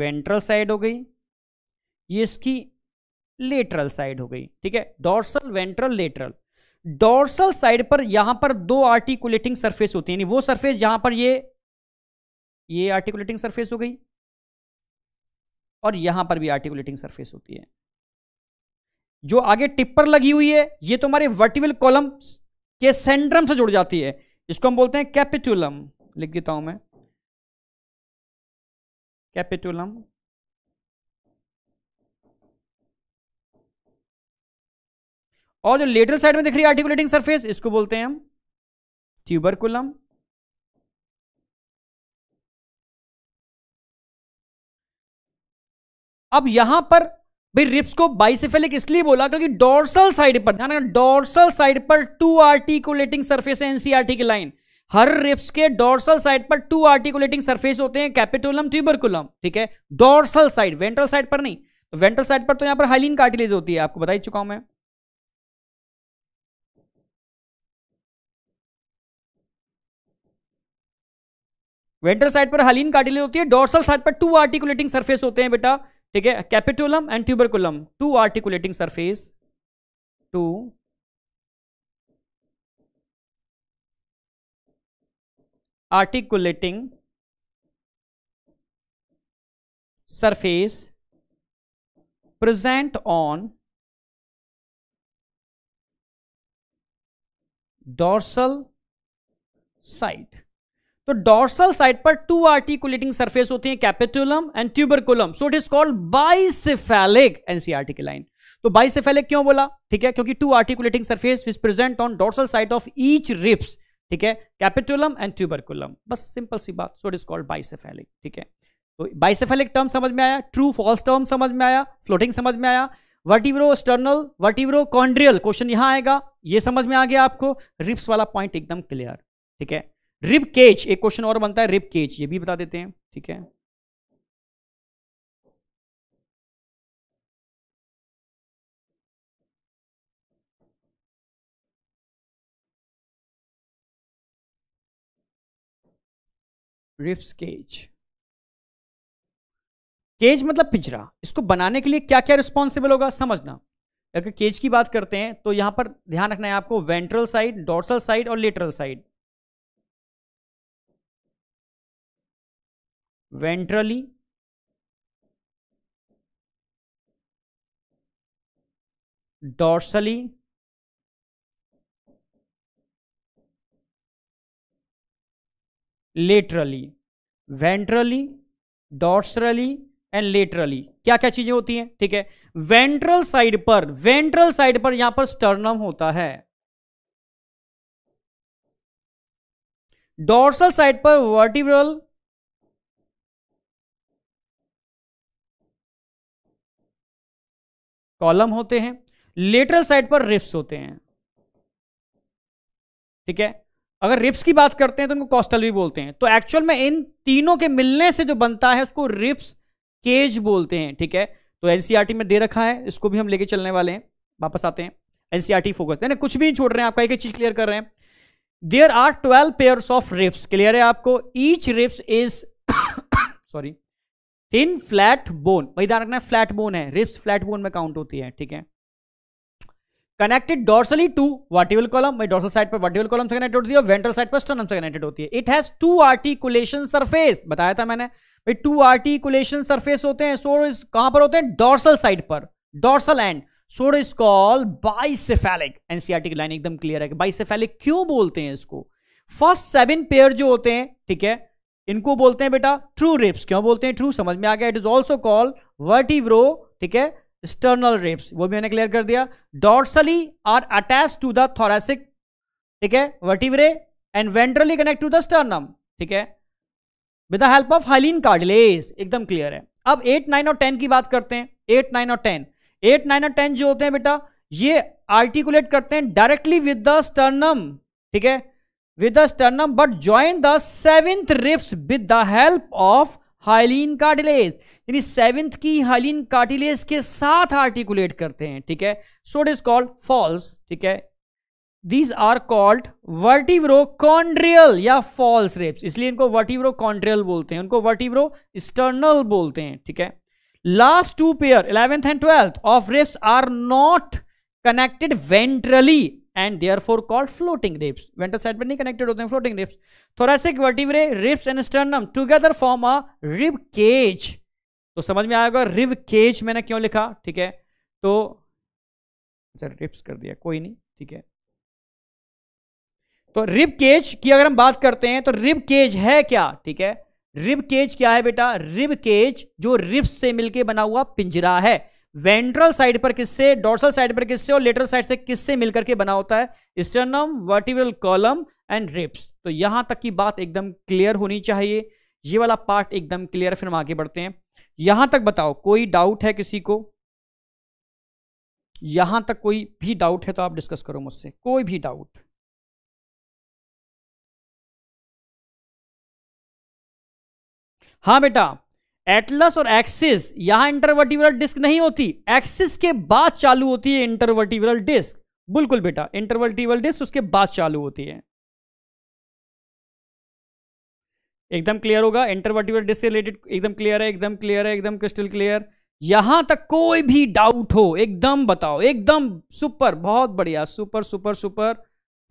वेंट्रल साइड हो गई, ये इसकी लेटरल साइड हो गई, ठीक है। Dorsal, ventral, lateral. Dorsal side पर यहां पर दो आर्टिकुलेटिंग सरफेस होती है, यानी वो सरफेस जहां पर ये आर्टिकुलेटिंग सरफेस हो गई और यहां पर भी आर्टिकुलेटिंग सरफेस होती है। जो आगे टिप पर लगी हुई है ये तो हमारे वर्टिकल कॉलम के सेंट्रम से जुड़ जाती है, इसको हम बोलते हैं कैपिटुलम। लिख देता हूं मैं, कैपिटुलम। और जो लेटरल साइड में दिख रही है आर्टिकुलेटिंग सरफेस, इसको बोलते हैं हम ट्यूबरकुलम। अब यहां पर भाई रिप्स को बाइसेफेलिक इसलिए बोला क्योंकि डॉर्सल साइड पर, ध्यान रखना, डॉर्सल साइड पर टू आर्टिकुलेटिंग सरफेस है। एनसीईआरटी की लाइन, हर रिप्स के डॉर्सल साइड पर टू आर्टिकुलेटिंग सरफेस होते हैं, कैपिटुलम, ट्यूबरकुलम, ठीक है। डॉर्सल साइड, वेंट्रल साइड पर नहीं। तो वेंट्रल साइड पर तो यहां पर हाइलिन कार्टिलेज होती है, आपको बता ही चुका हूं मैं। वेंट्रल साइड पर हाइलिन कार्टिलेज होती है, डॉर्सल साइड पर टू आर्टिकुलेटिंग सरफेस होते हैं बेटा, ठीक है, capitulum and tuberculum. Two articulating surface, two articulating surface present on dorsal side. तो डॉर्सल साइड पर टू आर्टिकुलेटिंग सरफेस होती है, capitulum and tuberculum, so it is called bicephalic, NCERT की लाइन। तो बाइसेफेलिक क्यों बोला, ठीक है, क्योंकि two articulating surface is present on dorsal side of each ribs, ठीक है, कैपिटुलम एंड ट्यूबरकुलम, बस सिंपल सी बात, so it is called bicephalic, ठीक है। तो बाइसेफेलिक टर्म समझ में आया, ट्रू फॉल्स टर्म समझ में आया, फ्लोटिंग समझ में आया, vertebro sternal, vertebro chondral question यहां आएगा, ये समझ में आ गया आपको। रिप्स वाला पॉइंट एकदम क्लियर, ठीक है। रिब केज एक क्वेश्चन और बनता है, रिब केज, ये भी बता देते हैं, ठीक है। रिब्स केज, केज मतलब पिंजरा। इसको बनाने के लिए क्या क्या रिस्पॉन्सिबल होगा समझना। अगर केज की बात करते हैं तो यहां पर ध्यान रखना है आपको, वेंट्रल साइड, डॉर्सल साइड और lateral side, ventrally dorsally laterally, ventrally dorsally and laterally, क्या क्या चीजें होती हैं, ठीक है। वेंट्रल साइड पर, वेंट्रल साइड पर यहां पर स्टर्नम होता है, डॉर्सल साइड पर वर्टिब्रल कॉलम होते हैं, लेटरल साइड पर रिप्स होते हैं, ठीक है। अगर रिप्स की बात करते हैं तो उनको कॉस्टल भी बोलते हैं। तो एक्चुअल में इन तीनों के मिलने से जो बनता है उसको रिप्स केज बोलते हैं, ठीक है। तो एनसीईआरटी में दे रखा है, इसको भी हम लेके चलने वाले हैं। वापस आते हैं एनसीईआरटी फोकस, यानी कुछ भी नहीं छोड़ रहे हैं, आपका एक चीज क्लियर कर रहे हैं। There are 12 pairs of ribs, clear है आपको। Each ribs is sorry thin flat bone, वही ध्यान रखना है, फ्लैट बोन है, रिप्स फ्लैट बोन में काउंट होती है, ठीक है। Connected dorsally to vertebral column, मैं डॉर्सल साइड पर वर्टिब्रल कॉलम से कनेक्टेड होती है और वेंट्रल साइड पर स्टर्नम से कनेक्टेड होती है। It has two articulation surface, बताया था मैंने भाई टू आर्टिकुलेशन सरफेस होते हैं। सो इज कहां पर होते हैं? डॉर्सल साइड पर, dorsal end. So is called bicephalic. NCERT की लाइन एकदम क्लियर है कि बाइसेफेलिक क्यों बोलते हैं इसको। फर्स्ट 7 पेयर जो होते हैं, ठीक है, इनको बोलते हैं बेटा ट्रू रिप्स। क्यों बोलते हैं ट्रू? समझ में आ गया। It is also called vertebro, ठीक है, एक्सटर्नल रिप्स, वो भी मैंने क्लियर कर दिया। Dorsally are attach to the thoracic, ठीक है, vertebrae and ventrally connect to the sternum, ठीक है, with the help of hyaline cartilage, एकदम क्लियर है। अब 8, 9 और 10 की बात करते हैं। 8, 9 और 10, 8, 9 और 10 जो होते हैं बेटा ये आर्टिकुलेट करते हैं डायरेक्टली विद द स्टर्नम, ठीक है, with the sternum, but join the 7th ribs with the help of hyaline cartilage, यानी 7th की हाइलिन कार्टिलेज के साथ आर्टिकुलेट करते हैं, ठीक है। So it is called false, ठीक है। दीज आर कॉल्ड वर्टिब्रोकॉन्ड्रियल या फॉल्स रिप्स, इसलिए इनको वर्टिब्रोकॉन्ड्रियल बोलते हैं, उनको वर्टिब्रो एक्सटर्नल बोलते हैं, ठीक है। Last 2 pair 11th and 12th of ribs are not connected ventrally and therefore called floating ribs, ventral side पर नहीं कनेक्टेड होते हैं floating ribs. Thoracic, vertebrae, ribs and sternum together form a rib cage. तो समझ में आएगा rib cage मैंने क्यों लिखा, ठीक है। तो अच्छा रिप्स कर दिया, कोई नहीं, ठीक है। तो रिब केज की अगर हम बात करते हैं तो रिब केज है क्या, ठीक है, रिब केज क्या है बेटा? रिब केज जो रिप्स से मिलके बना हुआ पिंजरा है। वेंट्रल साइड पर किससे, डॉर्सल साइड पर किससे और लेटरल साइड से किससे मिलकर के बना होता है? Sternum, vertebral column and ribs. तो यहां तक की बात एकदम क्लियर होनी चाहिए, ये वाला पार्ट एकदम क्लियर। फिर हम आगे बढ़ते हैं। यहां तक बताओ कोई डाउट है किसी को? यहां तक कोई भी डाउट है तो आप डिस्कस करो मुझसे, कोई भी डाउट। हाँ बेटा, एटलस और एक्सिस, यहां इंटरवर्टिब्रल डिस्क नहीं होती, एक्सिस के बाद चालू होती है इंटरवर्टिब्रल डिस्क। बिल्कुल बेटा, इंटरवर्टिब्रल डिस्क उसके बाद चालू होती है, एकदम क्लियर होगा। इंटरवर्टिब्रल डिस्क से रिलेटेड एकदम क्लियर है, एकदम क्लियर है, एकदम क्रिस्टल क्लियर। यहां तक कोई भी डाउट हो एकदम बताओ, एकदम सुपर, बहुत बढ़िया, सुपर सुपर सुपर,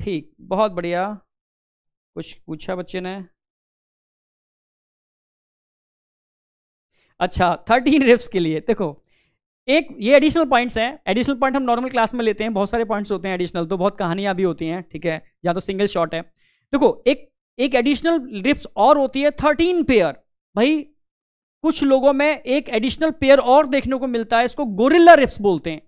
ठीक, बहुत बढ़िया। कुछ पूछा बच्चे ने? अच्छा, 13 रिप्स के लिए देखो, एक ये एडिशनल पॉइंट्स हैं। एडिशनल पॉइंट हम नॉर्मल क्लास में लेते हैं, बहुत सारे पॉइंट्स होते हैं एडिशनल, तो बहुत कहानियां भी होती हैं, ठीक है, या तो सिंगल शॉट है। देखो एक एडिशनल रिप्स और होती है 13 पेयर। भाई कुछ लोगों में एक एडिशनल पेयर और देखने को मिलता है, इसको गोरिल्ला रिप्स बोलते हैं।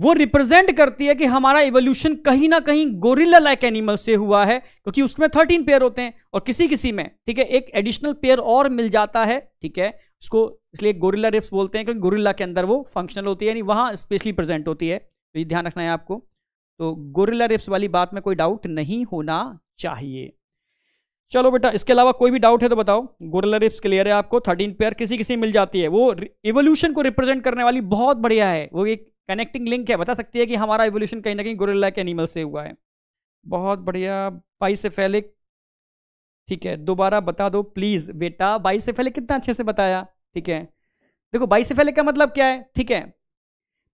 वो रिप्रेजेंट करती है कि हमारा इवोल्यूशन कहीं ना कहीं गोरिल्ला लाइक एनिमल से हुआ है, क्योंकि उसमें 13 पेयर होते हैं और किसी किसी में, ठीक है, एक एडिशनल पेयर और मिल जाता है, ठीक है, उसको इसलिए गोरिल्ला रिप्स बोलते हैं, क्योंकि गोरिल्ला के अंदर वो फंक्शनल होती है, यानी वहां स्पेशली प्रेजेंट होती है। तो ये ध्यान रखना है आपको। तो गोरिल्ला रिप्स वाली बात में कोई डाउट नहीं होना चाहिए। चलो बेटा, इसके अलावा कोई भी डाउट है तो बताओ। गोरिल्ला रिप्स क्लियर है आपको, 13 पेयर किसी किसी मिल जाती है, वो इवोल्यूशन को रिप्रेजेंट करने वाली, बहुत बढ़िया है, वो एक कनेक्टिंग लिंक है, बता सकती है कि हमारा इवोल्यूशन कहीं ना कहीं गोरिल्ला के एनिमल से हुआ है, बहुत बढ़िया। बाइसेफेलिक, ठीक है, दोबारा बता दो प्लीज बेटा, बाइसेफेलिक कितना अच्छे से बताया, ठीक है। देखो बाइसेफेलिक का मतलब क्या है, ठीक है,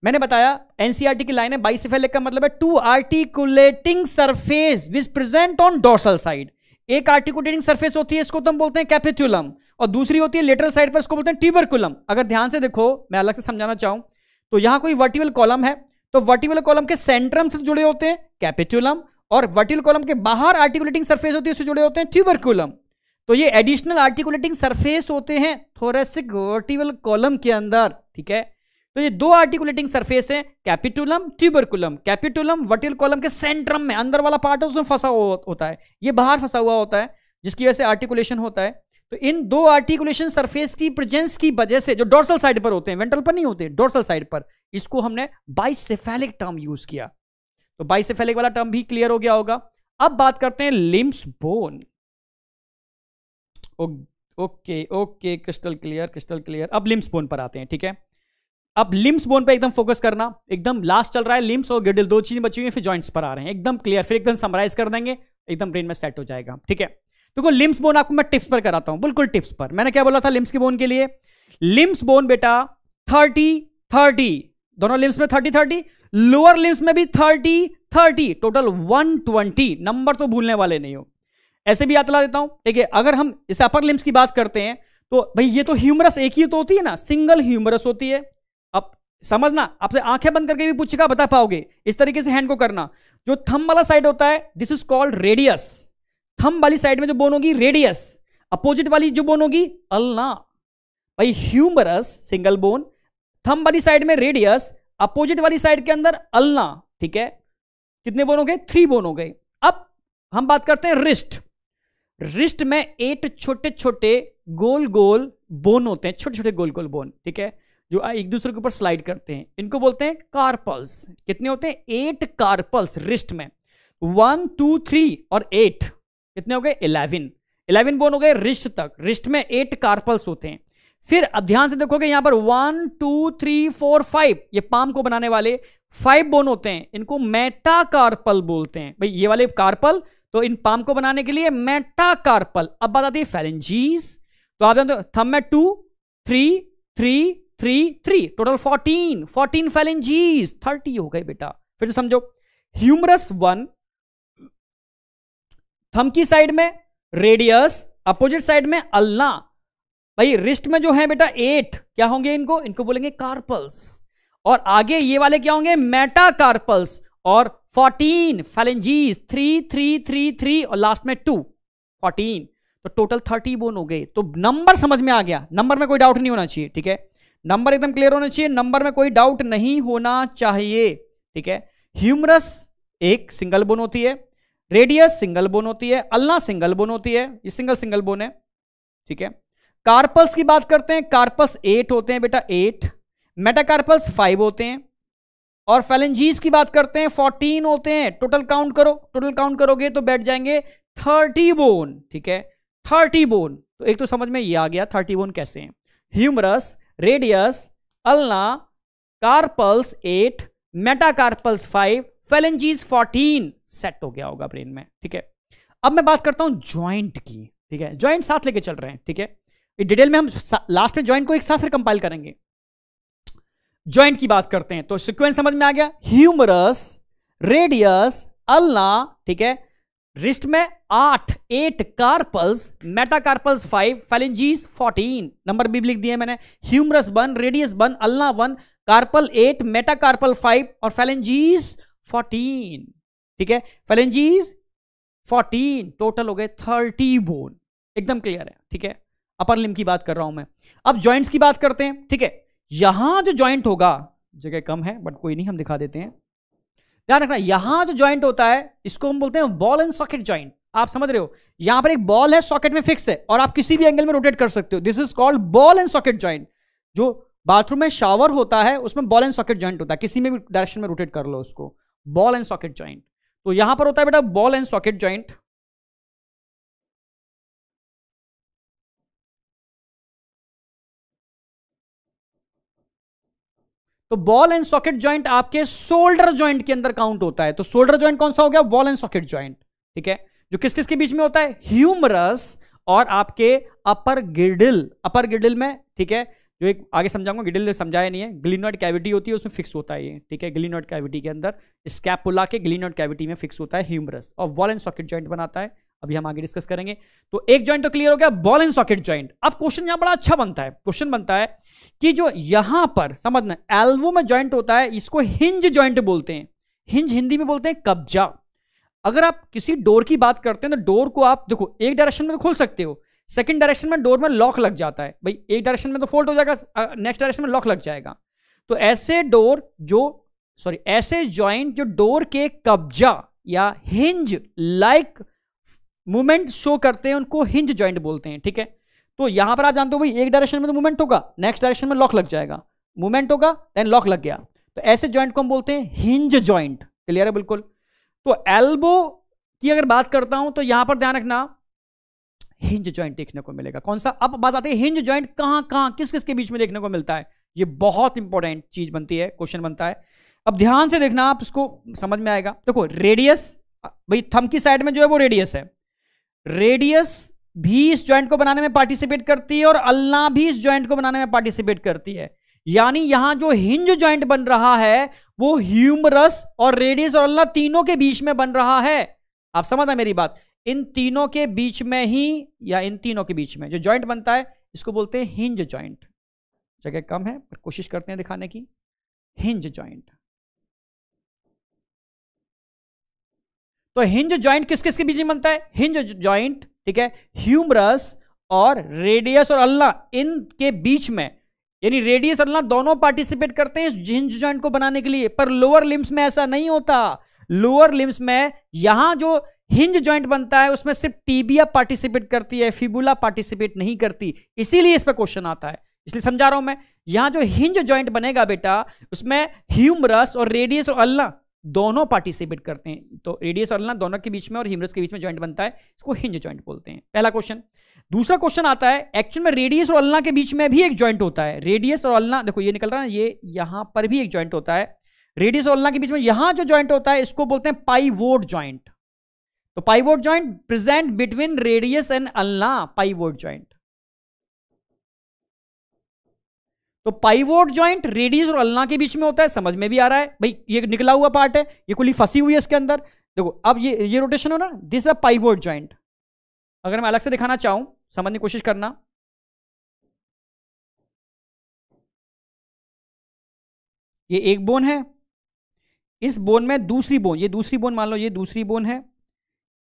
मैंने बताया एनसीईआरटी की लाइन है। बाइसेफेलिक का मतलब है two articulating surface which present on dorsal side. एक आर्टिकुलेटिंग सरफेस होती है, इसको तो हम बोलते हैं कैपिटुलम, और दूसरी होती है लेटरल साइड पर, इसको बोलते हैं ट्यूबरकुलम। अगर ध्यान से देखो, मैं अलग से समझाना चाहूँ तो यहां कोई वर्टिब्रल कॉलम है, तो वर्टिब्रल कॉलम के सेंट्रम से जुड़े होते हैं कैपिटुलम, और वर्टिब्रल कॉलम के बाहर आर्टिकुलेटिंग सरफेस होती है, उससे जुड़े होते हैं ट्यूबरकुलम। तो ये एडिशनल आर्टिकुलेटिंग सरफेस होते हैं थोरैसिक वर्टिब्रल कॉलम के अंदर, ठीक है। तो ये 2 आर्टिकुलेटिंग सरफेस हैं, capitulum, tuberculum. Capitulum vertebral column के सेंट्रम में, अंदर वाला पार्ट है, उसमें फंसा होता है, ये बाहर फंसा हुआ होता है, जिसकी वजह से आर्टिकुलेशन होता है। तो इन 2 आर्टिकुलेशन सरफेस की प्रेजेंस की वजह से, जो डोर्सल साइड पर होते हैं, वेंट्रल पर नहीं होते, डोर्सल साइड पर, इसको हमने बाइसेफेलिक टर्म यूज किया। तो बाइसेफेलिक वाला टर्म भी क्लियर हो गया होगा। अब बात करते हैं limbs bone. Okay okay, crystal clear crystal clear. अब लिम्स बोन पर आते हैं, ठीक है। अब लिम्स बोन पे एकदम फोकस करना, एकदम लास्ट चल रहा है लिम्स और गिडल, दो चीजें बची हुई हैं, फिर जॉइंट्स पर आ रहे हैं एकदम क्लियर, फिर एकदम समराइज कर देंगे, एकदम ब्रेन में सेट हो जाएगा, ठीक है। देखो लिम्स बोन आपको मैं टिप्स पर कराता हूं, बिल्कुल टिप्स पर। मैंने क्या बोला था लिम्स के बोन के लिए? लिम्स बोन बेटा 30-30, दोनों लिम्स में 30-30, लोअर लिम्स में भी 30-30, टोटल 120। नंबर तो भूलने वाले नहीं हो, ऐसे भी याद दिला देता हूं, ठीक है। अगर हम इस अपर लिम्स की बात करते हैं तो भाई ये तो ह्यूमरस एक ही तो होती है ना, सिंगल ह्यूमरस होती है। अब समझना, आपसे आंखें बंद करके भी पूछेगा, बता पाओगे? इस तरीके से हैंड को करना, जो थंब वाला साइड होता है this is called radius. Thumb वाली साइड में जो बोन होगी रेडियस, अपोजिट वाली जो बोन होगी अल्ना। भाई ह्यूमरस सिंगल बोन, थंब वाली साइड में रेडियस, अपोजिट वाली साइड के अंदर अल्ना, ठीक है। कितने बोन हो गए? 3 बोन हो गए। अब हम बात करते हैं रिस्ट। रिस्ट में 8 छोटे छोटे गोल गोल बोन होते हैं, छोटे छोटे गोल गोल बोन, ठीक है, जो एक दूसरे के ऊपर स्लाइड करते हैं, इनको बोलते हैं कार्पल्स। कितने होते हैं? 8 कार्पल्स रिस्ट में, 1 2 3 और 8, कितने हो गए? 11 बोन हो गए रिस्ट तक। रिस्ट में 8 कार्पल्स होते हैं। फिर अब ध्यान से देखोगे यहां पर 1 2 3 4 5, ये पाम को बनाने वाले 5 बोन होते हैं, इनको मेटाकार्पल बोलते हैं। भाई ये वाले कार्पल, तो इन पाम को बनाने के लिए मेटाकार्पल। अब बात आती है फैलेंजीज, तो आप जानते हो थंब में 2 3 3 3 3, टोटल 14 फैलेंजीज, 30 हो गए बेटा। फिर से समझो, ह्यूमरस 1, थंब की साइड में रेडियस, अपोजिट साइड में अल्ना। भाई रिस्ट में जो है बेटा 8, क्या होंगे इनको? इनको बोलेंगे कार्पल्स। और आगे ये वाले क्या होंगे? मेटाकार्पल्स। और 14 फैलेंजीज, 3 3 3 3 और लास्ट में 2, 14, तो टोटल 30 बोन हो गए। तो नंबर समझ में आ गया, नंबर में कोई डाउट नहीं होना चाहिए, ठीक है। नंबर एकदम क्लियर होना चाहिए, नंबर में कोई डाउट नहीं होना चाहिए, ठीक है। ह्यूमरस 1 सिंगल बोन होती है, रेडियस सिंगल बोन होती है, अल्ना सिंगल बोन होती है, ये सिंगल बोन है, ठीक है। कार्पल्स की बात करते हैं, कार्पल्स 8 होते हैं बेटा, 8, मेटाकार्पल्स 5 होते हैं, और फैलेंजीज की बात करते हैं 14 होते हैं। टोटल काउंट करो, टोटल काउंट करोगे तो बैठ जाएंगे 30 बोन, ठीक है, 30 बोन। तो एक तो समझ में ये आ गया 30 बोन कैसे हैं, humerus, radius, ulna, carpals 8, metacarpals 5, phalanges 14, set हो गया होगा ब्रेन में, ठीक है। अब मैं बात करता हूं ज्वाइंट की, ठीक है। ज्वाइंट साथ लेके चल रहे हैं, ठीक है, डिटेल में हम लास्ट में ज्वाइंट को एक साथ फिर कंपाइल करेंगे। ज्वाइंट की बात करते हैं तो सीक्वेंस समझ में आ गया, ह्यूमरस, रेडियस, अल्ना, ठीक है, रिस्ट में 8 कार्पल्स, मेटाकार्पल्स 5, फैलेंजीज 14, नंबर भी लिख दिए मैंने, humerus 1, radius 1, ulna 1, carpal 8, metacarpal 5 और फैलेंजीज 14, ठीक है, फैलेंजीज 14, टोटल हो गए 30 बोन, एकदम क्लियर है, ठीक है। अपर लिम्ब की बात कर रहा हूं मैं। अब जॉइंट्स की बात करते हैं, ठीक है। यहां जो जॉइंट होगा, जगह कम है बट कोई नहीं, हम दिखा देते हैं, ध्यान रखना। यहां जो जॉइंट होता है इसको हम बोलते हैं बॉल एंड सॉकेट जॉइंट, आप समझ रहे हो। यहां पर एक बॉल है, सॉकेट में फिक्स है और आप किसी भी एंगल में रोटेट कर सकते हो, this is called ball and socket joint. जो बाथरूम में शावर होता है उसमें बॉल एंड सॉकेट जॉइंट होता है, किसी में भी डायरेक्शन में रोटेट कर लो उसको, बॉल एंड सॉकेट जॉइंट। तो यहां पर होता है बेटा बॉल एंड सॉकेट जॉइंट, तो बॉल एंड सॉकेट जॉइंट आपके शोल्डर जॉइंट के अंदर काउंट होता है। तो शोल्डर जॉइंट कौन सा हो गया? बॉल एंड सॉकेट जॉइंट, ठीक है, जो किस किस के बीच में होता है? ह्यूमरस और आपके अपर गिडल, अपर गिडल में, ठीक है, जो एक आगे समझाऊंगा, गिडल ने समझाया नहीं है, ग्लिनॉइड कैविटी होती है उसमें फिक्स होता है ये, ठीक है, ग्लिनॉइड कैविटी के अंदर, स्कैपुला के ग्लिनॉइड कैविटी में फिक्स होता है ह्यूमरस, और बॉल एंड सॉकेट जॉइंट बनाता है, अभी हम आगे डिस्कस करेंगे। तो एक जॉइंट तो क्लियर हो गया, बॉल एंड सॉकेट जॉइंट। अब क्वेश्चन यहां बड़ा अच्छा बनता है, क्वेश्चन बनता है कि जो यहां पर समझना एल्बो में जॉइंट होता है इसको हिंज जॉइंट बोलते हैं, हिंज हिंदी में बोलते हैं कब्जा। अगर आप किसी डोर की बात करते हैं तो डोर को आप देखो एक डायरेक्शन में खोल सकते हो, सेकंड डायरेक्शन में डोर में लॉक लग जाता है, भाई एक डायरेक्शन में तो फोल्ड हो जाएगा, नेक्स्ट डायरेक्शन में लॉक लग जाएगा। तो ऐसे डोर जो ऐसे जॉइंट जो डोर के कब्जा या हिंज लाइक मूवमेंट शो करते हैं उनको हिंज जॉइंट बोलते हैं, ठीक है। तो यहां पर आप जानते हो भाई एक डायरेक्शन में तो मूवमेंट होगा, नेक्स्ट डायरेक्शन में लॉक लग जाएगा, मूवमेंट होगा देन लॉक लग गया, तो ऐसे जॉइंट को हम बोलते हैं हिंज जॉइंट, क्लियर है बिल्कुल। तो एल्बो की अगर बात करता हूं तो यहां पर ध्यान रखना हिंज ज्वाइंट देखने को मिलेगा। कौन सा? अब बात आती है हिंज ज्वाइंट कहां किस किस के बीच में देखने को मिलता है। ये बहुत इंपॉर्टेंट चीज बनती है, क्वेश्चन बनता है। अब ध्यान से देखना, आप इसको समझ में आएगा। देखो रेडियस, भाई थंब की साइड में जो है वो रेडियस है, रेडियस भी इस ज्वाइंट को बनाने में पार्टिसिपेट करती है और अल्ना भी इस ज्वाइंट को बनाने में पार्टिसिपेट करती है। यानी यहां जो हिंज ज्वाइंट बन रहा है वो ह्यूमरस और रेडियस और अल्ना तीनों के बीच में बन रहा है। आप समझना मेरी बात, इन तीनों के बीच में ही या इन तीनों के बीच में जो ज्वाइंट बनता है इसको बोलते हैं हिंज ज्वाइंट। जगह कम है पर कोशिश करते हैं दिखाने की। हिंज ज्वाइंट, तो हिंज ज्वाइंट किस किस के बीच में बनता है? हिंज ज्वाइंट, ठीक है, ह्यूमरस और रेडियस और अल्ना इनके बीच में, यानी रेडियस और अल्ना दोनों पार्टिसिपेट करते हैं इस हिंज ज्वाइंट को बनाने के लिए। पर लोअर लिम्स में ऐसा नहीं होता। लोअर लिम्स में यहां जो हिंज ज्वाइंट बनता है उसमें सिर्फ टीबिया पार्टिसिपेट करती है, फिबुला पार्टिसिपेट नहीं करती। इसीलिए इस पर क्वेश्चन आता है, इसलिए समझा रहा हूं मैं। यहां जो हिंज ज्वाइंट बनेगा बेटा उसमें ह्यूमरस और रेडियस और अल्ना दोनों पार्टिसिपेट करते हैं। तो रेडियस और अल्ना दोनों के बीच में और ह्यूमरस के बीच में ज्वाइंट बनता है, इसको हिंज ज्वाइंट बोलते हैं। पहला क्वेश्चन। दूसरा क्वेश्चन आता है, एक्चुअल में रेडियस और अल्ना के बीच में भी एक ज्वाइंट होता है। रेडियस और अल्ना, देखो ये निकल रहा है ना, ये यहां पर भी एक ज्वाइंट होता है। रेडियस और अल्ना के बीच में यहां जो ज्वाइंट होता है इसको बोलते हैं पाइवोट ज्वाइंट। तो pivot joint present between radius and ulna, pivot joint. तो पाइवोट ज्वाइंट रेडियस और अल्ना के बीच में होता है। समझ में भी आ रहा है भाई? ये निकला हुआ पार्ट है, ये कुली फंसी हुई है इसके अंदर। देखो अब ये रोटेशन हो रहा है, this is a pivot joint. अगर मैं अलग से दिखाना चाहूं, समझने की कोशिश करना, ये एक बोन है, इस बोन में दूसरी बोन, ये दूसरी बोन, मान लो ये दूसरी बोन है,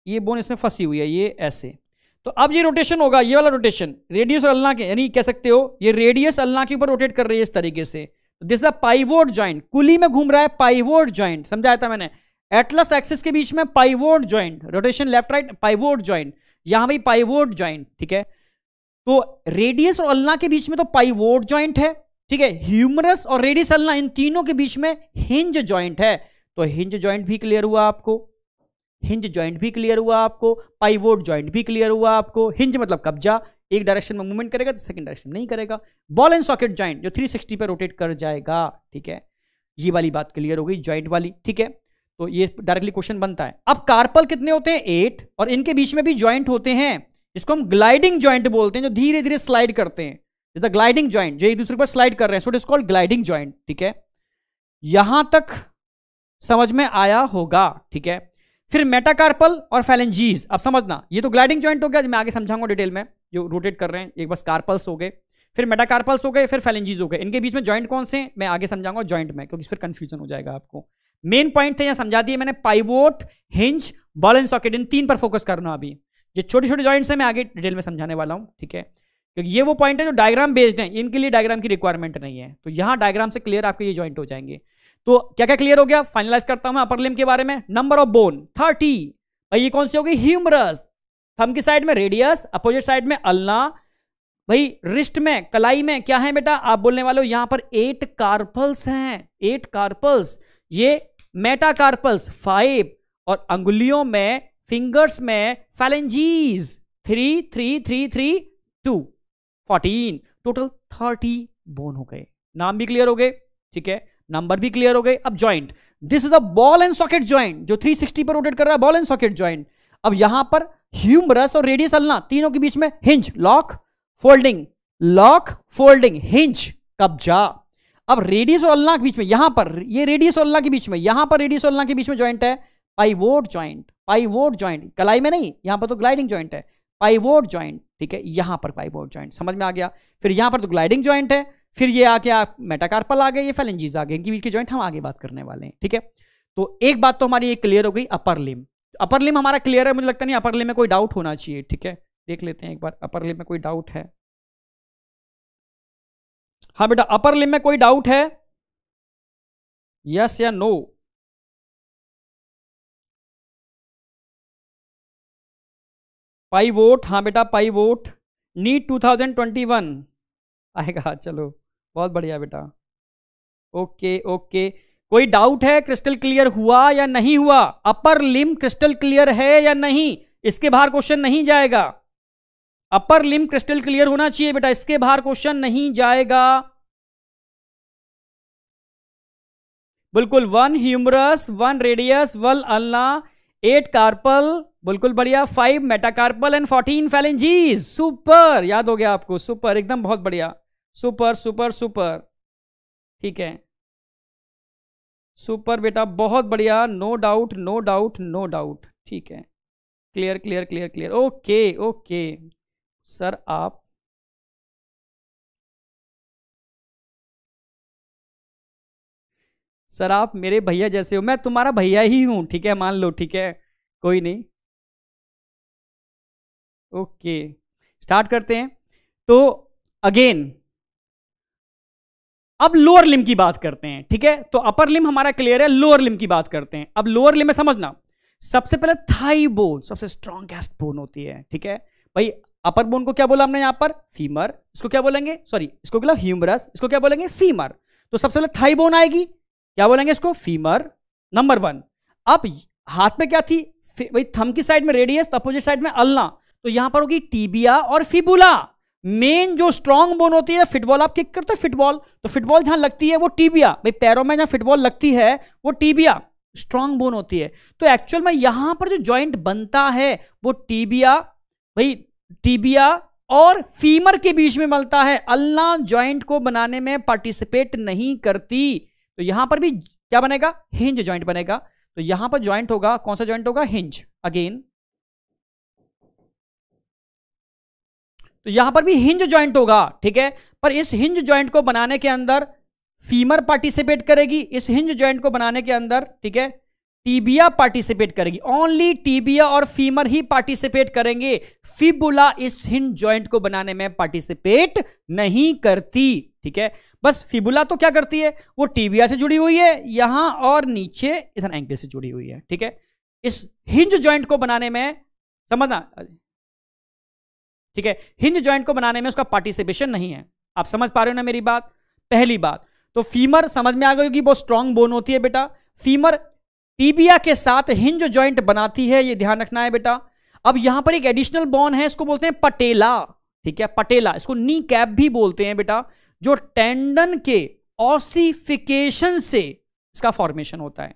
ये बोन इसमें फंसी हुई है, ये ऐसे। तो अब ये रोटेशन होगा, ये वाला रोटेशन रेडियस और अल्ना के, यानी कह सकते हो ये रेडियस अल्ना के ऊपर रोटेट कर रही है इस तरीके से। This is a pivot joint, कुली में घूम रहा है पाइवोट ज्वाइंट। समझाया था मैंने, एटलस एक्सिस के बीच में pivot joint, rotation left right pivot joint, यहां भी पाइवोट ज्वाइंट, ठीक है। तो रेडियस और अल्ना के बीच में तो पाइवोट ज्वाइंट है, ठीक है, ह्यूमरस और रेडियस अल्ना इन तीनों के बीच में हिंज ज्वाइंट है। तो हिंज ज्वाइंट भी क्लियर हुआ आपको, हिंज ज्वाइंट भी क्लियर हुआ आपको, पाइवोट ज्वाइंट भी क्लियर हुआ आपको। हिंज मतलब कब्जा, एक डायरेक्शन में मूवमेंट करेगा तो सेकंड डायरेक्शन में नहीं करेगा। बॉल एंड सॉकेट ज्वाइंट जो 360 पे रोटेट कर जाएगा, ठीक है, ये वाली बात क्लियर हो गई ज्वाइंट वाली, ठीक है। तो ये डायरेक्टली क्वेश्चन बनता है। अब कार्पल कितने होते हैं? 8, और इनके बीच में भी ज्वाइंट होते हैं, इसको हम ग्लाइडिंग ज्वाइंट बोलते हैं, जो धीरे धीरे स्लाइड करते हैं। जैसे ग्लाइडिंग ज्वाइंट जो एक दूसरे पर स्लाइड कर रहे हैं, so it is called gliding joint, ठीक है। यहां तक समझ में आया होगा, ठीक है। फिर मेटाकार्पल और फैलेंजीज, अब समझना, ये तो ग्लाइडिंग ज्वाइंट हो गया, मैं आगे समझाऊंगा डिटेल में, जो रोटेट कर रहे हैं। एक बस कार्पल्स हो गए, फिर मेटाकार्पल्स हो गए, फिर फैलेंजीज हो गए। इनके बीच में ज्वाइंट कौन से हैं मैं आगे समझाऊंगा ज्वाइंट में, क्योंकि फिर कंफ्यूजन हो जाएगा आपको। मेन पॉइंट थे, यहाँ समझा दिए मैंने, pivot, hinge, ball and socket, इन तीन पर फोकस करना। अभी जो छोटे छोटे ज्वाइंट्स हैं मैं आगे डिटेल में समझाने वाला हूँ, ठीक है, क्योंकि ये वो पॉइंट है जो डायग्राम बेस्ड है, इनके लिए डायग्राम की रिक्वायरमेंट नहीं है। तो यहाँ डायग्राम से क्लियर आपके ये ज्वाइंट हो जाएंगे। तो क्या क्या क्लियर हो गया? फाइनलाइज करता हूं मैं अपर लिम्ब के बारे में। नंबर ऑफ बोन 30, भाई ये कौन सी होगी? ह्यूमरस। थंब की साइड में रेडियस, अपोजिट साइड में अल्ना। भाई रिस्ट में, कलाई में क्या है बेटा? आप बोलने वाले हो यहां पर 8 कार्पल्स हैं, 8 कार्पल्स। ये मेटाकार्पल्स 5, और अंगुलियों में, फिंगर्स में फैलेंजीज 3, 3, 3, 3, 2, 14, टोटल 30 बोन हो गए। नाम भी क्लियर हो गए, ठीक है, नंबर भी क्लियर हो गए। अब joint, this is a ball and socket joint जो 360 पर रोटेट कर रहा है, बॉल एंड सॉकेट ज्वाइंट। अब यहां पर ह्यूमरस और रेडियस अल्ना तीनों के बीच में hinge, lock folding, lock folding, hinge कब्जा। अब रेडियस और अल्ना के बीच में, यहां पर ये रेडियस और अल्ना के बीच में, यहां पर रेडियस और अल्ना के बीच में ज्वाइंट है पाइवोट ज्वाइंट, पाइवोट ज्वाइंट। कलाई में नहीं, यहां पर तो ग्लाइडिंग ज्वाइंट है पाइवोट ज्वाइंट, ठीक है, यहां पर पाइवोट ज्वाइंट, समझ में आ गया। फिर यहां पर तो ग्लाइडिंग ज्वाइंट है, फिर ये आके आप मेटाकार्पल आ गए, ये फैलेंजीज आ गए, इनके बीच के ज्वाइंट हम आगे बात करने वाले हैं, ठीक है। तो एक बात तो हमारी ये क्लियर हो गई, अपर लिम्ब। अपर लिम्ब हमारा क्लियर है, मुझे लगता नहीं अपर लिम्ब में कोई डाउट होना चाहिए, ठीक है। देख लेते हैं एक बार अपर लिम्ब में कोई डाउट है। हाँ बेटा, अपर लिम्ब में कोई डाउट है? यस या नो? पाइवोट, हाँ बेटा पाइवोट। नीट 2021 आएगा, चलो बहुत बढ़िया बेटा, ओके ओके। कोई डाउट है क्रिस्टल क्लियर हुआ या नहीं हुआ, अपर लिम क्रिस्टल क्लियर है या नहीं, इसके बाहर क्वेश्चन नहीं जाएगा। अपर लिम क्रिस्टल क्लियर होना चाहिए बेटा, इसके बाहर क्वेश्चन नहीं जाएगा। बिल्कुल, one humerus, one radius, one ulna, 8 carpal, बिल्कुल बढ़िया, 5 मेटाकार्पल एंड 14 फैलेंजीज। सुपर, याद हो गया आपको, सुपर एकदम, बहुत बढ़िया, सुपर सुपर सुपर, ठीक है सुपर बेटा, बहुत बढ़िया, no doubt no doubt no doubt, ठीक है, clear clear clear clear, okay okay sir आप, सर आप मेरे भैया जैसे हो, मैं तुम्हारा भैया ही हूं, ठीक है, मान लो, ठीक है कोई नहीं, ओके स्टार्ट करते हैं। तो अगेन अब लोअर लिम की बात करते हैं, ठीक है, तो अपर लिम हमारा क्लियर है, लोअर लिम की बात करते हैं। अब लोअर लिम में समझना, सबसे पहले थाई बोन सबसे स्ट्रॉन्गेस्ट बोन होती है, ठीक है भाई। अपर बोन को क्या बोला हमने यहां पर, फीमर, इसको क्या बोलेंगे, सॉरी इसको क्या ह्यूमरस, इसको क्या बोलेंगे, फीमर। तो सबसे पहले थाई बोन आएगी, क्या बोलेंगे इसको, फीमर, नंबर वन। अब हाथ में क्या थी भाई, थम की साइड में रेडियस, अपोजिट साइड में अल्ना, तो यहां पर होगी टीबिया और फिबुला। मेन जो स्ट्रॉन्ग बोन होती है, फुटबॉल आप किक करते हो फुटबॉल, तो फुटबॉल जहां लगती है वो टीबिया, भाई पैरों में जहां फुटबॉल लगती है वो टीबिया स्ट्रॉन्ग बोन होती है। तो एक्चुअल में यहां पर जो ज्वाइंट बनता है वो टीबिया, भाई टीबिया और फीमर के बीच में मिलता है। अल्ना ज्वाइंट को बनाने में पार्टिसिपेट नहीं करती, तो यहां पर भी क्या बनेगा, हिंज ज्वाइंट बनेगा। तो यहां पर ज्वाइंट होगा, कौन सा ज्वाइंट होगा, हिंज। अगेन तो यहां पर भी हिंज ज्वाइंट होगा, ठीक है, पर इस हिंज ज्वाइंट को बनाने के अंदर फीमर पार्टिसिपेट करेगी, इस हिंज ज्वाइंट को बनाने के अंदर, ठीक है, टीबिया पार्टिसिपेट करेगी। ओनली टीबिया और फीमर ही पार्टिसिपेट करेंगे, फिबुला इस हिंज ज्वाइंट को बनाने में पार्टिसिपेट नहीं करती, ठीक है। बस फिबुला तो क्या करती है, वो टीबिया से जुड़ी हुई है यहां और नीचे इधर एंकल से जुड़ी हुई है, ठीक है, इस हिंज ज्वाइंट को बनाने में, समझना ठीक है, हिंज ज्वाइंट को बनाने में उसका पार्टिसिपेशन नहीं है। आप समझ पा रहे हो ना मेरी बात, पहली बात। तो फीमर समझ में आ गई कि बहुत स्ट्रांग बोन होती है बेटा, फीमर टीबिया के साथ हिंज ज्वाइंट बनाती है, ये ध्यान रखना है बेटा। अब यहां पर एक एडिशनल बोन है, इसको बोलते हैं पटेला, ठीक है, पटेला, इसको नी कैप भी बोलते हैं बेटा, जो टेंडन के ऑसिफिकेशन से इसका फॉर्मेशन होता है,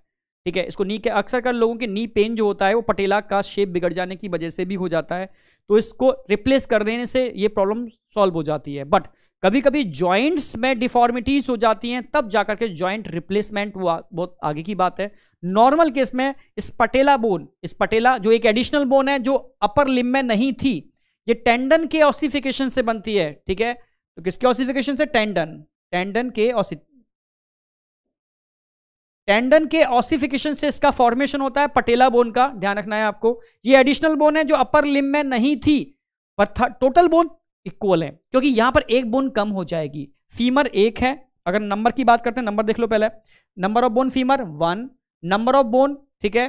ठीक है। इसको नी के, अक्सर कर लोगों के नी पेन जो होता है वो पटेला का शेप बिगड़ जाने की वजह से भी हो जाता है, तो इसको रिप्लेस कर देने से ये प्रॉब्लम सॉल्व हो जाती है। बट कभी कभी जॉइंट्स में डिफॉर्मिटीज हो जाती हैं, तब जाकर के जॉइंट रिप्लेसमेंट हुआ, बहुत आगे की बात है। नॉर्मल केस में इस पटेला बोन, इस पटेला जो एक एडिशनल बोन है जो अपर लिम में नहीं थी, ये टेंडन के ऑसिफिकेशन से बनती है, ठीक है, तो किसके ऑसिफिकेशन से, टेंडन, टेंडन के ऑसिफिकेशन से इसका फॉर्मेशन होता है पटेला बोन का, ध्यान रखना है आपको। ये एडिशनल बोन है जो अपर लिम में नहीं थी, पर टोटल बोन इक्वल है, क्योंकि यहां पर एक बोन कम हो जाएगी। फीमर एक है, अगर नंबर की बात करते हैं, नंबर देख लो पहले, number of bone femur 1, number of bone, ठीक है,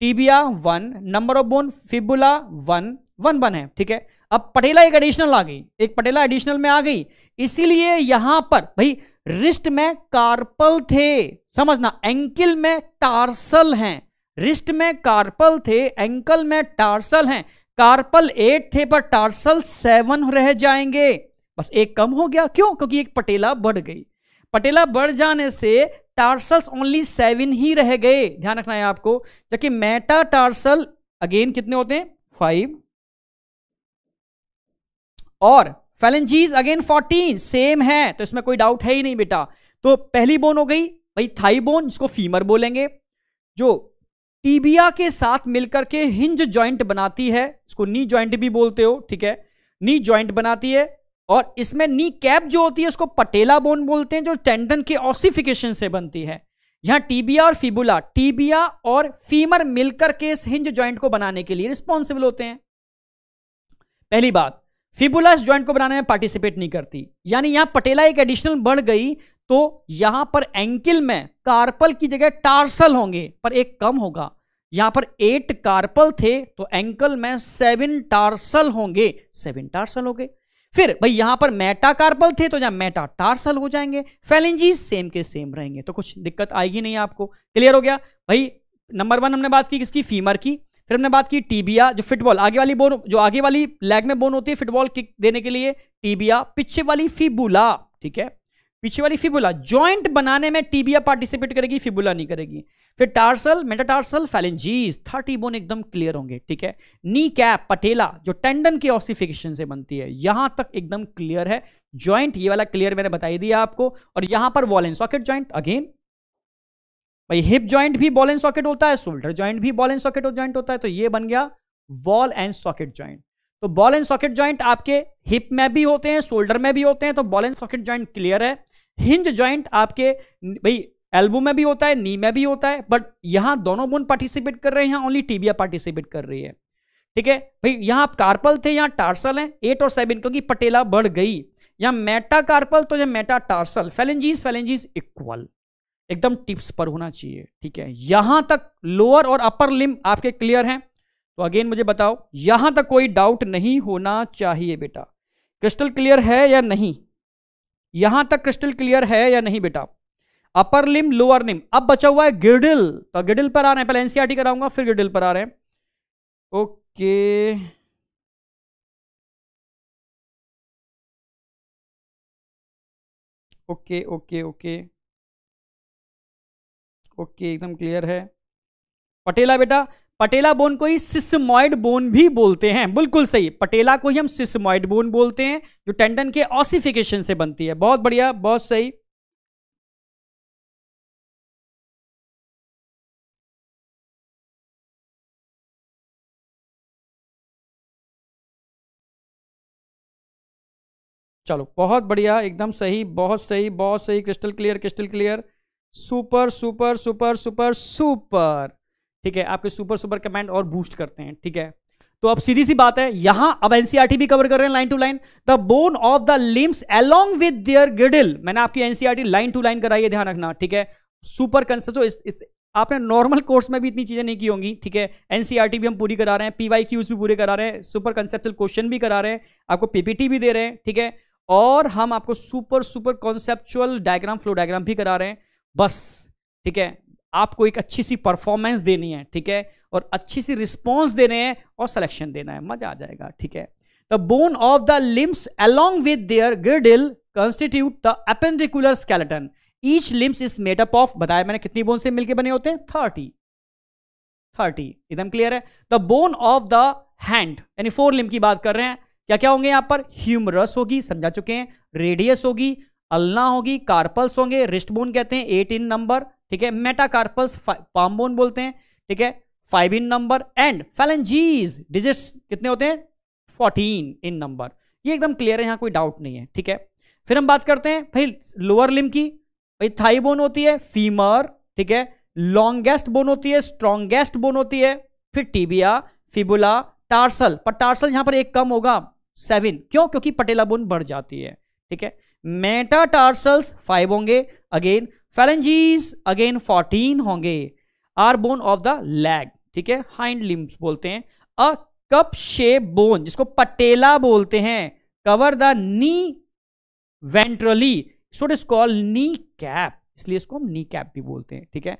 tibia 1, number of bone fibula 1 है, ठीक है। अब पटेला एक एडिशनल आ गई, एक पटेला एडिशनल में आ गई, इसीलिए यहां पर भाई रिस्ट में कार्पल थे, समझना, एंकिल में टार्सल हैं, रिस्ट में कार्पल थे, एंकल में टार्सल हैं। कार्पल 8 थे पर टार्सल 7 रह जाएंगे, बस एक कम हो गया, क्यों, क्योंकि एक पटेला बढ़ गई। पटेला बढ़ जाने से टार्सल्स ओनली 7 ही रह गए, ध्यान रखना है आपको, जबकि मेटा टार्सल अगेन कितने होते हैं, 5, और फैलेंजीज अगेन 14, सेम है, तो इसमें कोई डाउट है ही नहीं बेटा। तो पहली बोन हो गई भाई थाई बोन, इसको फीमर बोलेंगे, जो टीबिया के साथ मिलकर के हिंज ज्वाइंट बनाती है, इसको नी ज्वाइंट भी बोलते हो, ठीक है, नी ज्वाइंट बनाती है, और इसमें नी कैप जो होती है उसको पटेला बोन बोलते हैं, जो टेंडन के ऑसिफिकेशन से बनती है। यहां टीबिया और फिबुला, टीबिया और फीमर मिलकर के इस हिंज ज्वाइंट को बनाने के लिए रिस्पॉन्सिबल होते हैं। पहली बात, फिबुला इस ज्वाइंट को बनाने में पार्टिसिपेट नहीं करती, यानी यहां पटेला एक एडिशनल बढ़ गई, तो यहां पर एंकिल में कार्पल की जगह टार्सल होंगे, पर एक कम होगा, यहां पर 8 कार्पल थे तो एंकल में 7 टार्सल होंगे, 7 टार्सल हो गए। फिर भाई यहां पर मेटाकार्पल थे तो यहां मेटाटार्सल हो जाएंगे, फैलेंजीज सेम के सेम रहेंगे, तो कुछ दिक्कत आएगी नहीं आपको। क्लियर हो गया भाई। नंबर वन हमने बात की किसकी, फीमर की। फिर हमने बात की टीबिया, जो फुटबॉल आगे वाली बोन, जो आगे वाली लेग में बोन होती है फुटबॉल किक देने के लिए, टीबिया। पीछे वाली फिबुला, ठीक है, पीछे वाली फिबुला, जॉइंट बनाने में टीबिया पार्टिसिपेट करेगी, फिबुला नहीं करेगी। फिर टार्सल, मेटाटार्सल, फैलेंजीज, 30 बोन एकदम क्लियर होंगे, ठीक है। नी कैप, पटेला, जो टेंडन के ऑसिफिकेशन से बनती है, यहां तक एकदम क्लियर है। जॉइंट ये वाला क्लियर मैंने बता ही दिया आपको। और यहां पर ball and socket joint, again भाई हिप जॉइंट भी बॉल एंड सॉकेट होता है, शोल्डर जॉइंट भी बॉल एंड सॉकेट जॉइंट होता है, तो ये बन गया बॉल एंड सॉकेट जॉइंट। तो बॉल एंड सॉकेट जॉइंट आपके हिप में भी होते हैं, शोल्डर में भी होते हैं, तो ball and socket joint clear है। हिंज जॉइंट आपके भाई एल्बो में भी होता है, नी में भी होता है, बट यहां दोनों बोन पार्टिसिपेट कर रहे हैं, यहां ओनली टीबिया पार्टिसिपेट कर रही है, ठीक है भाई। यहां कार्पल थे, यहाँ टार्सल है, 8 और 7 क्योंकि पटेला बढ़ गई। यहाँ मेटा कार्पल तो यह metatarsal, phalanges phalanges equal एकदम टिप्स पर होना चाहिए, ठीक है। यहां तक लोअर और अपर लिम्ब आपके क्लियर हैं, तो अगेन मुझे बताओ यहां तक कोई डाउट नहीं होना चाहिए बेटा। क्रिस्टल क्लियर है या नहीं, यहां तक क्रिस्टल क्लियर है या नहीं बेटा? अपर लिम्ब लोअर लिम्ब, अब बचा हुआ है गिडल, तो गिडल पर आ रहे हैं, पहले एनसीईआरटी कराऊंगा फिर गिडल पर आ रहे हैं। Okay okay okay okay okay एकदम क्लियर है। पटेला बेटा, पटेला बोन को ही सिस्मॉइड बोन भी बोलते हैं, बिल्कुल सही, पटेला को ही हम सिस्मॉइड बोन बोलते हैं, जो टेंडन के ऑसिफिकेशन से बनती है। बहुत बढ़िया, बहुत सही। चलो बहुत बढ़िया, एकदम सही, बहुत सही, बहुत सही। Crystal clear, crystal clear, super super super super super, ठीक है। आपके सुपर सुपर कमेंट और बूस्ट करते हैं, ठीक है। तो अब सीधी सी बात है, यहां अब एनसीईआरटी भी कवर कर रहे हैं line to line. The bone of the limbs along with their girdle, मैंने आपकी एनसीईआरटी लाइन टू लाइन कराई है, ध्यान रखना, ठीक है। सुपर कंसेप्ट, इस आपने नॉर्मल कोर्स में भी इतनी चीजें नहीं की होंगी, ठीक है। एनसीईआरटी भी हम पूरी करा रहे हैं, पीवाईक्यूज भी पूरे करा रहे हैं, सुपर कंसेप्टल क्वेश्चन भी करा रहे हैं, आपको पीपीटी भी दे रहे हैं, ठीक है। और हम आपको super super conceptual diagram, flow diagram भी करा रहे हैं, बस, ठीक है। आपको एक अच्छी सी परफॉर्मेंस देनी है, ठीक है, और अच्छी सी रिस्पॉन्स देने हैं और सिलेक्शन देना है, मजा आ जाएगा, ठीक है। The bone of the limbs along with their girdle constitute the appendicular skeleton, each limbs is made up of, बताया मैंने कितनी बोन से मिलके बने होते हैं, 30 एकदम क्लियर है। The bone of the hand, यानी 4 लिम्ब की बात कर रहे हैं, क्या क्या होंगे यहाँ पर, ह्यूमरस होगी, समझा चुके हैं, रेडियस होगी, अल्ना होगी, कार्पल्स होंगे, रिस्ट बोन कहते हैं, 8 इन नंबर, ठीक है। मेटाकार्पल्स पाम बोन बोलते हैं, ठीक है, 5 in number, and phalanges, digits कितने होते हैं, 14 इन नंबर। ये एकदम क्लियर है, यहाँ कोई डाउट नहीं है, ठीक है। फिर हम बात करते हैं भाई लोअर लिम्ब की, भाई थाई बोन होती है, फीमर, ठीक है, लॉन्गेस्ट बोन होती है, स्ट्रॉन्गेस्ट बोन होती है, फिर टीबिया, फिबुला, टार्सल, पर टार्सल यहाँ पर एक कम होगा, 7, क्यों, क्योंकि पटेला बोन बढ़ जाती है, ठीक है। मेटाटार्सल्स 5 होंगे, अगेन फैलेंजीज अगेन 14 होंगे। Are bone of the leg, ठीक है, हाइंड लिम्ब्स बोलते हैं। अ कप शेप बोन, जिसको पटेला बोलते हैं, cover the knee ventrally, so it is called knee cap, इसलिए इसको हम नी कैप भी बोलते हैं, ठीक है।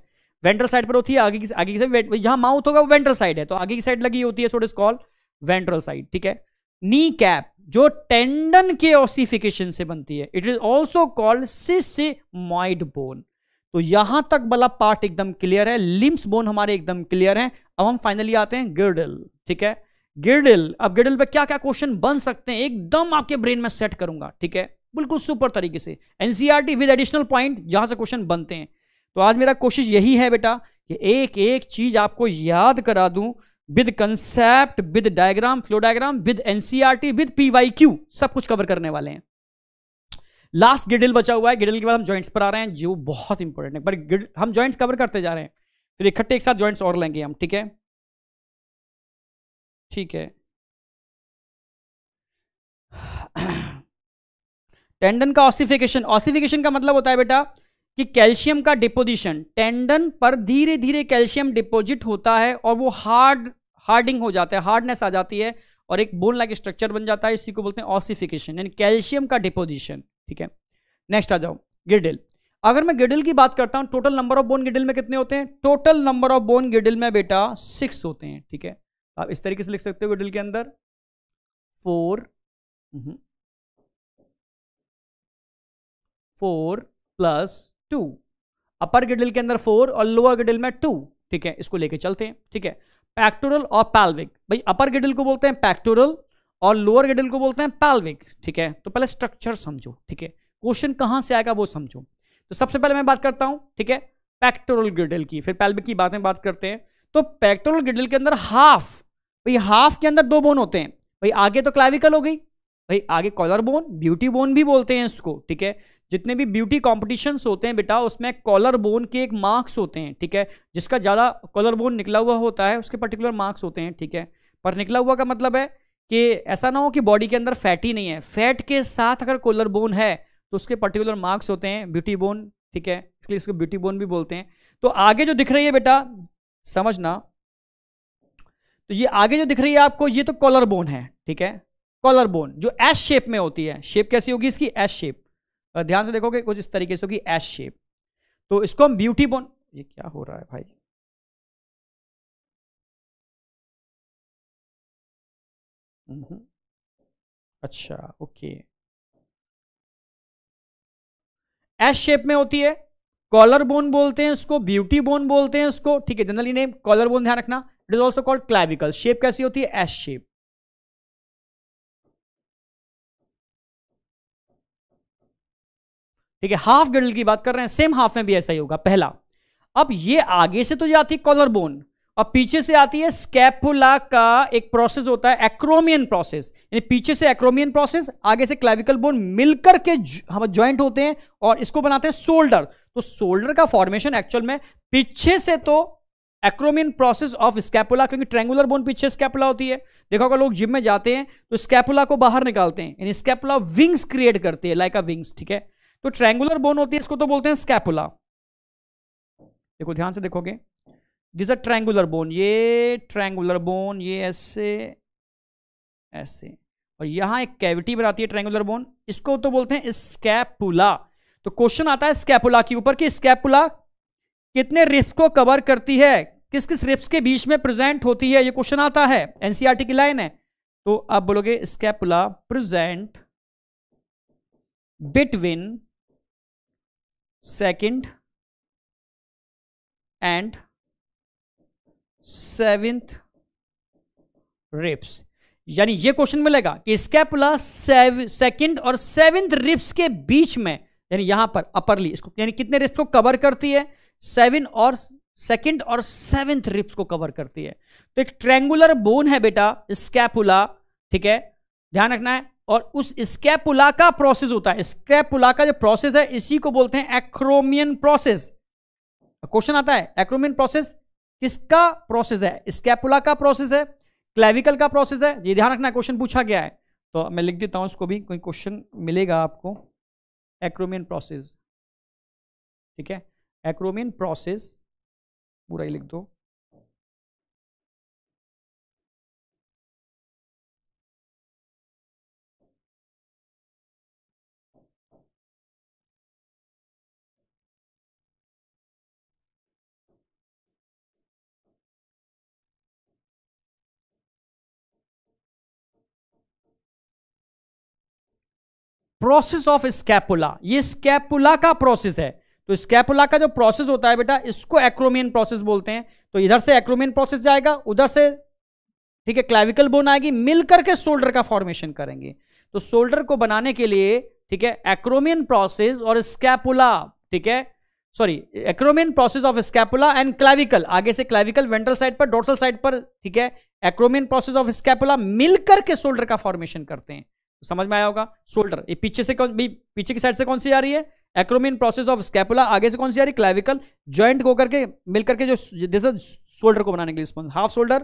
वेंट्रल साइड पर होती है, आगे की साइड, जहां माउथ होगा वो वेंट्रल साइड है, तो आगे की साइड लगी होती है, so it is called ventral side, ठीक है। नी कैप जो टेंडन के ऑसिफिकेशन से बनती है, it is also called sesamoid bone. तो यहां तक वाला पार्ट एकदम क्लियर है, लिम्स बोन हमारे एकदम क्लियर हैं। अब हम फाइनली आते हैं गिडल, ठीक है, गिडल। अब गिडल पे क्या क्या क्वेश्चन बन सकते हैं एकदम आपके ब्रेन में सेट करूंगा, ठीक है, बिल्कुल सुपर तरीके से, एनसीईआरटी विद एडिशनल पॉइंट, जहां से क्वेश्चन बनते हैं। तो आज मेरा कोशिश यही है बेटा कि एक एक चीज आपको याद करा दूं, with concept, with diagram, flow diagram, with NCERT, with PYQ, सब कुछ कवर करने वाले हैं। लास्ट गिडल बचा हुआ है, गिडल के बाद हम जॉइंट्स पर आ रहे हैं, जो बहुत इंपॉर्टेंट है, पर हम जॉइंट्स कवर करते जा रहे हैं, फिर इकट्ठे एक साथ जॉइंट्स और लेंगे हम, ठीक है, ठीक है। टेंडन का ऑसिफिकेशन, ऑसिफिकेशन का मतलब होता है बेटा कि कैल्शियम का डिपोजिशन, टेंडन पर धीरे धीरे कैल्शियम डिपोजिट होता है और वो हार्डिंग हो जाता है, हार्डनेस आ जाती है, और एक बोन लाइक स्ट्रक्चर बन जाता है, इसी को बोलते हैं ऑसिफिकेशन यानी कैल्शियम का डिपोजिशन। ठीक है, नेक्स्ट आ जाओ गिर्डिल। अगर मैं गिर्डिल की बात करता हूँ, total number of bone girdle में कितने होते हैं? Total number of bone girdle में बेटा 6 होते हैं। ठीक है, आप इस तरीके से लिख सकते हो गिर्डिल के अंदर 4 + 2, अपर गिर्डिल के अंदर 4 और लोअर गिर्डिल में 2। ठीक है, इसको लेके चलते हैं। ठीक है, पैक्टोरल और पैल्विक, भाई अपर गिर्डिल को बोलते हैं पैक्टोरल और लोअर गिर्डिल को बोलते हैं पैल्विक। ठीक है, तो पहले स्ट्रक्चर समझो। ठीक है, क्वेश्चन कहां से आएगा वो समझो। तो सबसे पहले मैं बात करता हूं, ठीक है, पैक्टोरल गिर्डिल की, फिर पैल्विक की बात करते हैं। तो पैक्टोरल गिर्डिल के अंदर हाफ, भाई हाफ के अंदर 2 बोन होते हैं। भाई आगे तो क्लाविकल हो गई, भाई आगे कॉलर बोन, ब्यूटी बोन भी बोलते हैं इसको। ठीक है, जितने भी ब्यूटी कॉम्पिटिशन्स होते हैं बेटा उसमें कॉलर बोन के एक मार्क्स होते हैं। ठीक है, जिसका ज़्यादा कॉलर बोन निकला हुआ होता है उसके पर्टिकुलर मार्क्स होते हैं। ठीक है, पर निकला हुआ का मतलब है कि ऐसा ना हो कि बॉडी के अंदर फैट ही नहीं है, फैट के साथ अगर कॉलर बोन है तो उसके पर्टिकुलर मार्क्स होते हैं ब्यूटी बोन। ठीक है, इसलिए इसको ब्यूटी बोन भी बोलते हैं। तो आगे जो दिख रही है बेटा समझना, तो ये आगे जो दिख रही है आपको, ये तो कॉलर बोन है। ठीक है, कॉलर बोन जो एस शेप में होती है, शेप कैसी होगी इसकी? S shape. ध्यान से देखोगे कुछ इस तरीके से होगी एस शेप, तो इसको हम ब्यूटी बोन। ये क्या हो रहा है भाई? अच्छा, ओके, एस शेप में होती है, कॉलर बोन बोलते हैं इसको, ब्यूटी बोन बोलते हैं इसको। ठीक है, जनरली नेम कॉलर बोन, ध्यान रखना। It is also called clavicle. Shape कैसी होती है? S shape. ठीक है, हाफ गिर्डल की बात कर रहे हैं, सेम हाफ में भी ऐसा ही होगा पहला। अब ये आगे से तो जाती है कॉलर बोन और पीछे से आती है स्कैपुला का एक प्रोसेस होता है एक्रोमियन प्रोसेस, यानी पीछे से एक्रोमियन प्रोसेस, आगे से क्लाविकल बोन मिलकर के हम ज्वाइंट होते हैं और इसको बनाते हैं शोल्डर। तो शोल्डर का फॉर्मेशन एक्चुअल में पीछे से तो एक्रोमियन प्रोसेस ऑफ स्कैपुला, क्योंकि ट्रेंगुलर बोन पीछे स्कैपुला होती है। देखा होगा लोग जिम में जाते हैं तो स्कैपुला को बाहर निकालते हैं, यानी स्कैपुला विंग्स क्रिएट करते हैं, लाइक अ विंग्स। ठीक है, तो ट्रायंगुलर बोन होती है, इसको तो बोलते हैं स्कैपुला। देखो ध्यान से देखोगे, दिस आर ट्रायंगुलर बोन, ये ट्रायंगुलर बोन, ये ऐसे ऐसे, और यहां एक कैविटी बनाती है ट्रायंगुलर बोन, इसको तो बोलते हैं स्कैपुला। तो क्वेश्चन आता है स्कैपुला के ऊपर कि स्कैपुला कितने रिब्स को कवर करती है, किस किस रिब्स के बीच में प्रेजेंट होती है, ये क्वेश्चन आता है। एनसीईआरटी की लाइन है। तो आप बोलोगे scapula present between second and 7th ribs, यानी ये क्वेश्चन मिलेगा कि स्कैपुला 2nd और 7th रिप्स के बीच में, यानी यहां पर अपरली, इसको यानी कितने रिप्स को कवर करती है? 2nd और 7th रिप्स को कवर करती है। तो एक ट्रेंगुलर बोन है बेटा स्कैपुला। ठीक है, ध्यान रखना है। और उस स्कैपुला का प्रोसेस होता है, स्कैपुला का जो प्रोसेस है इसी को बोलते हैं एक्रोमियन प्रोसेस। क्वेश्चन आता है एक्रोमियन प्रोसेस किसका प्रोसेस है? स्कैपुला का प्रोसेस है, क्लाविकल का प्रोसेस है, ये ध्यान रखना, क्वेश्चन पूछा गया है। तो मैं लिख देता हूं इसको भी, कोई क्वेश्चन मिलेगा आपको, एक्रोमियन प्रोसेस। ठीक है, एक्रोमियन प्रोसेस पूरा ही लिख दो। प्रोसेस ऑफ स्कैपुला, ये स्कैपुला का प्रोसेस है। तो स्कैपुला का जो प्रोसेस होता है बेटा इसको एक्रोमियन प्रोसेस बोलते हैं। तो इधर से एक्रोमियन प्रोसेस जाएगा, उधर से ठीक है क्लाविकल बोन आएगी, मिलकर के शोल्डर का फॉर्मेशन करेंगे। तो शोल्डर को बनाने के लिए ठीक है एक्रोमियन प्रोसेस और स्कैपुला, ठीक है sorry acromion process of scapula and clavicle, आगे से क्लाविकल वेंट्रल साइड पर, डोर्सल साइड पर, ठीक है एक्रोमियन प्रोसेस ऑफ स्कैपुला मिलकर के शोल्डर का फॉर्मेशन करते हैं। समझ में आया होगा। शोल्डर ये पीछे से पीछे की साइड से कौन सी आ रही है? एक्रोमियन प्रोसेस ऑफ स्कैपुला, आगे से कौन सी आ रही? क्लाविकल। जॉइंट को करके मिलकर के जो जैसे शोल्डर को बनाने के लिए हाफ शोल्डर,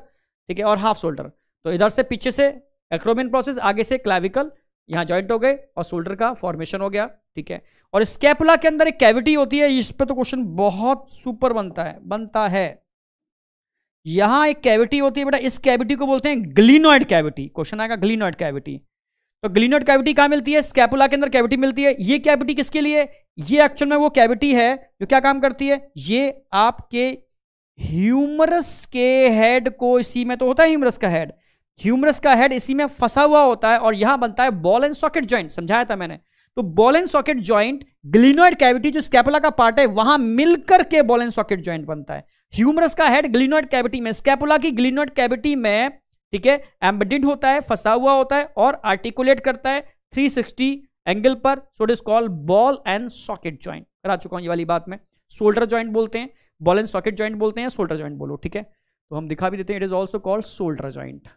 ठीक है और हाफ शोल्डर। तो इधर से पीछे से एक्रोमियन प्रोसेस, आगे से क्लाविकल, यहाँ जॉइंट हो गए और शोल्डर का फॉर्मेशन हो गया। ठीक है, और स्कैपुला के अंदर एक कैविटी होती है, इस पर तो क्वेश्चन बहुत सुपर बनता है यहां एक कैविटी होती है बेटा, इस कैविटी को बोलते हैं ग्लिनॉइड कैविटी। क्वेश्चन आएगा ग्लिनॉइड कैविटी। तो ग्लिनॉइड कैविटी कहां मिलती है? स्कैपुला के अंदर कैविटी मिलती है। ये कैविटी किसके लिए? ये एक्चुअल में वो कैविटी है जो क्या काम करती है, ये आपके ह्यूमरस के हेड को, इसी में तो होता है ह्यूमरस का हेड, ह्यूमरस का हेड इसी में फंसा हुआ होता है और यहां बनता है बॉल एंड सॉकेट ज्वाइंट। समझाया था मैंने। तो ball and socket joint glenoid cavity जो स्कैपुला का पार्ट है वहां मिलकर के बॉल एंड सॉकेट ज्वाइंट बनता है। ह्यूमरस का हेड ग्लिनॉइड कैविटी में, स्कैपुला की ग्लिनॉइड कैविटी में, ठीक है, एम्बेडेड होता है, फंसा हुआ होता है और आर्टिकुलेट करता है 360 एंगल पर। So it is called ball and socket joint. करा चुका हूं ये वाली बात में। शोल्डर ज्वाइंट बोलते हैं, बॉल एंड सॉकेट ज्वाइंट बोलते हैं, शोल्डर ज्वाइंट बोलो, ठीक है। तो हम दिखा भी देते हैं, it is also called shoulder joint.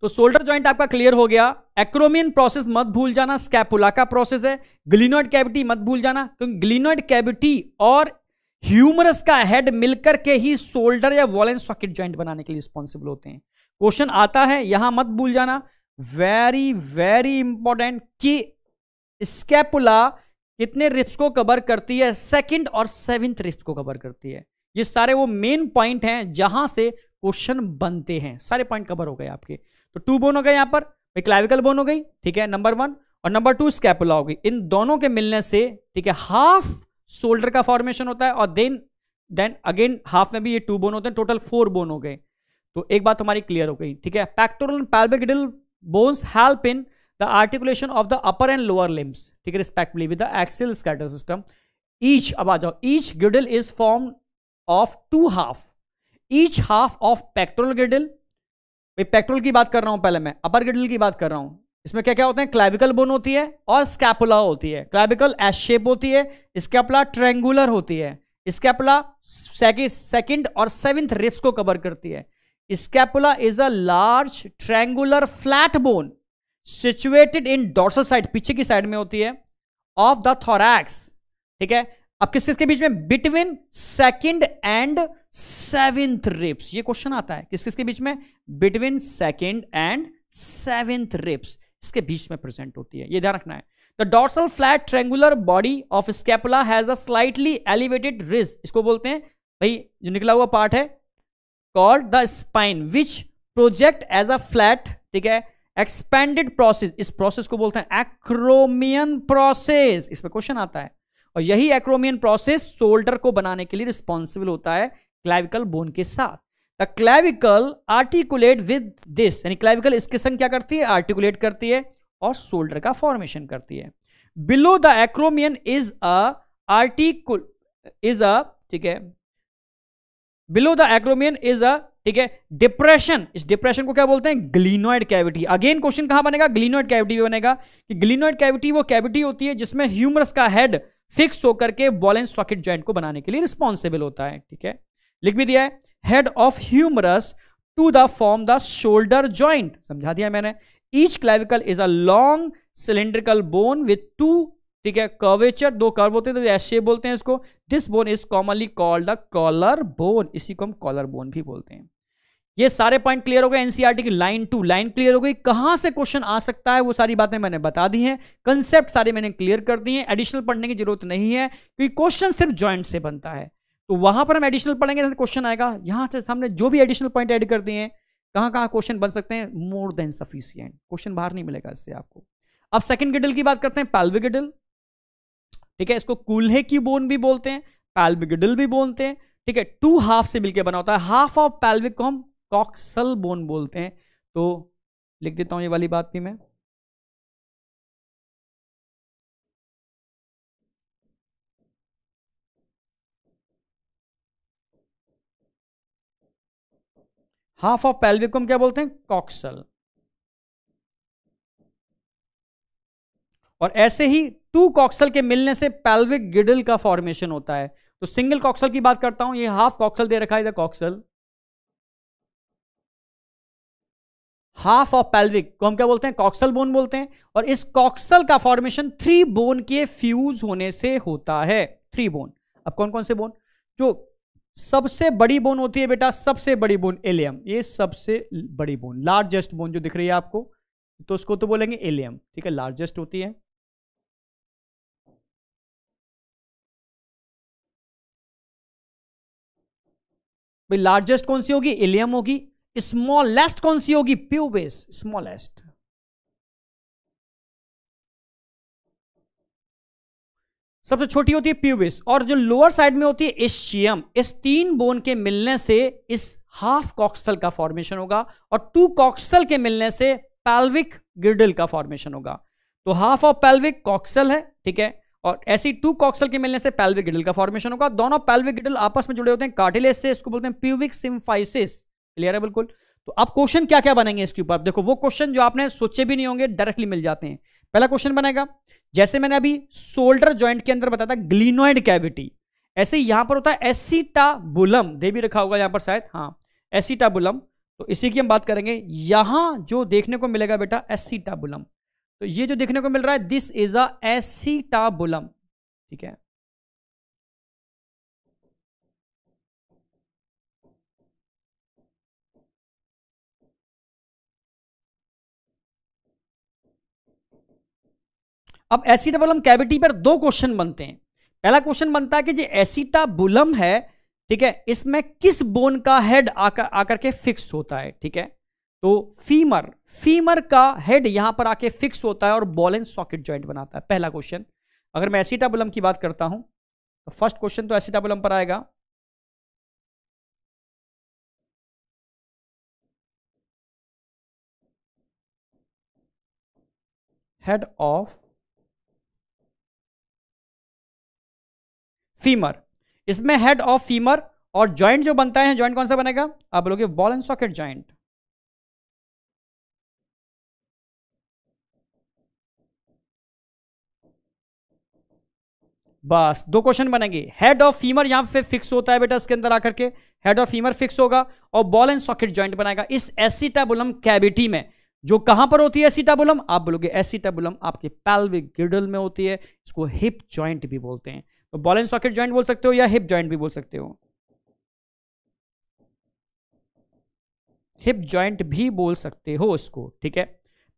तो शोल्डर जॉइंट आपका क्लियर हो गया। एक्रोमियन प्रोसेस मत भूल जाना, स्कैपुला का प्रोसेस है। ग्लिनॉइड कैविटी मत भूल जाना, क्योंकि ग्लिनॉइड कैविटी और ह्यूमरस का हेड मिलकर के ही शोल्डर या बॉल एंड सॉकेट जॉइंट बनाने के लिए रिस्पॉन्सिबल होते हैं। क्वेश्चन आता है, यहां मत भूल जाना, वेरी वेरी इंपॉर्टेंट, कि स्कैपुला कितने रिप्स को कवर करती है? सेकेंड और सेवेंथ रिप्स को कवर करती है। ये सारे वो मेन पॉइंट हैं जहां से क्वेश्चन बनते हैं। सारे पॉइंट कवर हो गए आपके। तो टू बोन हो गए यहाँ पर, क्लाविकल बोन हो गई, ठीक है, नंबर वन, और नंबर टू स्कैपुला हो गई। इन दोनों के मिलने से, ठीक है, हाफ शोल्डर का फॉर्मेशन होता है और देन अगेन हाफ में भी ये टू बोन होते हैं। टोटल फोर बोन हो गए। तो एक बात हमारी क्लियर हो गई, ठीक है। Pectoral and pelvic girdle bones help in the articulation of the upper and lower limbs, ठीक है, respectively with the axial skeletal system. Each, अब आ जाओ, each girdle is form of two half, each half of pectoral girdle. भाई pectoral की बात कर रहा हूं पहले मैं, अपर गिडल की बात कर रहा हूं। इसमें क्या क्या होते हैं? क्लाविकल बोन होती है और स्कैपुला होती है। क्लाविकल एस शेप होती है, स्कैपुला ट्रायंगुलर होती है। स्कैपुला सेकंड और सेवेंथ रिप्स को कवर करती है। Scapula is a large triangular flat bone situated in dorsal side, पीछे की साइड में होती है, ऑफ द थोरैक्स, ठीक है। अब किस किसके बीच में? Between second and seventh ribs. ये क्वेश्चन आता है, किस किसके बीच में? Between second and seventh ribs, इसके बीच में प्रेजेंट होती है। ये ध्यान रखना है। The dorsal flat triangular body of scapula has a slightly elevated ridge, इसको बोलते हैं भाई जो निकला हुआ पार्ट है, called the spine, which project as a flat, ठीक है, एक्सपेंडेड प्रोसेस। इस प्रोसेस को बोलते हैं एक्रोमियन प्रोसेस। इसमें क्वेश्चन आता है। और यही एक्रोमियन प्रोसेस शोल्डर को बनाने के लिए रिस्पॉन्सिबल होता है क्लाविकल बोन के साथ। The clavicle articulate with this, यानी क्लाविकल इसके संग क्या करती है? आर्टिकुलेट करती है और शोल्डर का फॉर्मेशन करती है। Below the acromion is a, ठीक है, डिप्रेशन। इस डिप्रेशन को क्या बोलते हैं? Glenoid cavity. अगेन क्वेश्चन कहां बनेगा? ग्लिनॉइड कैविटी बनेगा। कि ग्लिनॉइड कैविटी वो कैविटी होती है जिसमें ह्यूमरस का हेड फिक्स होकर के बॉल एंड सॉकेट ज्वाइंट को बनाने के लिए रिस्पॉन्सिबल होता है, ठीक है। लिख भी दिया है, head of humerus to the form the shoulder joint. समझा दिया मैंने। Each clavicle is a long cylindrical bone with two, ठीक है, कर्वेचर, दो कर्व होते हैं तो एस शेप बोलते हैं इसको। This bone is commonly called the collar bone, इसी को हम कॉलर बोन भी बोलते हैं। ये सारे पॉइंट क्लियर हो गए। एनसीईआरटी की लाइन टू लाइन क्लियर हो गई। कहां से क्वेश्चन आ सकता है वो सारी बातें मैंने बता दी हैं। कंसेप्ट सारे मैंने क्लियर कर दिए हैं। एडिशनल पढ़ने की जरूरत नहीं है, क्योंकि क्वेश्चन सिर्फ ज्वाइंट से बनता है। तो वहां पर हम एडिशनल पढ़ेंगे तो क्वेश्चन आएगा। यहां से हमने जो भी एडिशनल पॉइंट ऐड कर दिए हैं, कहां कहां क्वेश्चन बन सकते हैं, मोर देन सफिशिएंट। क्वेश्चन बाहर नहीं मिलेगा इससे आपको। अब सेकंड गिडल की बात करते हैं, पैल्विक गिडल, ठीक है। इसको कूल्हे की बोन भी बोलते हैं, पैल्विक गिडल भी बोलते हैं, ठीक है। टू हाफ से मिलकर बना होता है। हाफ ऑफ पैल्विक को हम कॉक्सल बोन बोलते हैं। तो लिख देता हूं ये वाली बात भी मैं। हाफ ऑफ पैल्विक को हम क्या बोलते हैं? कॉक्सल। और ऐसे ही टू कॉक्सल के मिलने से पैल्विक गिडल का फॉर्मेशन होता है। तो सिंगल कॉक्सल की बात करता हूं। ये हाफ कॉक्सल दे रखा है, इधर कॉक्सल। हाफ ऑफ पैल्विक को हम क्या बोलते हैं? कॉक्सल बोन बोलते हैं। और इस कॉक्सल का फॉर्मेशन थ्री बोन के फ्यूज होने से होता है। थ्री बोन, अब कौन कौन से बोन? जो सबसे बड़ी बोन होती है बेटा, सबसे बड़ी बोन इलियम, ये सबसे बड़ी बोन, लार्जेस्ट बोन जो दिख रही है आपको, तो उसको तो बोलेंगे इलियम, ठीक है, लार्जेस्ट होती है। भाई लार्जेस्ट कौन सी होगी, इलियम होगी। स्मॉलेस्ट कौन सी होगी, प्यूबिस। स्मॉलेस्ट सबसे छोटी होती है प्यूबिस। और जो लोअर साइड में होती है इश्चियम। इस तीन बोन के मिलने से इस हाफ कॉक्सल का फॉर्मेशन होगा और टू कॉक्सल के मिलने से पैल्विक गिर्डल का फॉर्मेशन होगा। तो हाफ ऑफ पैल्विक कॉक्सल है, ठीक है, और ऐसी टू कॉक्सल के मिलने से पैल्विक गिर्डल का फॉर्मेशन होगा। दोनों पैल्विक गिर्डल आपस में जुड़े होते हैं कार्टिलेज से, इसको बोलते हैं प्यूबिक सिम्फाइसिस। क्लियर है? बिल्कुल। तो अब क्वेश्चन क्या क्या बनेंगे इसके ऊपर देखो, वो क्वेश्चन जो आपने सोचे भी नहीं होंगे डायरेक्टली मिल जाते हैं। पहला क्वेश्चन बनेगा, जैसे मैंने अभी शोल्डर ज्वाइंट के अंदर बताया था ग्लिनॉइड कैविटी, ऐसे यहां पर होता है एसिटाबुलम। दे भी रखा होगा यहां पर शायद, हाँ एसिटाबुलम, तो इसी की हम बात करेंगे। यहां जो देखने को मिलेगा बेटा एसिटाबुलम, तो ये जो देखने को मिल रहा है दिस इज अ एसिटाबुलम, ठीक है। अब एसिटाबुलम कैविटी पर दो क्वेश्चन बनते हैं। पहला क्वेश्चन बनता है कि जो एसिटाबुलम है, ठीक है, इसमें किस बोन का हेड आकर के फिक्स होता है, ठीक है। तो फीमर, फीमर का हेड यहां पर आके फिक्स होता है और बॉल एंड सॉकेट ज्वाइंट बनाता है। पहला क्वेश्चन। अगर मैं एसिटाबुलम की बात करता हूं तो फर्स्ट क्वेश्चन तो एसिटाबुलम पर आएगा। हेड ऑफ फीमर, इसमें हेड ऑफ फीमर और जॉइंट जो बनता है, जॉइंट कौन सा बनेगा आप बोलोगे, बॉल एंड सॉकेट जॉइंट। बस दो क्वेश्चन बनेंगे। हेड ऑफ फीमर यहां पे फिक्स होता है बेटा, इसके अंदर आकर के हेड ऑफ फीमर फिक्स होगा और बॉल एंड सॉकेट जॉइंट बनाएगा इस एसिटाबुलम कैविटी में। जो कहां पर होती है एसिटाबुलम, आप बोलोगे एसिटाबुलम आपके पैल्विक गिर्डल में होती है। इसको हिप जॉइंट भी बोलते हैं, तो बॉल एंड सॉकेट जॉइंट बोल सकते हो या हिप जॉइंट भी बोल सकते हो, हिप जॉइंट भी बोल सकते हो इसको, ठीक है।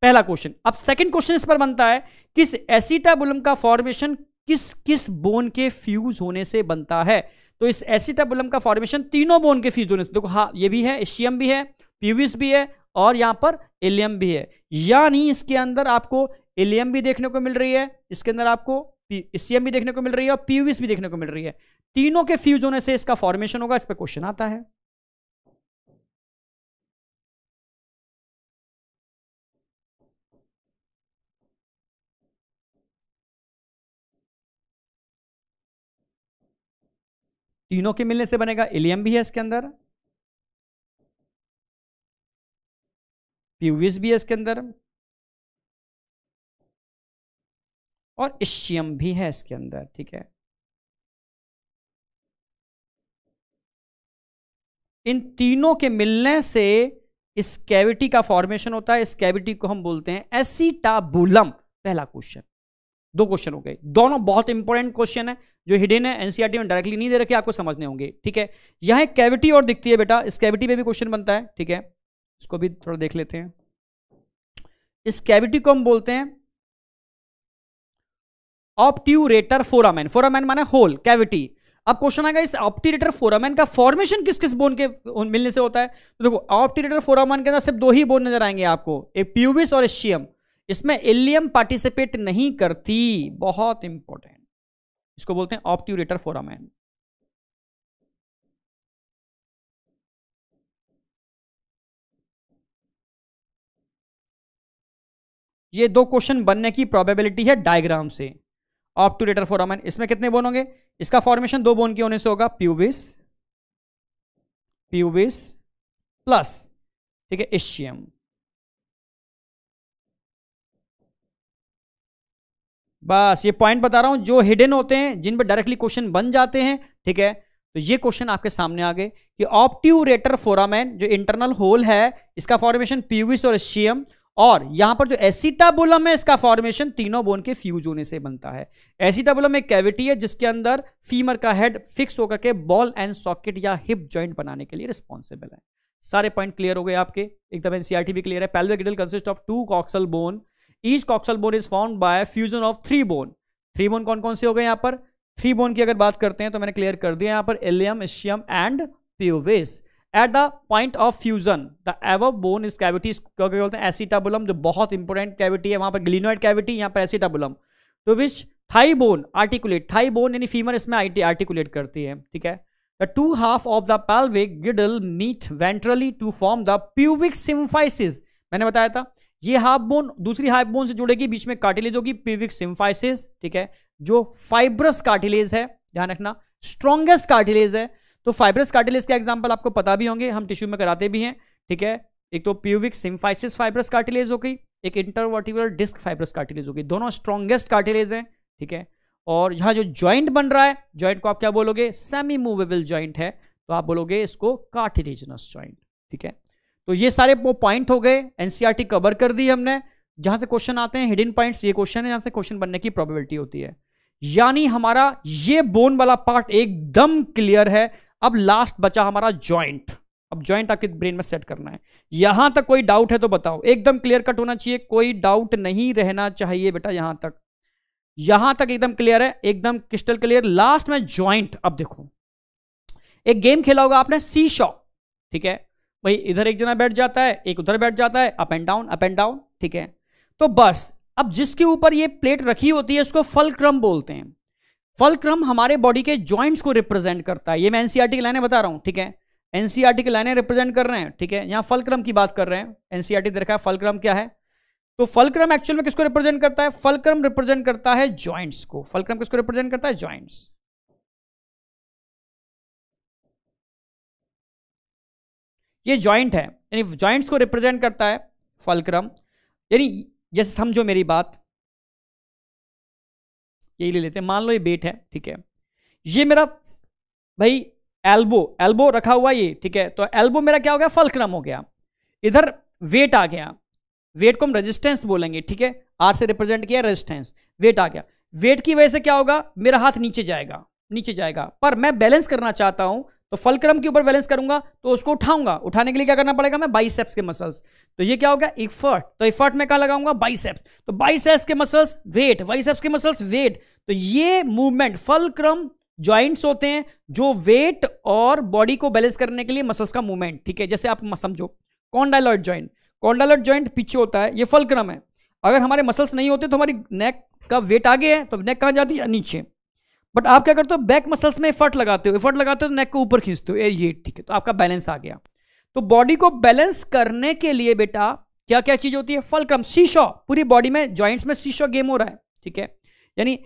पहला क्वेश्चन। अब सेकंड क्वेश्चन इस पर बनता है कि एसिटाबुलम का फॉर्मेशन किस किस बोन के फ्यूज होने से बनता है। तो इस एसिटाबुलम का फॉर्मेशन तीनों बोन के फ्यूज होने से, देखो हाँ ये भी है, इश्चियम भी है, प्यूबिस भी है और यहां पर इलियम भी है। यानी इसके अंदर आपको इलियम भी देखने को मिल रही है, इसके अंदर आपको इश्चियम भी देखने को मिल रही है और प्यूबिस भी देखने को मिल रही है। तीनों के फ्यूज होने से इसका फॉर्मेशन होगा। इस पर क्वेश्चन आता है। तीनों के मिलने से बनेगा, इलियम भी है इसके अंदर, प्यूबिस भी है इसके अंदर और इश्चियम भी है इसके अंदर, ठीक है। इन तीनों के मिलने से इस कैविटी का फॉर्मेशन होता है। इस कैविटी को हम बोलते हैं एसिटाबुलम। पहला क्वेश्चन। दो क्वेश्चन हो गए, दोनों बहुत इंपॉर्टेंट क्वेश्चन है जो हिडन है, एनसीईआरटी में डायरेक्टली नहीं दे रखे, आपको समझने होंगे, ठीक है। यहां एक कैविटी और दिखती है बेटा, इस कैविटी पे भी क्वेश्चन बनता है, ठीक है। इसको भी थोड़ा देख लेते हैं। इस कैविटी को हम बोलते हैं ऑब्ट्यूरेटर फोरामेन। फोरामेन माने होल, कैविटी। अब क्वेश्चन आएगा इस ऑब्ट्यूरेटर फोरामेन का फॉर्मेशन किस किस बोन के मिलने से होता है। तो देखो ऑब्ट्यूरेटर फोरामेन के अंदर सिर्फ दो ही बोन नजर आएंगे आपको, एक प्यूबिस और इश्चियम। इसमें इलियम पार्टिसिपेट नहीं करती, बहुत इंपॉर्टेंट। इसको बोलते हैं ऑब्ट्यूरेटर फोरामेन। ये दो क्वेश्चन बनने की प्रोबेबिलिटी है डायग्राम से। ऑब्ट्यूरेटर फोरामेन, इसमें कितने बोन होंगे, इसका फॉर्मेशन दो बोन के होने से होगा, प्यूबिस, प्यूबिस प्लस, ठीक है, इश्चियम। बस ये पॉइंट बता रहा हूं जो हिडन होते हैं, जिन पर डायरेक्टली क्वेश्चन बन जाते हैं, ठीक है। तो ये क्वेश्चन आपके सामने आ गए कि ऑब्ट्यूरेटर फोरामेन जो इंटरनल होल है, इसका फॉर्मेशन प्यूबिस और इश्चियम, और यहां पर जो एसिटाबुलम है इसका फॉर्मेशन तीनों बोन के फ्यूज होने से बनता है। एसिटाबुलम एक कैविटी है जिसके अंदर फीमर का हेड फिक्स होकर के बॉल एंड सॉकेट या हिप जॉइंट बनाने के लिए रिस्पॉन्सिबल है। सारे पॉइंट क्लियर हो गए आपके, एकदम एनसीईआरटी भी क्लियर है। Pelvic girdle consist of two coxal bone, each coxal bone is formed by fusion of three bone. Three bone कौन कौन से हो गए, यहाँ पर थ्री बोन की अगर बात करते हैं तो मैंने क्लियर कर दिया यहाँ पर, ilium, ischium and pubis. At the point of fusion the above bone इस कैविटी क्या बोलते हैं एसिटाबुलम, जो बहुत इंपॉर्टेंट कैविटी है, वहां पर ग्लिनोइड कैविटी, यहाँ पर एसिटाबुलम। तो which thigh bone articulate, thigh bone यानी फीमर इसमें आर्टिकुलेट करती है, ठीक है। The two half of the pelvic girdle meet ventrally to form the pubic symphysis, मैंने बताया था ये हाफ बोन दूसरी हाफ बोन से जुड़ेगी, बीच में कार्टिलेज होगी, प्यूबिक सिम्फाइसिस, ठीक है, जो फाइब्रस कार्टिलेज है, ध्यान रखना स्ट्रॉन्गेस्ट कार्टिलेज है। तो फाइब्रस कार्टिलेज के एग्जांपल आपको पता भी होंगे, हम टिश्यू में कराते भी हैं, ठीक है। एक तो प्यूबिक सिम्फाइसिस फाइब्रस कार्टिलेज हो गई, एक इंटरवर्टिब्रल डिस्क फाइब्रस कार्टिलेज हो गई, दोनों स्ट्रॉन्गेस्ट कार्टिलेज हैं, ठीक है। और यहाँ जो ज्वाइंट बन रहा है, ज्वाइंट को आप क्या बोलोगे, सेमी मूवेबल ज्वाइंट है, तो आप बोलोगे इसको कार्टिलेजनस ज्वाइंट, ठीक है। तो ये सारे वो पॉइंट हो गए, एनसीईआरटी कवर कर दी हमने। जहां से क्वेश्चन आते हैं हिडन पॉइंट्स, ये क्वेश्चन है जहां से क्वेश्चन बनने की प्रोबेबिलिटी होती है, यानी हमारा ये बोन वाला पार्ट एकदम क्लियर है। अब लास्ट बचा हमारा जॉइंट। अब जॉइंट आपके ब्रेन में सेट करना है। यहां तक कोई डाउट है तो बताओ, एकदम क्लियर कट होना चाहिए, कोई डाउट नहीं रहना चाहिए बेटा। यहां तक एकदम क्लियर है, एकदम क्रिस्टल क्लियर। लास्ट में ज्वाइंट। अब देखो, एक गेम खेला होगा आपने सी शॉ, ठीक है भाई, इधर एक जना बैठ जाता है, एक उधर बैठ जाता है, up and down, up and down, ठीक है। तो बस अब जिसके ऊपर ये प्लेट रखी होती है उसको फलक्रम बोलते हैं। फलक्रम हमारे बॉडी के जॉइंट्स को रिप्रेजेंट करता है। ये मैं एनसीईआरटी की लाइनें बता रहा हूं, ठीक है, एनसीईआरटी की लाइनें रिप्रेजेंट कर रहे हैं, ठीक है। यहां फलक्रम की बात कर रहे हैं, एनसीईआरटी दे रखा है फलक्रम क्या है। तो फलक्रम एक्चुअल में किसको रिप्रेजेंट करता है, फलक्रम रिप्रेजेंट करता है जॉइंट्स को। फलक्रम किसको रिप्रेजेंट करता है, जॉइंट्स। ये जॉइंट है, यानी जॉइंट्स को रिप्रेजेंट करता है फलक्रम। यानी जैसे समझो मेरी बात, यही ले लेते हैं, मान लो ये बेट है, ठीक है, ये मेरा भाई एल्बो रखा हुआ ये, ठीक है। तो एल्बो मेरा क्या हो गया, फलक्रम हो गया। इधर वेट आ गया, वेट को हम रेजिस्टेंस बोलेंगे, ठीक है, आर से रिप्रेजेंट किया, रेजिस्टेंस। वेट आ गया, वेट की वजह से क्या होगा, मेरा हाथ नीचे जाएगा, नीचे जाएगा। पर मैं बैलेंस करना चाहता हूं तो फलक्रम के ऊपर बैलेंस करूंगा, तो उसको उठाऊंगा। उठाने के लिए क्या करना पड़ेगा, मैं बाइसेप्स के मसल्स। तो ये क्या होगा, इफर्ट। तो इफर्ट में क्या लगाऊंगा, बाइसेप्स। तो बाइसेप्स के मसल्स वेट, बाइसेप्स के मसल्स वेट। तो ये मूवमेंट, फलक्रम ज्वाइंट्स होते हैं जो वेट और बॉडी को बैलेंस करने के लिए मसल्स का मूवमेंट, ठीक है। जैसे आप समझो कॉन्डाइलॉइड ज्वाइंट, कॉन्डाइलॉइड ज्वाइंट पीछे होता है, ये फलक्रम है। अगर हमारे मसल्स नहीं होते तो हमारी नेक का वेट आगे है, तो नेक कहाँ जाती है, नीचे। बट आप क्या करते हो, बैक मसल्स में एफर्ट लगाते हो तो नेक को ऊपर खींचते हो, ये ठीक है। तो आपका बैलेंस आ गया। तो बॉडी को बैलेंस करने के लिए बेटा क्या क्या चीज होती है, फलक्रम, सीशॉ। पूरी बॉडी में जॉइंट्स में सीशॉ गेम हो रहा है, ठीक है। यानी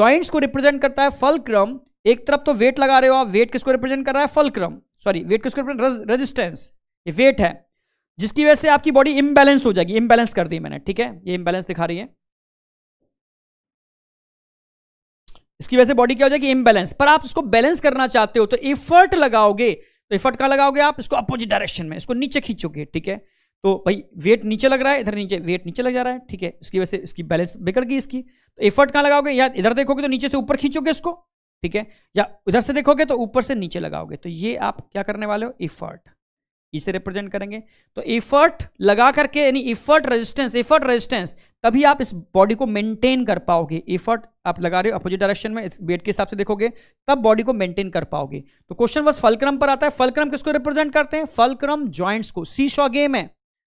जॉइंट्स को रिप्रेजेंट करता है फलक्रम। एक तरफ तो वेट लगा रहे हो आप, वेट किसको रिप्रेजेंट कर रहा है, फलक्रम, सॉरी वेट किसको रिप्रेजेंट, रेजिस्टेंस, ये वेट है, जिसकी वजह से आपकी बॉडी इम्बैलेंस हो जाएगी। इम्बैलेंस कर दी मैंने, ठीक है, ये इम्बैलेंस दिखा रही है, इसकी वजह से बॉडी क्या हो जाएगी, इम्बैलेंस। पर आप इसको बैलेंस करना चाहते हो तो एफर्ट लगाओगे। तो एफर्ट कहाँ लगाओगे आप, इसको अपोजिट डायरेक्शन में, इसको नीचे खींचोगे, ठीक है। तो भाई वेट नीचे लग रहा है, इधर नीचे वेट नीचे लग जा रहा है, ठीक है, इसकी वजह से इसकी बैलेंस बिगड़ गई इसकी। तो एफर्ट कहाँ लगाओगे, या इधर देखोगे तो नीचे से ऊपर खींचोगे इसको, ठीक है, या इधर से देखोगे तो ऊपर से नीचे लगाओगे। तो ये आप क्या करने वाले हो, एफर्ट, इसे रिप्रेजेंट करेंगे। तो एफर्ट लगा करके, यानी एफर्ट रेजिस्टेंस, तभी आप इस बॉडी को मेंटेन कर पाओगे। एफर्ट आप लगा रहे हो अपोजिट डायरेक्शन में, इस वेट के हिसाब से देखोगे, तब बॉडी को मेंटेन कर पाओगे। तो क्वेश्चन बस फलक्रम पर आता है। फलक्रम किसको रिप्रेजेंट करते हैं, फलक्रम जॉइंट्स को, सीशॉ गेम है,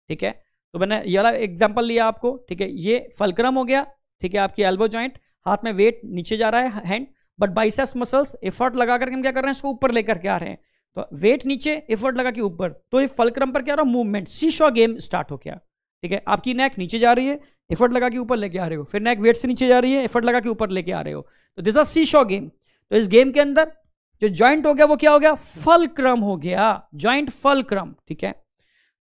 ठीक है। तो मैंने ये वाला एग्जाम्पल लिया आपको, ठीक है, ये फलक्रम हो गया, ठीक है, आपकी एल्बो ज्वाइंट, हाथ में वेट नीचे जा रहा है hand, but biceps muscles effort लगा करके हम क्या कर रहे हैं, इसको ऊपर लेकर के आ रहे हैं। तो वेट नीचे, एफर्ट लगा के ऊपर। तो ये फलक्रम पर क्या रहा, मूवमेंट, सीशॉ गेम स्टार्ट हो गया, ठीक है। आपकी नेक नीचे जा रही है, एफर्ट लगा के ऊपर लेके आ रहे हो, फिर नेक वेट से नीचे जा रही है, एफर्ट लगा के ऊपर लेके आ रहे हो। तो दिस इज सीशॉ गेम। तो इस गेम के अंदर जो ज्वाइंट हो गया वो क्या हो गया, फलक्रम हो गया, ज्वाइंट फलक्रम, ठीक है।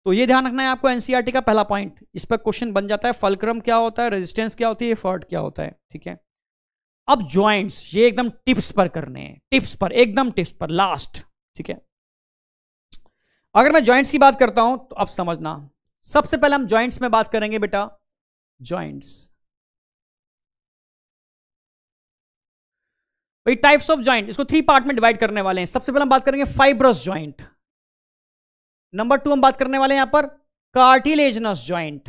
तो ये ध्यान रखना है आपको, एनसीईआरटी का पहला पॉइंट, इस पर क्वेश्चन बन जाता है। फलक्रम क्या होता है, रेजिस्टेंस क्या होती है, एफर्ट क्या होता है, ठीक है। अब ज्वाइंट्स, ये एकदम टिप्स पर करने हैं, टिप्स पर, एकदम टिप्स पर, लास्ट, ठीक है। अगर मैं जॉइंट्स की बात करता हूं तो अब समझना, सबसे पहले हम जॉइंट्स में बात करेंगे बेटा। जॉइंट्स, भाई टाइप्स ऑफ जॉइंट, इसको 3 पार्ट में डिवाइड करने वाले हैं। सबसे पहले हम बात करेंगे फाइब्रस जॉइंट, नंबर 2 हम बात करने वाले हैं यहां पर कार्टिलेजनस जॉइंट,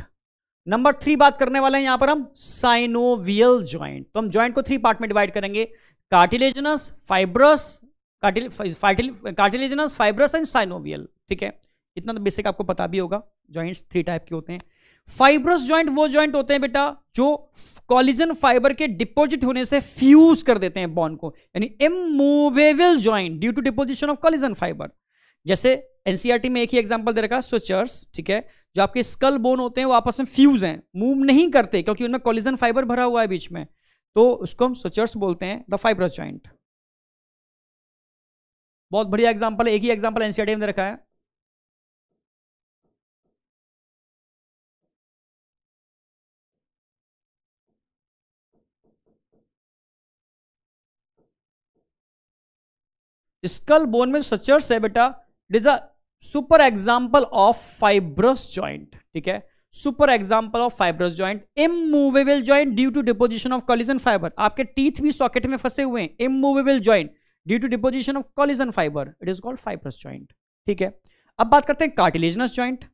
नंबर 3 बात करने वाले हैं यहां पर हम साइनोवियल जॉइंट। तो हम जॉइंट को 3 पार्ट में डिवाइड करेंगे, कार्टिलेजनस, फाइब्रस एंड साइनोवियल, ठीक है, इतना तो बेसिक आपको पता भी होगा। जॉइंट्स 3 टाइप के होते हैं। फाइब्रस जॉइंट वो जॉइंट होते हैं बेटा जो कॉलेजन फाइबर के डिपोजिट होने से फ्यूज कर देते हैं बॉन्ड को, यानी immovable joint due to deposition of collagen fibre. जैसे एनसीईआरटी में एक ही एग्जांपल दे रखा है स्विचर्स, ठीक है, जो आपके स्कल बोन होते हैं वो आपस में फ्यूज हैं, मूव नहीं करते क्योंकि उनमें कॉलेजन फाइबर भरा हुआ है बीच में, तो उसको हम स्विचर्स बोलते हैं, द फाइब्रस जॉइंट। बहुत बढ़िया एग्जाम्पल, एक ही एग्जाम्पल एनसीईआरटी में दे रखा है। स्कल बोन में स्ट्रक्चर्स है बेटा, it is a super example of fibrous joint, ठीक है, super example of fibrous joint, immovable joint due to deposition of collagen fibre. आपके टीथ भी सॉकेट में फंसे हुए हैं, immovable joint due to deposition of collagen fibre, it is called fibrous joint, ठीक है। अब बात करते हैं कार्टिलेजनस जॉइंट।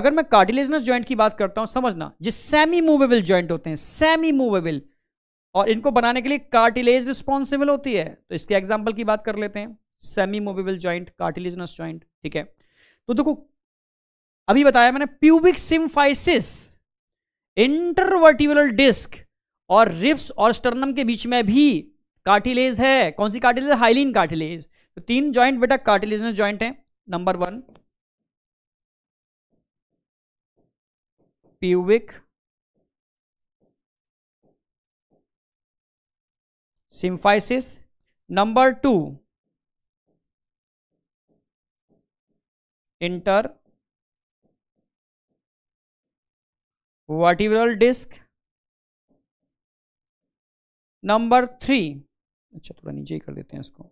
अगर मैं कार्टिलेजनस जॉइंट की बात करता हूँ, समझना जिस सेमी मूवेबल जॉइंट होते हैं, सेमी मूवेबल, और इनको बनाने के लिए कार्टिलेज रिस्पॉन्सिबल होती है, तो इसके एग्जांपल की बात कर लेते हैं, semi movable joint, cartilaginous joint, ठीक है। तो देखो अभी बताया मैंने, प्यूबिक सिम्फाइसिस, इंटरवर्टिब्रल डिस्क और रिब्स और स्टर्नम के बीच में भी कार्टिलेज है। कौन सी कार्टिलेज? Hyaline cartilage. तो 3 जॉइंट बेटा कार्टिलेजनस जॉइंट है। Number 1 pubic symphysis, number 2 intervertebral disc, number 3, अच्छा थोड़ा नीचे ही कर देते हैं इसको,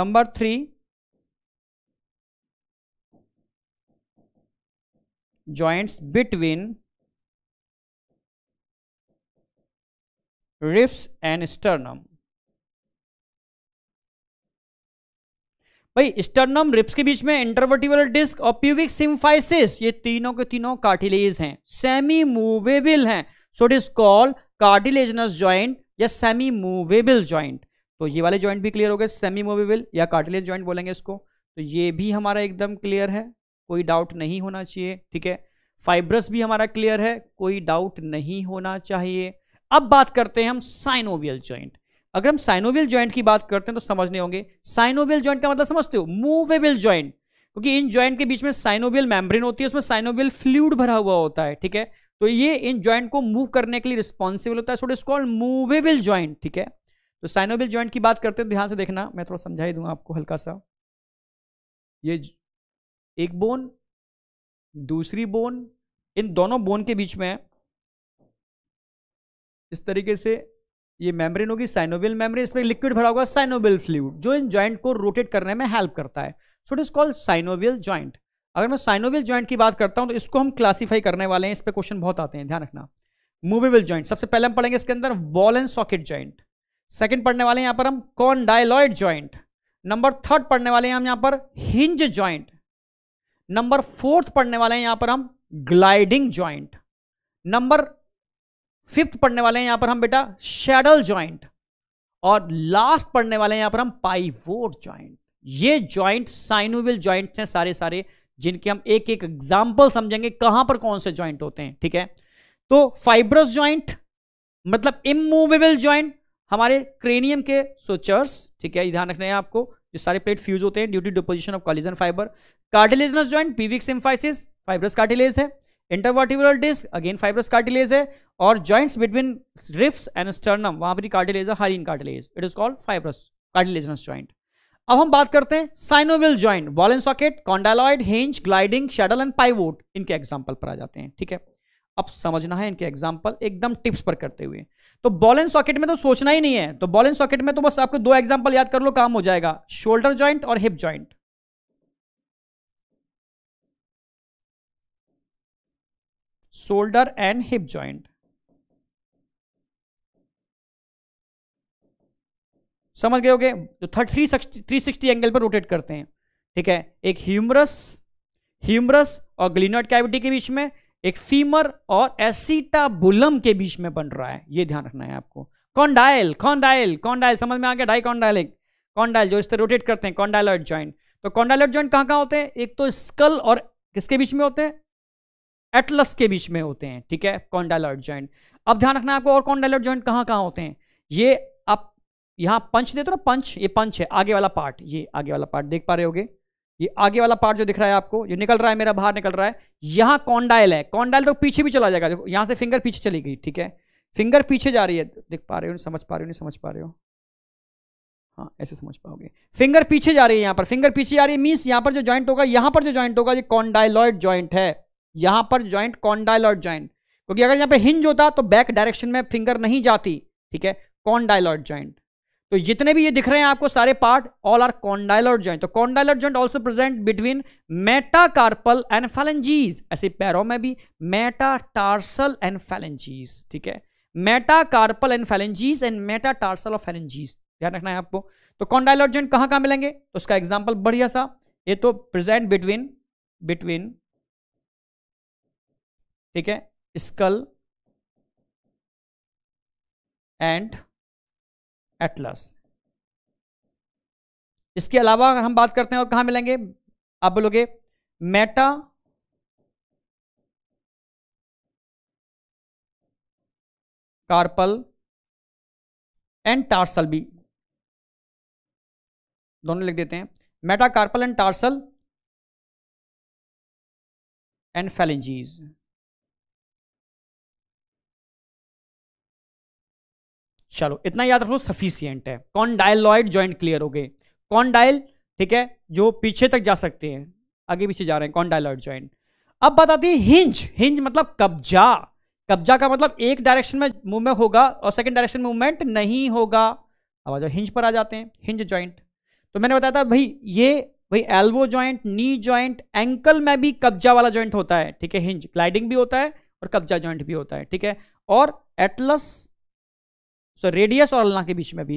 number 3 joints between ribs and sternum। भाई स्टर्नम रिब्स के बीच में इंटरवर्टिब्रल डिस्क और प्यूबिक सिम्फाइसिस, ये तीनों के तीनों कार्टिलेज हैं, सेमी मूवेबल हैं, so it is called cartilaginous joint या सेमी मूवेबल जॉइंट। तो ये वाले जॉइंट भी क्लियर हो गए, सेमी मूवेबल या कार्टिलेज जॉइंट बोलेंगे इसको, तो ये भी हमारा एकदम क्लियर है, कोई डाउट नहीं होना चाहिए, ठीक है। फाइब्रस भी हमारा क्लियर है, कोई डाउट नहीं होना चाहिए। अब बात करते हैं हम साइनोवियल जॉइंट। अगर हम साइनोवियल जॉइंट की बात करते हैं तो समझने होंगे, साइनोवियल जॉइंट का मतलब समझते हो, मूवेबल जॉइंट, क्योंकि इन जॉइंट के बीच में साइनोवियल मेम्ब्रेन होती है, उसमें साइनोवियल फ्लूइड भरा हुआ होता है, ठीक है, तो ये इन जॉइंट को मूव करने के लिए रिस्पॉन्सिबल होता है, so it is called movable joint, ठीक है। तो साइनोवियल जॉइंट की बात करते हैं, ध्यान से देखना, मैं थोड़ा समझा ही दूंगा आपको हल्का सा। ये एक बोन, दूसरी बोन, इन दोनों बोन के बीच में इस तरीके से ये मेम्ब्रेन होगी, साइनोवियल मेम्ब्रेन, इसमें लिक्विड भरा होगा साइनोवियल फ्लूइड, जो इन जॉइंट को रोटेट करने में हेल्प करता है, so it is called synovial joint. अगर मैं साइनोवियल जॉइंट की बात करता हूं तो इसको हम क्लासीफाई करने वाले हैं, इस पर क्वेश्चन बहुत आते हैं, ध्यान रखना। मूवेबल जॉइंट सबसे पहले हम पढ़ेंगे, इसके अंदर ball and socket joint. Second पढ़ने वाले हैं यहाँ पर हम कॉन्डाइलॉइड जॉइंट। नंबर 3 पढ़ने वाले हैं हम यहाँ पर हिंज जॉइंट। नंबर 4 पढ़ने वाले हैं यहाँ पर हम ग्लाइडिंग जॉइंट। नंबर 5 पढ़ने वाले हैं यहाँ पर हम बेटा शैडल जॉइंट। और लास्ट पढ़ने वाले हैं यहाँ पर हम पाइवोट जॉइंट। ये जॉइंट साइनोवियल जॉइंट्स हैं सारे सारे, जिनके हम एक एक एग्जाम्पल समझेंगे कहाँ पर कौन से जॉइंट होते हैं, ठीक है। तो फाइब्रस जॉइंट मतलब इमूवेबल जॉइंट हमारे क्रेनियम के सुचर्स, ठीक है, ध्यान रखना है आपको, जो सारे प्लेट फ्यूज होते हैं due to deposition of collagen fibre. Cartilaginous joint pubic symphysis, fibrous cartilage है। Intervertebral disc again fibrous cartilage है। और joints between ribs and sternum, वहां पर कार्टिलेज है, hyaline cartilage, it is called fibrous cartilaginous joint. अब हम बात करते हैं synovial joint, ball and socket, condyloid, hinge, gliding, saddle and pivot, इनके एग्जाम्पल पर आ जाते हैं, ठीक है। अब समझना है इनके एग्जाम्पल एकदम टिप्स पर करते हुए। तो बॉल एंड सॉकेट में तो सोचना ही नहीं है, तो बॉल एंड सॉकेट में तो बस आपको 2 एग्जाम्पल याद कर लो, काम हो जाएगा, शोल्डर जॉइंट और hip joint. Shoulder and hip joint समझ गए होगे, जो 360 एंगल पर रोटेट करते हैं, ठीक है। एक ह्यूमरस और ग्लिनोइड कैविटी के बीच में, एक फीमर और एसीटाबुलम के बीच में बन रहा है, ये ध्यान रखना है आपको। कॉन्डाइल कॉन्डाइल कॉन्डाइल समझ में आ गया, डाइकॉन्डाइल कॉन्डाइल जो इस तरह रोटेट करते हैं, कॉन्डाइलॉइड जॉइंट। तो कॉन्डाइलॉइड जॉइंट कहाँ कहाँ होते हैं? एक तो स्कल और किसके बीच में होते हैं? एटलस के बीच में होते हैं, ठीक है, कॉन्डाइलॉइड जॉइंट। अब ध्यान रखना है आपको, और कॉन्डाइलॉइड जॉइंट कहाँ कहाँ होते हैं? ये आप यहाँ पंच देते हो ना, पंच, ये पंच है, आगे वाला पार्ट, ये आगे वाला पार्ट देख पा रहे होगे, ये आगे वाला पार्ट जो दिख रहा है आपको, जो निकल रहा है मेरा बाहर निकल रहा है, यहाँ कॉन्डाइल है। कॉन्डाइल तो पीछे भी चला जाएगा, देखो यहाँ से फिंगर पीछे चली गई, ठीक है, फिंगर पीछे जा रही है, देख पा रहे हो, समझ पा रहे हो, नहीं समझ पा रहे हो, हाँ ऐसे समझ पाओगे, फिंगर पीछे जा रही है, यहाँ पर फिंगर पीछे जा रही है, मीन्स यहाँ पर जो ज्वाइंट होगा, यहाँ पर जो ज्वाइंट होगा ये कॉन्डाइलॉइड ज्वाइंट है, यहाँ पर ज्वाइंट कॉन्डाइलॉइड ज्वाइंट, क्योंकि अगर यहाँ पे हिंज होता तो बैक डायरेक्शन में फिंगर नहीं जाती, ठीक है, कॉन्डाइलॉइड ज्वाइंट। तो जितने भी ये दिख रहे हैं आपको सारे part, all are condyloid joint. तो condyloid joint also present between metacarpal and phalanges, ऐसे पैरों में भी मेटाटार्सल एंड फैलेंजीज, ठीक है, metacarpal and phalanges and metatarsal और फैलेंजीज, ध्यान रखना है आपको। तो कॉन्डाइलॉइड जॉइंट कहाँ कहाँ मिलेंगे, तो उसका एग्जाम्पल बढ़िया सा, ये तो प्रेजेंट बिटवीन ठीक है स्कल एंड एटलस। इसके अलावा हम बात करते हैं और कहां मिलेंगे, आप बोलोगे मेटा कार्पल एंड टार्सल भी, दोनों लिख देते हैं, metacarpal and tarsal and phalanges. चलो इतना याद रख लो, सफिशियंट है। कॉन्डाइलॉइड जॉइंट क्लियर हो गए, कॉन्डाइल ठीक है जो पीछे तक जा सकते हैं, आगे पीछे जा रहे हैं, कॉन्डाइलॉइड जॉइंट। अब बताते हैं हिंज। हिंज मतलब कब्जा, कब्जा का मतलब एक डायरेक्शन में मूवमेंट होगा और सेकंड डायरेक्शन में मूवमेंट नहीं होगा। अब आ जाओ हिंज पर आ जाते हैं, हिंज जॉइंट। तो मैंने बताया था भाई ये भाई elbow joint, knee joint, ankle में भी कब्जा वाला जॉइंट होता है, ठीक है, हिंज। ग्लाइडिंग भी होता है और कब्जा जॉइंट भी होता है, ठीक है, और एटलस रेडियस और अल्ना के बीच में भी,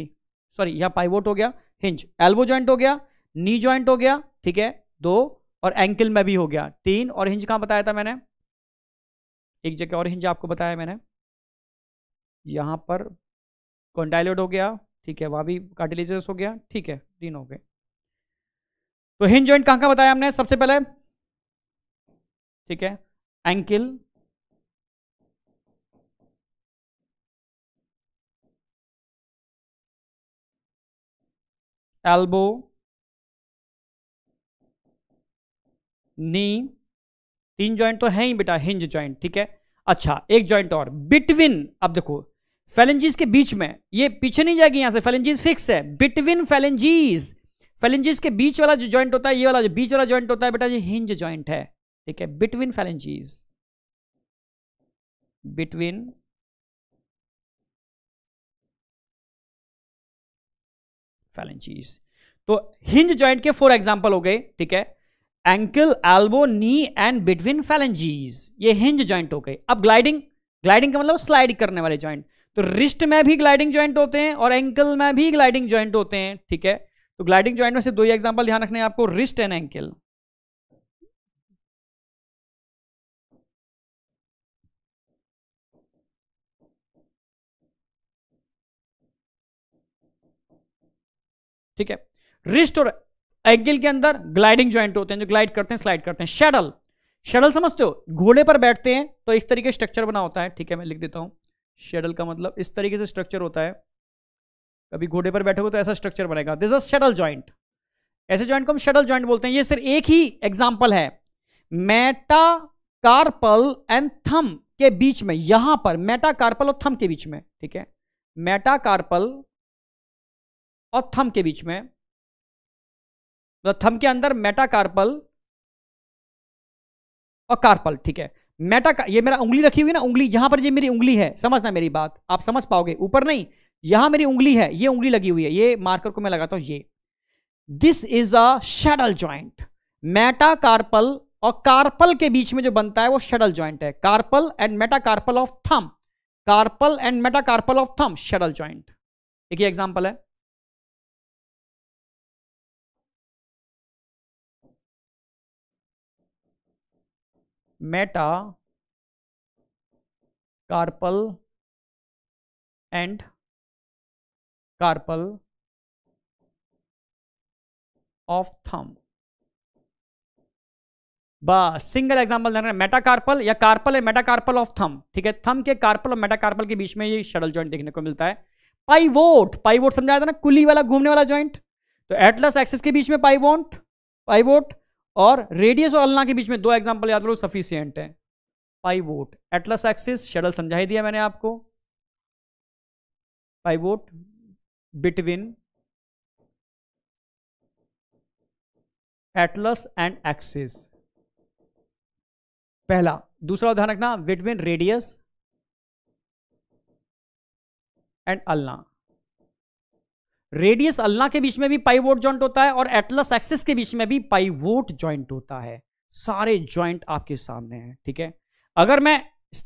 सॉरी यहाँ पाइवोट हो गया हिंज, एल्बो जॉइंट हो गया, नी जॉइंट हो गया, ठीक है, 2 और एंकल में भी हो गया 3। और हिंज कहाँ बताया था मैंने, एक जगह और हिंज आपको बताया मैंने, यहाँ पर कॉन्डाइलॉइड हो गया, ठीक है, वहाँ भी कार्टिलेजियस हो गया, ठीक है, 3 हो गए। तो हिंज जॉइंट कहाँ कहाँ बताया हमने, सबसे पहले ठीक है एंकल, एल्बो, नी, 3 जॉइंट तो है ही बेटा, हिंज जॉइंट, ठीक है। अच्छा एक जॉइंट और बिटवीन, अब देखो फैलेंजीज के बीच में, ये पीछे नहीं जाएगी, यहां से फैलेंजीज फिक्स है। बिटवीन फैलेंजीज, फैलेंजीज के बीच वाला जो जॉइंट होता है, ये वाला जो बीच वाला जॉइंट होता है बेटा, ये हिंज जॉइंट है, ठीक है, बिटवीन फैलेंजीज, बिटवीन फैलेंजीज। तो हिंज जॉइंट के 4 एग्जांपल हो गए, ठीक है, ankle, elbow, knee and between phalanges, ये हिंज जॉइंट हो गए। अब ग्लाइडिंग, ग्लाइडिंग का मतलब स्लाइड करने वाले जॉइंट। तो रिस्ट में भी ग्लाइडिंग जॉइंट होते हैं और एंकल में भी ग्लाइडिंग जॉइंट होते हैं, ठीक है। तो ग्लाइडिंग जॉइंट में सिर्फ 2 ही एग्जाम्पल ध्यान रखने हैं आपको, रिस्ट एंड एंकल। ठीक है, रिस्ट और एंकल के अंदर ग्लाइडिंग जॉइंट होते हैं जो ग्लाइड करते हैं, स्लाइड करते हैं। शैडल, शैडल समझते हो, घोड़े पर बैठते हैं तो इस तरीके से स्ट्रक्चर बना होता है, ठीक है, मैं लिख देता हूं, शैडल का मतलब इस तरीके से स्ट्रक्चर होता है, कभी घोड़े पर बैठोगे तो ऐसा स्ट्रक्चर बनेगा, दिस इज शैडल जॉइंट। ऐसे जॉइंट को हम शैडल जॉइंट बोलते हैं। ये सिर्फ एक ही एग्जाम्पल है, मेटाकार्पल एंड थंब के बीच में, यहां पर मेटाकार्पल और थंब के बीच में, ठीक है, मेटाकार्पल और थंब के बीच में, मतलब थंब के अंदर मेटाकार्पल और कार्पल, ठीक है, ये मेरा उंगली रखी हुई ना, उंगली यहां पर, ये मेरी उंगली है, समझना मेरी बात, आप समझ पाओगे, ऊपर नहीं, यहां मेरी उंगली है, ये उंगली लगी हुई है, ये मार्कर को मैं लगाता हूं, ये this is a saddle joint. Metacarpal और कार्पल के बीच में जो बनता है वो शैडल ज्वाइंट है, carpal and metacarpal of thumb, carpal and metacarpal of thumb saddle joint. एक ही एग्जाम्पल है, metacarpal and carpal of thumb. बस सिंगल एग्जांपल देना है, मेटाकार्पल या कार्पल है मेटाकार्पल ऑफ थंब। ठीक है, थंब के कार्पल और मेटाकार्पल के बीच में ये शटल जॉइंट देखने को मिलता है। पाइवोट, पाइवोट समझाया था ना, कुली वाला घूमने वाला जॉइंट। तो एटलस एक्सिस के बीच में पाइवोट पाइवोट और रेडियस और अल्ना के बीच में दो एग्जांपल याद लो सफिशियंट है। पाइवोट एटलस एक्सिस शटल समझा ही दिया मैंने आपको। Pivot between atlas and axis पहला। दूसरा उदाहरण रखना between radius and ulna. Radius ulna के बीच में भी पाइवोट जॉइंट होता है और एटलस एक्सिस के बीच में भी पाइवोट जॉइंट होता है। सारे जॉइंट आपके सामने हैं। ठीक है, अगर मैं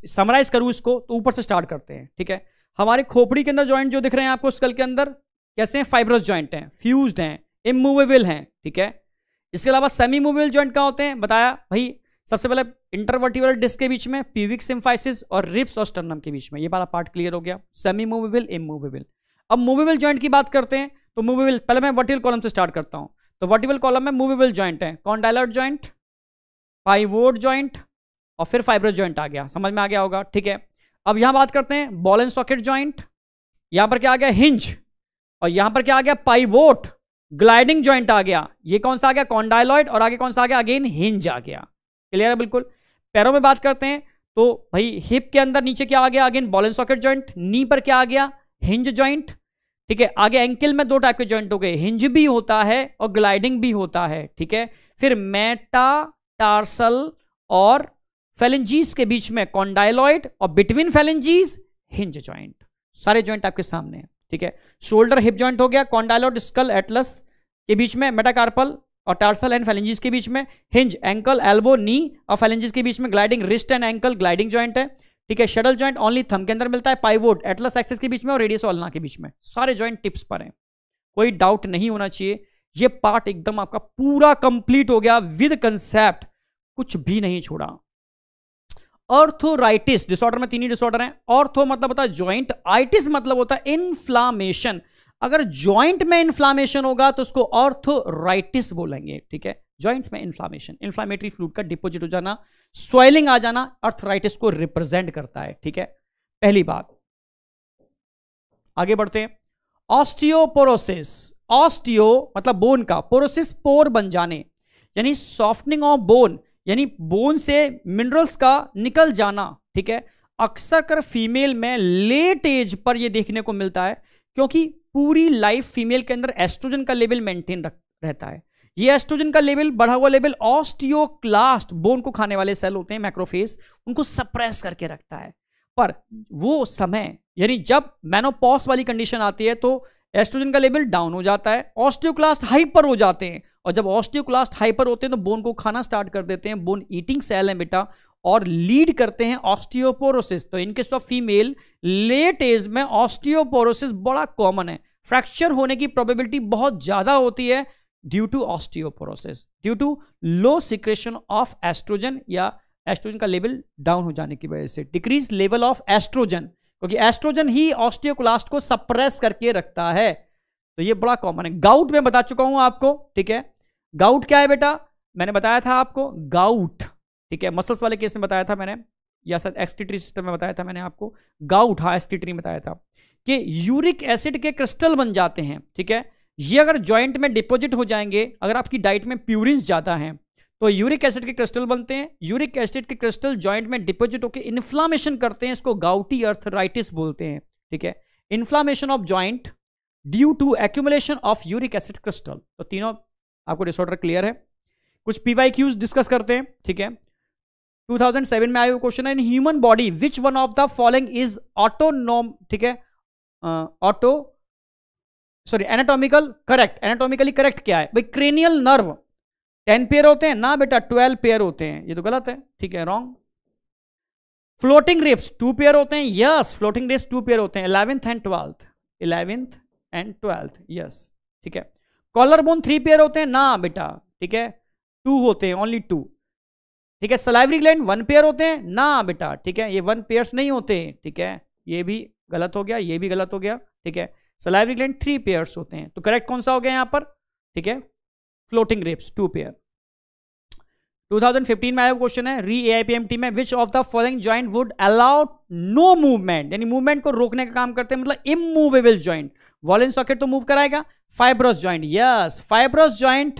समराइज करूं इसको तो ऊपर से स्टार्ट करते हैं। ठीक है, हमारे खोपड़ी के अंदर जॉइंट जो दिख रहे हैं आपको स्कल के अंदर कैसे हैं, फाइब्रस जॉइंट हैं, फ्यूज्ड हैं, इमूवेबल हैं। ठीक है, इसके अलावा सेमी मूवेबल जॉइंट कहाँ होते हैं बताया भाई, सबसे पहले इंटरवर्टिब्रल डिस्क के बीच में, प्यूबिक सिम्फाइसिस और रिब्स और स्टर्नम के बीच में। ये वाला पार्ट क्लियर हो गया, सेमी मूवेबल इमूवेबल। अब मूवेबल जॉइंट की बात करते हैं तो मूवेबल, पहले मैं वर्टिकल कॉलम से स्टार्ट करता हूं। तो वर्टिकल कॉलम में मूवेबल जॉइंट है, कॉन्डाइलर जॉइंट, पाइवोट जॉइंट और फिर फाइब्रस जॉइंट आ गया, समझ में आ गया होगा। ठीक है, अब यहां बात करते हैं बॉल एंड सॉकेट जॉइंट, यहां पर क्या आ गया हिंज और यहां पर क्या आ गया पाइवोट, ग्लाइडिंग जॉइंट आ गया, ये कौन सा आ गया कॉन्डाइलॉइड और आगे कौन सा आ गया अगेन हिंज आ गया। क्लियर है बिल्कुल। पैरों में बात करते हैं तो भाई हिप के अंदर नीचे क्या आ गया again ball and socket joint, knee पर क्या आ गया हिंज जॉइंट। ठीक है, आगे एंकल में दो टाइप के जॉइंट हो गए, हिंज भी होता है और ग्लाइडिंग भी होता है। ठीक है, फिर मेटाटार्सल और फेलेंजीज के बीच में कॉन्डाइलॉइड और बिटवीन फेलेंजीज हिंज जॉइंट। सारे जॉइंट आपके सामने हैं। ठीक है, शोल्डर हिप जॉइंट हो गया, कॉन्डाइलॉइड स्कल एटलस के बीच में, मेटाकार्पल और टार्सल एंड फेलेंजीज के बीच में, हिंज एंकल एल्बो नी और फेलेंजीज के बीच में, gliding wrist and ankle gliding joint है। ठीक है, शटल जॉइंट ओनली थंब के अंदर मिलता है, पाइवोट एटलस एक्सिस के बीच में और रेडियस अल्ना के बीच में। सारे जॉइंट टिप्स पर हैं, कोई डाउट नहीं होना चाहिए। ये पार्ट एकदम आपका पूरा कंप्लीट हो गया विद कंसेप्ट, कुछ भी नहीं छोड़ा। ऑर्थोराइटिस डिसऑर्डर में तीन ही डिसऑर्डर हैं। ऑर्थो मतलब होता है जॉइंट, आइटिस मतलब होता है इन्फ्लामेशन। अगर जॉइंट में इन्फ्लामेशन होगा तो उसको ऑर्थोराइटिस बोलेंगे। ठीक है, जॉइंट्स में इन्फ्लामेशन, इन्फ्लामेटरी फ्लूइड का डिपोजिट हो जाना, स्वेलिंग आ जाना आर्थराइटिस को रिप्रेजेंट करता है। ठीक है, पहली बात। आगे बढ़ते हैं, ऑस्टियोपोरोसिस। ऑस्टियो मतलब बोन का, पोरोसिस पोर बन जाने यानी सॉफ्टनिंग ऑफ बोन, यानी बोन से मिनरल्स का निकल जाना। ठीक है, अक्सर कर फीमेल में लेट एज पर यह देखने को मिलता है क्योंकि पूरी लाइफ फीमेल के अंदर एस्ट्रोजन का लेवल मेंटेन रहता है। ये एस्ट्रोजन का लेवल, बढ़ा हुआ लेवल ऑस्टियोक्लास्ट, बोन को खाने वाले सेल होते हैं मैक्रोफेज, उनको सप्रेस करके रखता है। पर वो समय यानी जब मेनोपॉज वाली कंडीशन आती है तो एस्ट्रोजन का लेवल डाउन हो जाता है, ऑस्टियोक्लास्ट हाइपर हो जाते हैं और जब ऑस्टियोक्लास्ट हाइपर होते हैं तो बोन को खाना स्टार्ट कर देते हैं। बोन ईटिंग सेल है बेटा और लीड करते हैं ऑस्टियोपोरोसिस। तो इनके सब फीमेल लेट एज में ऑस्टियोपोरोसिस बड़ा कॉमन है, फ्रैक्चर होने की प्रोबेबिलिटी बहुत ज्यादा होती है due to osteoporosis, due to low secretion of oestrogen या एस्ट्रोजन का लेवल डाउन हो जाने की वजह से, डिक्रीज लेवल ऑफ एस्ट्रोजन, क्योंकि एस्ट्रोजन ही ऑस्टियोक्लास्ट को सप्रेस करके रखता है। तो ये बड़ा कॉमन है। गाउट में बता चुका हूं आपको। ठीक है, गाउट क्या है बेटा, मैंने बताया था आपको गाउट। ठीक है, मसल्स वाले केस में बताया था मैंने, या शायद एक्सक्रीटरी सिस्टम में बताया था मैंने आपको गाउट। हाँ, एक्सक्रीटरी में बताया था कि यूरिक एसिड के क्रिस्टल बन जाते हैं। ठीक है, ये अगर जॉइंट में डिपोजिट हो जाएंगे, अगर आपकी डाइट में प्यूरिन्स ज़्यादा हैं तो यूरिक एसिड के क्रिस्टल बनते हैं। यूरिक एसिड के क्रिस्टल जॉइंट में डिपोजिट होकर इन्फ्लामेशन करते हैं, इसको गाउटी अर्थराइटिस बोलते हैं। ठीक है, inflammation of joint due to accumulation of uric acid crystal. तो तीनों आपको डिसऑर्डर क्लियर है। कुछ पीवाईक्यूज डिस्कस करते हैं। ठीक है, 2007 में आया हुआ क्वेश्चन है, in human body which one of the following is autonomous. ठीक है, एनाटॉमिकल करेक्ट, एनाटॉमिकली करेक्ट क्या है भाई, क्रेनियल नर्व। 10 पेयर होते हैं ना बेटा, 12 पेयर होते हैं, ये तो गलत है। ठीक है, रॉन्ग। फ्लोटिंग रिप्स 2 पेयर होते हैं, यस, फ्लोटिंग रिप्स 2 पेयर होते हैं, 11th and 12th, 11th and 12th, yes. ठीक है, कॉलर बोन 3 पेयर होते हैं ना बेटा, ठीक है 2 होते हैं, ओनली 2। ठीक है। सलाइवरी ग्लैंड वन पेयर होते हैं ना बेटा, ठीक है, ये वन पेयर्स नहीं होते, ठीक है, ये भी गलत हो गया, ये भी गलत हो गया, ठीक है। सलाइवरी ग्लैंड थ्री पेयर्स होते हैं, तो करेक्ट कौन सा हो गया यहाँ पर, ठीक है, फ्लोटिंग ग्रेप्स टू पेयर। 2015 में आया क्वेश्चन है री एआईपीएमटी में, which of the following joint would allow no movement, यानी मूवमेंट को रोकने का काम करते हैं, मतलब इमूवेबल जॉइंट। वॉलन सॉकेट तो मूव कराएगा, fibrous joint, yes fibrous joint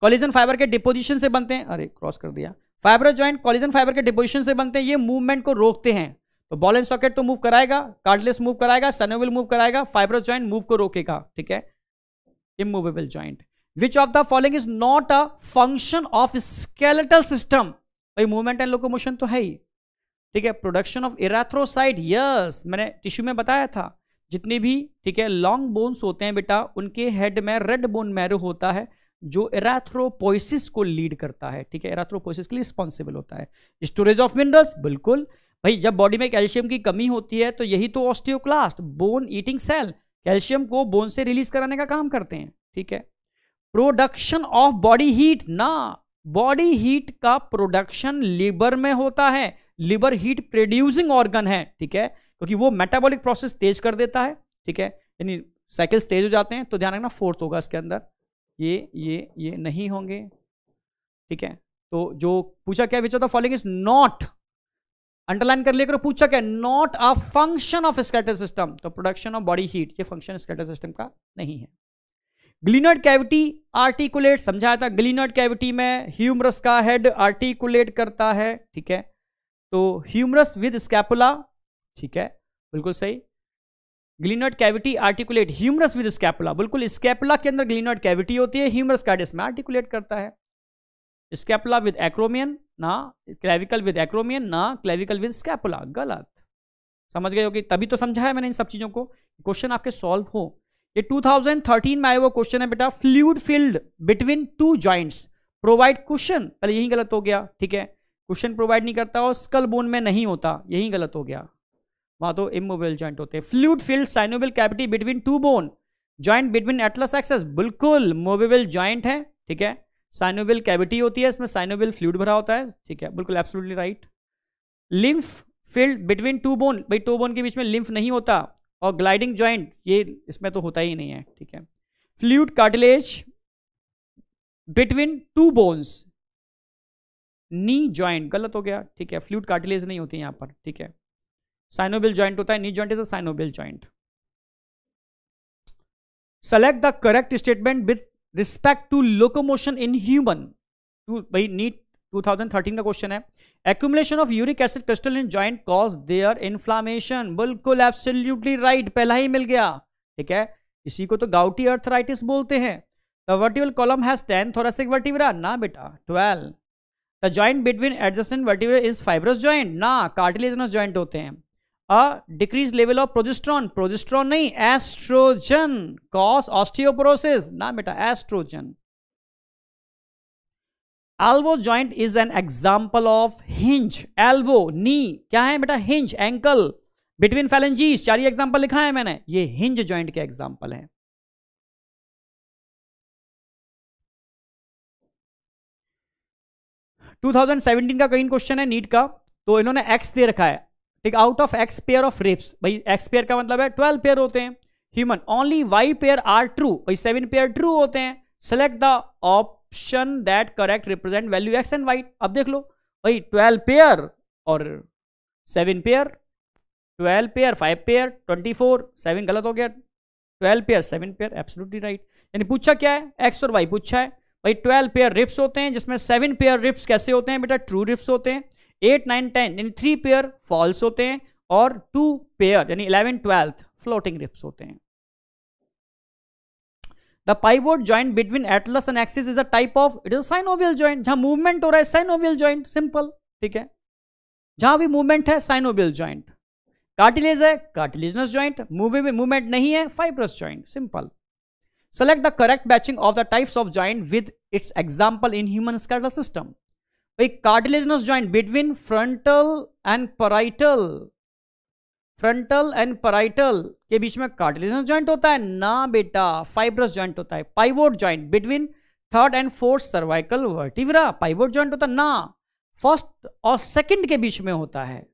collagen fiber के डिपोजिशन से बनते हैं, अरे क्रॉस कर दिया, फाइब्रस जॉइंट कॉलिजन फाइबर के डिपोजिशन से बनते हैं, ये मूवमेंट को रोकते हैं। तो बॉल एंड सॉकेट तो मूव कराएगा, कार्डलेस मूव कराएगा, सनोविल मूव कराएगा, फाइब्रस जॉइंट मूव को रोकेगा, ठीक है, immovable joint. Which of the following is not a function of skeletal system, भाई मूवमेंट एंड लोकोमोशन तो है ही, ठीक है। प्रोडक्शन ऑफ एराथ्रोसाइट, यस मैंने टिश्यू में बताया था, जितने भी, ठीक है, लॉन्ग बोन्स होते हैं बेटा, उनके हेड में रेड बोन मैरो होता है जो एराथ्रोपोइसिस को लीड करता है, ठीक है, एराथ्रोपोइसिस के लिए रिस्पॉन्सिबल होता है। स्टोरेज ऑफ मिनरल्स, बिल्कुल भाई, जब बॉडी में कैल्शियम की कमी होती है तो यही तो osteoclast bone eating cell calcium को बोन से रिलीज कराने का काम करते हैं, ठीक है। प्रोडक्शन ऑफ बॉडी हीट, ना बॉडी हीट का प्रोडक्शन लीवर में होता है, लीवर हीट प्रोड्यूसिंग ऑर्गन है, ठीक है, क्योंकि वो मेटाबॉलिक प्रोसेस तेज कर देता है, ठीक है, यानी साइकिल्स तेज हो जाते हैं। तो ध्यान रखना फोर्थ होगा इसके अंदर, ये नहीं होंगे, ठीक है। तो जो पूछा क्या, which of the following is not, underline कर लेकर पूछा क्या, not a function of skeletal system, तो प्रोडक्शन ऑफ बॉडी हीट ये फंक्शन स्केलेटल सिस्टम का नहीं है। ग्लिनर्ड कैविटी आर्टिकुलेट, समझाया था, ग्लिनर्ड कैविटी में ह्यूमरस का हेड आर्टिकुलेट करता है, ठीक है, तो ह्यूमरस विद स्कैपुला, ठीक है, बिल्कुल सही। Glenoid cavity articulate humerus with scapula, बिल्कुल, स्कैपुला के अंदर ग्लिनर्ड कैविटी होती है, ह्यूमरस का हेड इसमें आर्टिकुलेट करता है। स्कैपुला विद एक्रोमियन, ना क्लेविकल विद एक्रोमियन, ना क्लेविकल विद स्कैपुला, गलत। समझ गए होगी, तभी तो समझाया मैंने इन सब चीजों को, क्वेश्चन आपके सॉल्व हो। ये 2013 में आया हुआ क्वेश्चन है बेटा, fluid filled between two joints provide cushion, पहले यही गलत हो गया, ठीक है, कुशन प्रोवाइड नहीं करता और स्कल बोन में नहीं होता, यही गलत हो गया, वहां तो इमोबिल जॉइंट होते हैं। Fluid filled synovial cavity between two bone joint between atlas axis, बिल्कुल मोबिल जॉइंट है, ठीक है, साइनोबियल कैविटी होती है, इसमें साइनोबियल फ्लूइड भरा होता है, ठीक है, बिल्कुल absolutely right. Lymph filled between two bone, भाई टू बोन के बीच में लिम्फ नहीं होता, और ग्लाइडिंग जॉइंट ये इसमें तो होता ही नहीं है, ठीक है। Fluid cartilage between two bones knee joint, गलत हो गया, ठीक है, फ्लूइड कार्टिलेज नहीं होती यहाँ पर, ठीक है, साइनोबियल जॉइंट होता है, knee joint is a synovial joint. Select the correct statement with respect to locomotion in human, भाई नीट 2013 का क्वेश्चन है। Accumulation of uric acid crystal in joint cause their inflammation, बिल्कुल एब्सोल्युटली राइट, पहला ही मिल गया, ठीक है, इसी को तो गाउटी अर्थराइटिस बोलते हैं। The vertebral column has 10 thoracic vertebra, ना बेटा 12। The joint between adjacent vertebra is fibrous joint, ना कार्टिलेजनस जॉइंट होते हैं। A decrease level of progesterone, progesterone नहीं एस्ट्रोजन कॉज ऑस्टियोपोरोसिस, ना बेटा estrogen. Elbow joint is an example of hinge, elbow knee क्या है बेटा, हिंज, एंकल बिटवीन फैलेंजीज, चार ही एग्जाम्पल लिखा है मैंने, ये हिंज जॉइंट के एग्जाम्पल है। टू 2017 का कहीं क्वेश्चन है नीट का, तो इन्होंने एक्स दे रखा है, ठीक, out of X pair of ribs, भाई एक्स पेयर का मतलब है 12 पेयर होते हैं human, only Y pair are true, भाई 7 पेयर ट्रू होते हैं। Select the op that correct represent value x and y, अब देख लो भाई 12 पेयर और 7 पेयर, 12 पेयर 5 पेयर 24, 7 गलत हो गया, 12 पेयर 7 पेयर एब्सोल्युटली राइट। यानी पूछा क्या है, x और y पूछा है, भाई 12 पेयर रिप्स होते हैं, जिसमें 7 पेयर रिप्स कैसे होते हैं बेटा, ट्रू रिप्स होते हैं। 8 9 10 यानी 3 पेयर फॉल्स होते हैं, और 2 पेयर यानी 11 12 फ्लोटिंग रिप्स होते हैं। The pivot joint between atlas and axis is a type of, it is a synovial joint, जहां मूवमेंट हो रहा है synovial joint, simple, ठीक है, जहां भी मूवमेंट है synovial joint। कार्टिलेज है कार्टिलेजनस जॉइंट, मूवमेंट नहीं है fibrous joint, simple। Select the correct batching of the types of joint with its example in human skeletal system। भाई cartilaginous joint between frontal and parietal के बीच में cartilaginous joint होता है, ना बेटा फाइब्रस जॉइंट होता है। Pivot joint between third and fourth cervical vertebra, pivot joint होता है, ना फर्स्ट और सेकंड के बीच में होता है।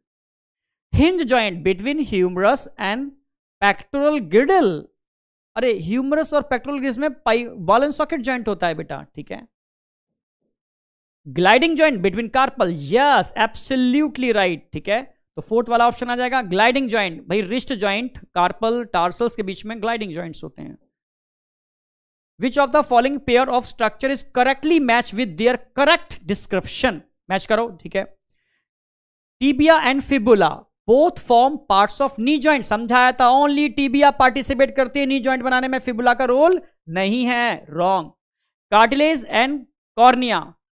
Hinge joint between humerus and pectoral girdle. अरे ह्यूमरस और पेक्टोरल गिडल में बॉल एंड सॉकेट जॉइंट होता है बेटा, ठीक है। Gliding joint between carpal, yes absolutely right, ठीक है। तो फोर्थ वाला ऑप्शन आ जाएगा ग्लाइडिंग जॉइंट। भाई रिस्ट जॉइंट, कार्पल, टार्सल्स के बीच में ग्लाइडिंग जॉइंट्स होते हैं। Which of the following pair of structure is correctly match with their correct description. Match करो, ठीक है। Tibia and fibula both form parts of knee joint. समझाया था ओनली टीबिया पार्टिसिपेट करते हैं नी जॉइंट बनाने में, फिबुला का रोल नहीं है, रॉन्ग। कार्टिलेज एंड कॉर्निया,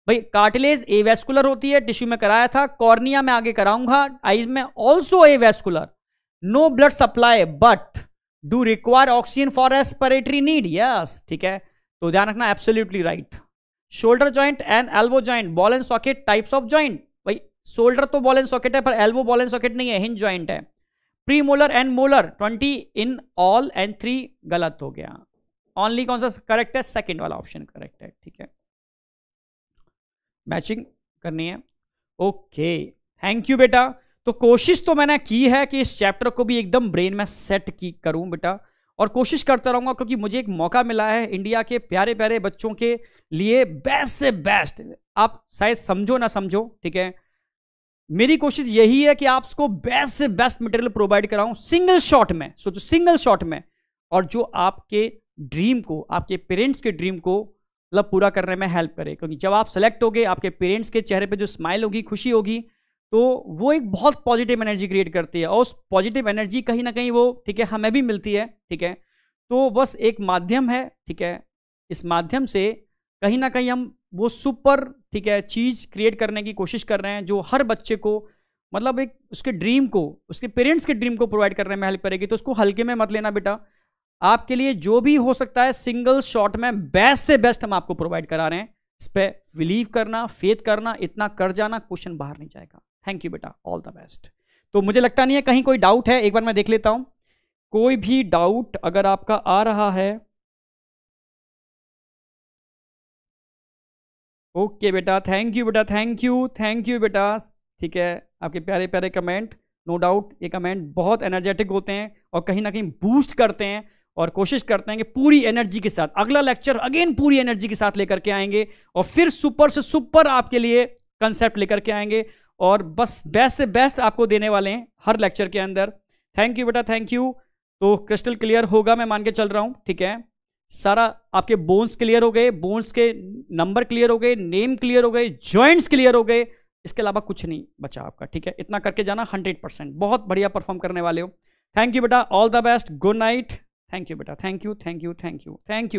भाई कार्टिलेज एवेस्कुलर होती है, टिश्यू में कराया था। कॉर्निया में आगे कराऊंगा, आईज में also avascular. No blood supply but do require oxygen for respiratory need, yes, ठीक है। तो ध्यान रखना absolutely right. Shoulder joint and elbow joint, ball and socket types of joint. भाई शोल्डर तो बॉल एंड सॉकेट है पर एल्बो बॉल एंड सॉकेट नहीं है, हिंज जॉइंट है। Premolar and molar 20 in all and 3 गलत हो गया। ऑनली कौन सा करेक्ट है? सेकेंड वाला ऑप्शन करेक्ट है, ठीक है। मैचिंग करनी है, ओके, थैंक यू बेटा। तो कोशिश तो मैंने की है कि इस चैप्टर को भी एकदम ब्रेन में सेट की करूं बेटा, और कोशिश करता रहूंगा क्योंकि मुझे एक मौका मिला है इंडिया के प्यारे प्यारे बच्चों के लिए बेस्ट से बेस्ट। आप शायद समझो ना समझो, ठीक है, मेरी कोशिश यही है कि आपको बेस्ट से बेस्ट मटेरियल प्रोवाइड कराऊं सिंगल शॉट में, सोचो सिंगल शॉट में, और जो आपके ड्रीम को, आपके पेरेंट्स के ड्रीम को मतलब पूरा करने में हेल्प करे। क्योंकि जब आप सेलेक्ट होगे आपके पेरेंट्स के चेहरे पर जो स्माइल होगी, खुशी होगी, तो वो एक बहुत पॉजिटिव एनर्जी क्रिएट करती है, और उस पॉजिटिव एनर्जी कहीं ना कहीं वो, ठीक है, हमें भी मिलती है, ठीक है। तो बस एक माध्यम है, ठीक है, इस माध्यम से कहीं ना कहीं हम वो सुपर, ठीक है, चीज़ क्रिएट करने की कोशिश कर रहे हैं जो हर बच्चे को मतलब एक उसके ड्रीम को, उसके पेरेंट्स के ड्रीम को प्रोवाइड करने में हेल्प करेगी। तो उसको हल्के में मत लेना बेटा, आपके लिए जो भी हो सकता है सिंगल शॉट में बेस्ट से बेस्ट हम आपको प्रोवाइड करा रहे हैं। इस पर बिलीव करना, फेथ करना, इतना कर जाना, क्वेश्चन बाहर नहीं जाएगा। थैंक यू बेटा, ऑल द बेस्ट। तो मुझे लगता नहीं है कहीं कोई डाउट है, एक बार मैं देख लेता हूं। कोई भी डाउट अगर आपका आ रहा है, ओके बेटा, थैंक यू बेटा, थैंक यू बेटा, ठीक है। आपके प्यारे प्यारे कमेंट, नो डाउट ये कमेंट बहुत एनर्जेटिक होते हैं और कहीं ना कहीं बूस्ट करते हैं, और कोशिश करते हैं कि पूरी एनर्जी के साथ अगला लेक्चर अगेन पूरी एनर्जी के साथ लेकर के आएंगे, और फिर सुपर से सुपर आपके लिए कंसेप्ट लेकर के आएंगे, और बस बेस्ट से बेस्ट आपको देने वाले हैं हर लेक्चर के अंदर। थैंक यू बेटा, थैंक यू। तो क्रिस्टल क्लियर होगा मैं मान के चल रहा हूँ, ठीक है। सारा आपके बोन्स क्लियर हो गए, बोन्स के नंबर क्लियर हो गए, नेम क्लियर हो गए, जॉइंट्स क्लियर हो गए, इसके अलावा कुछ नहीं बचा आपका, ठीक है। इतना करके जाना 100%, बहुत बढ़िया परफॉर्म करने वाले हो। थैंक यू बेटा, all the best, good night. Thank you बेटा, थैंक यू।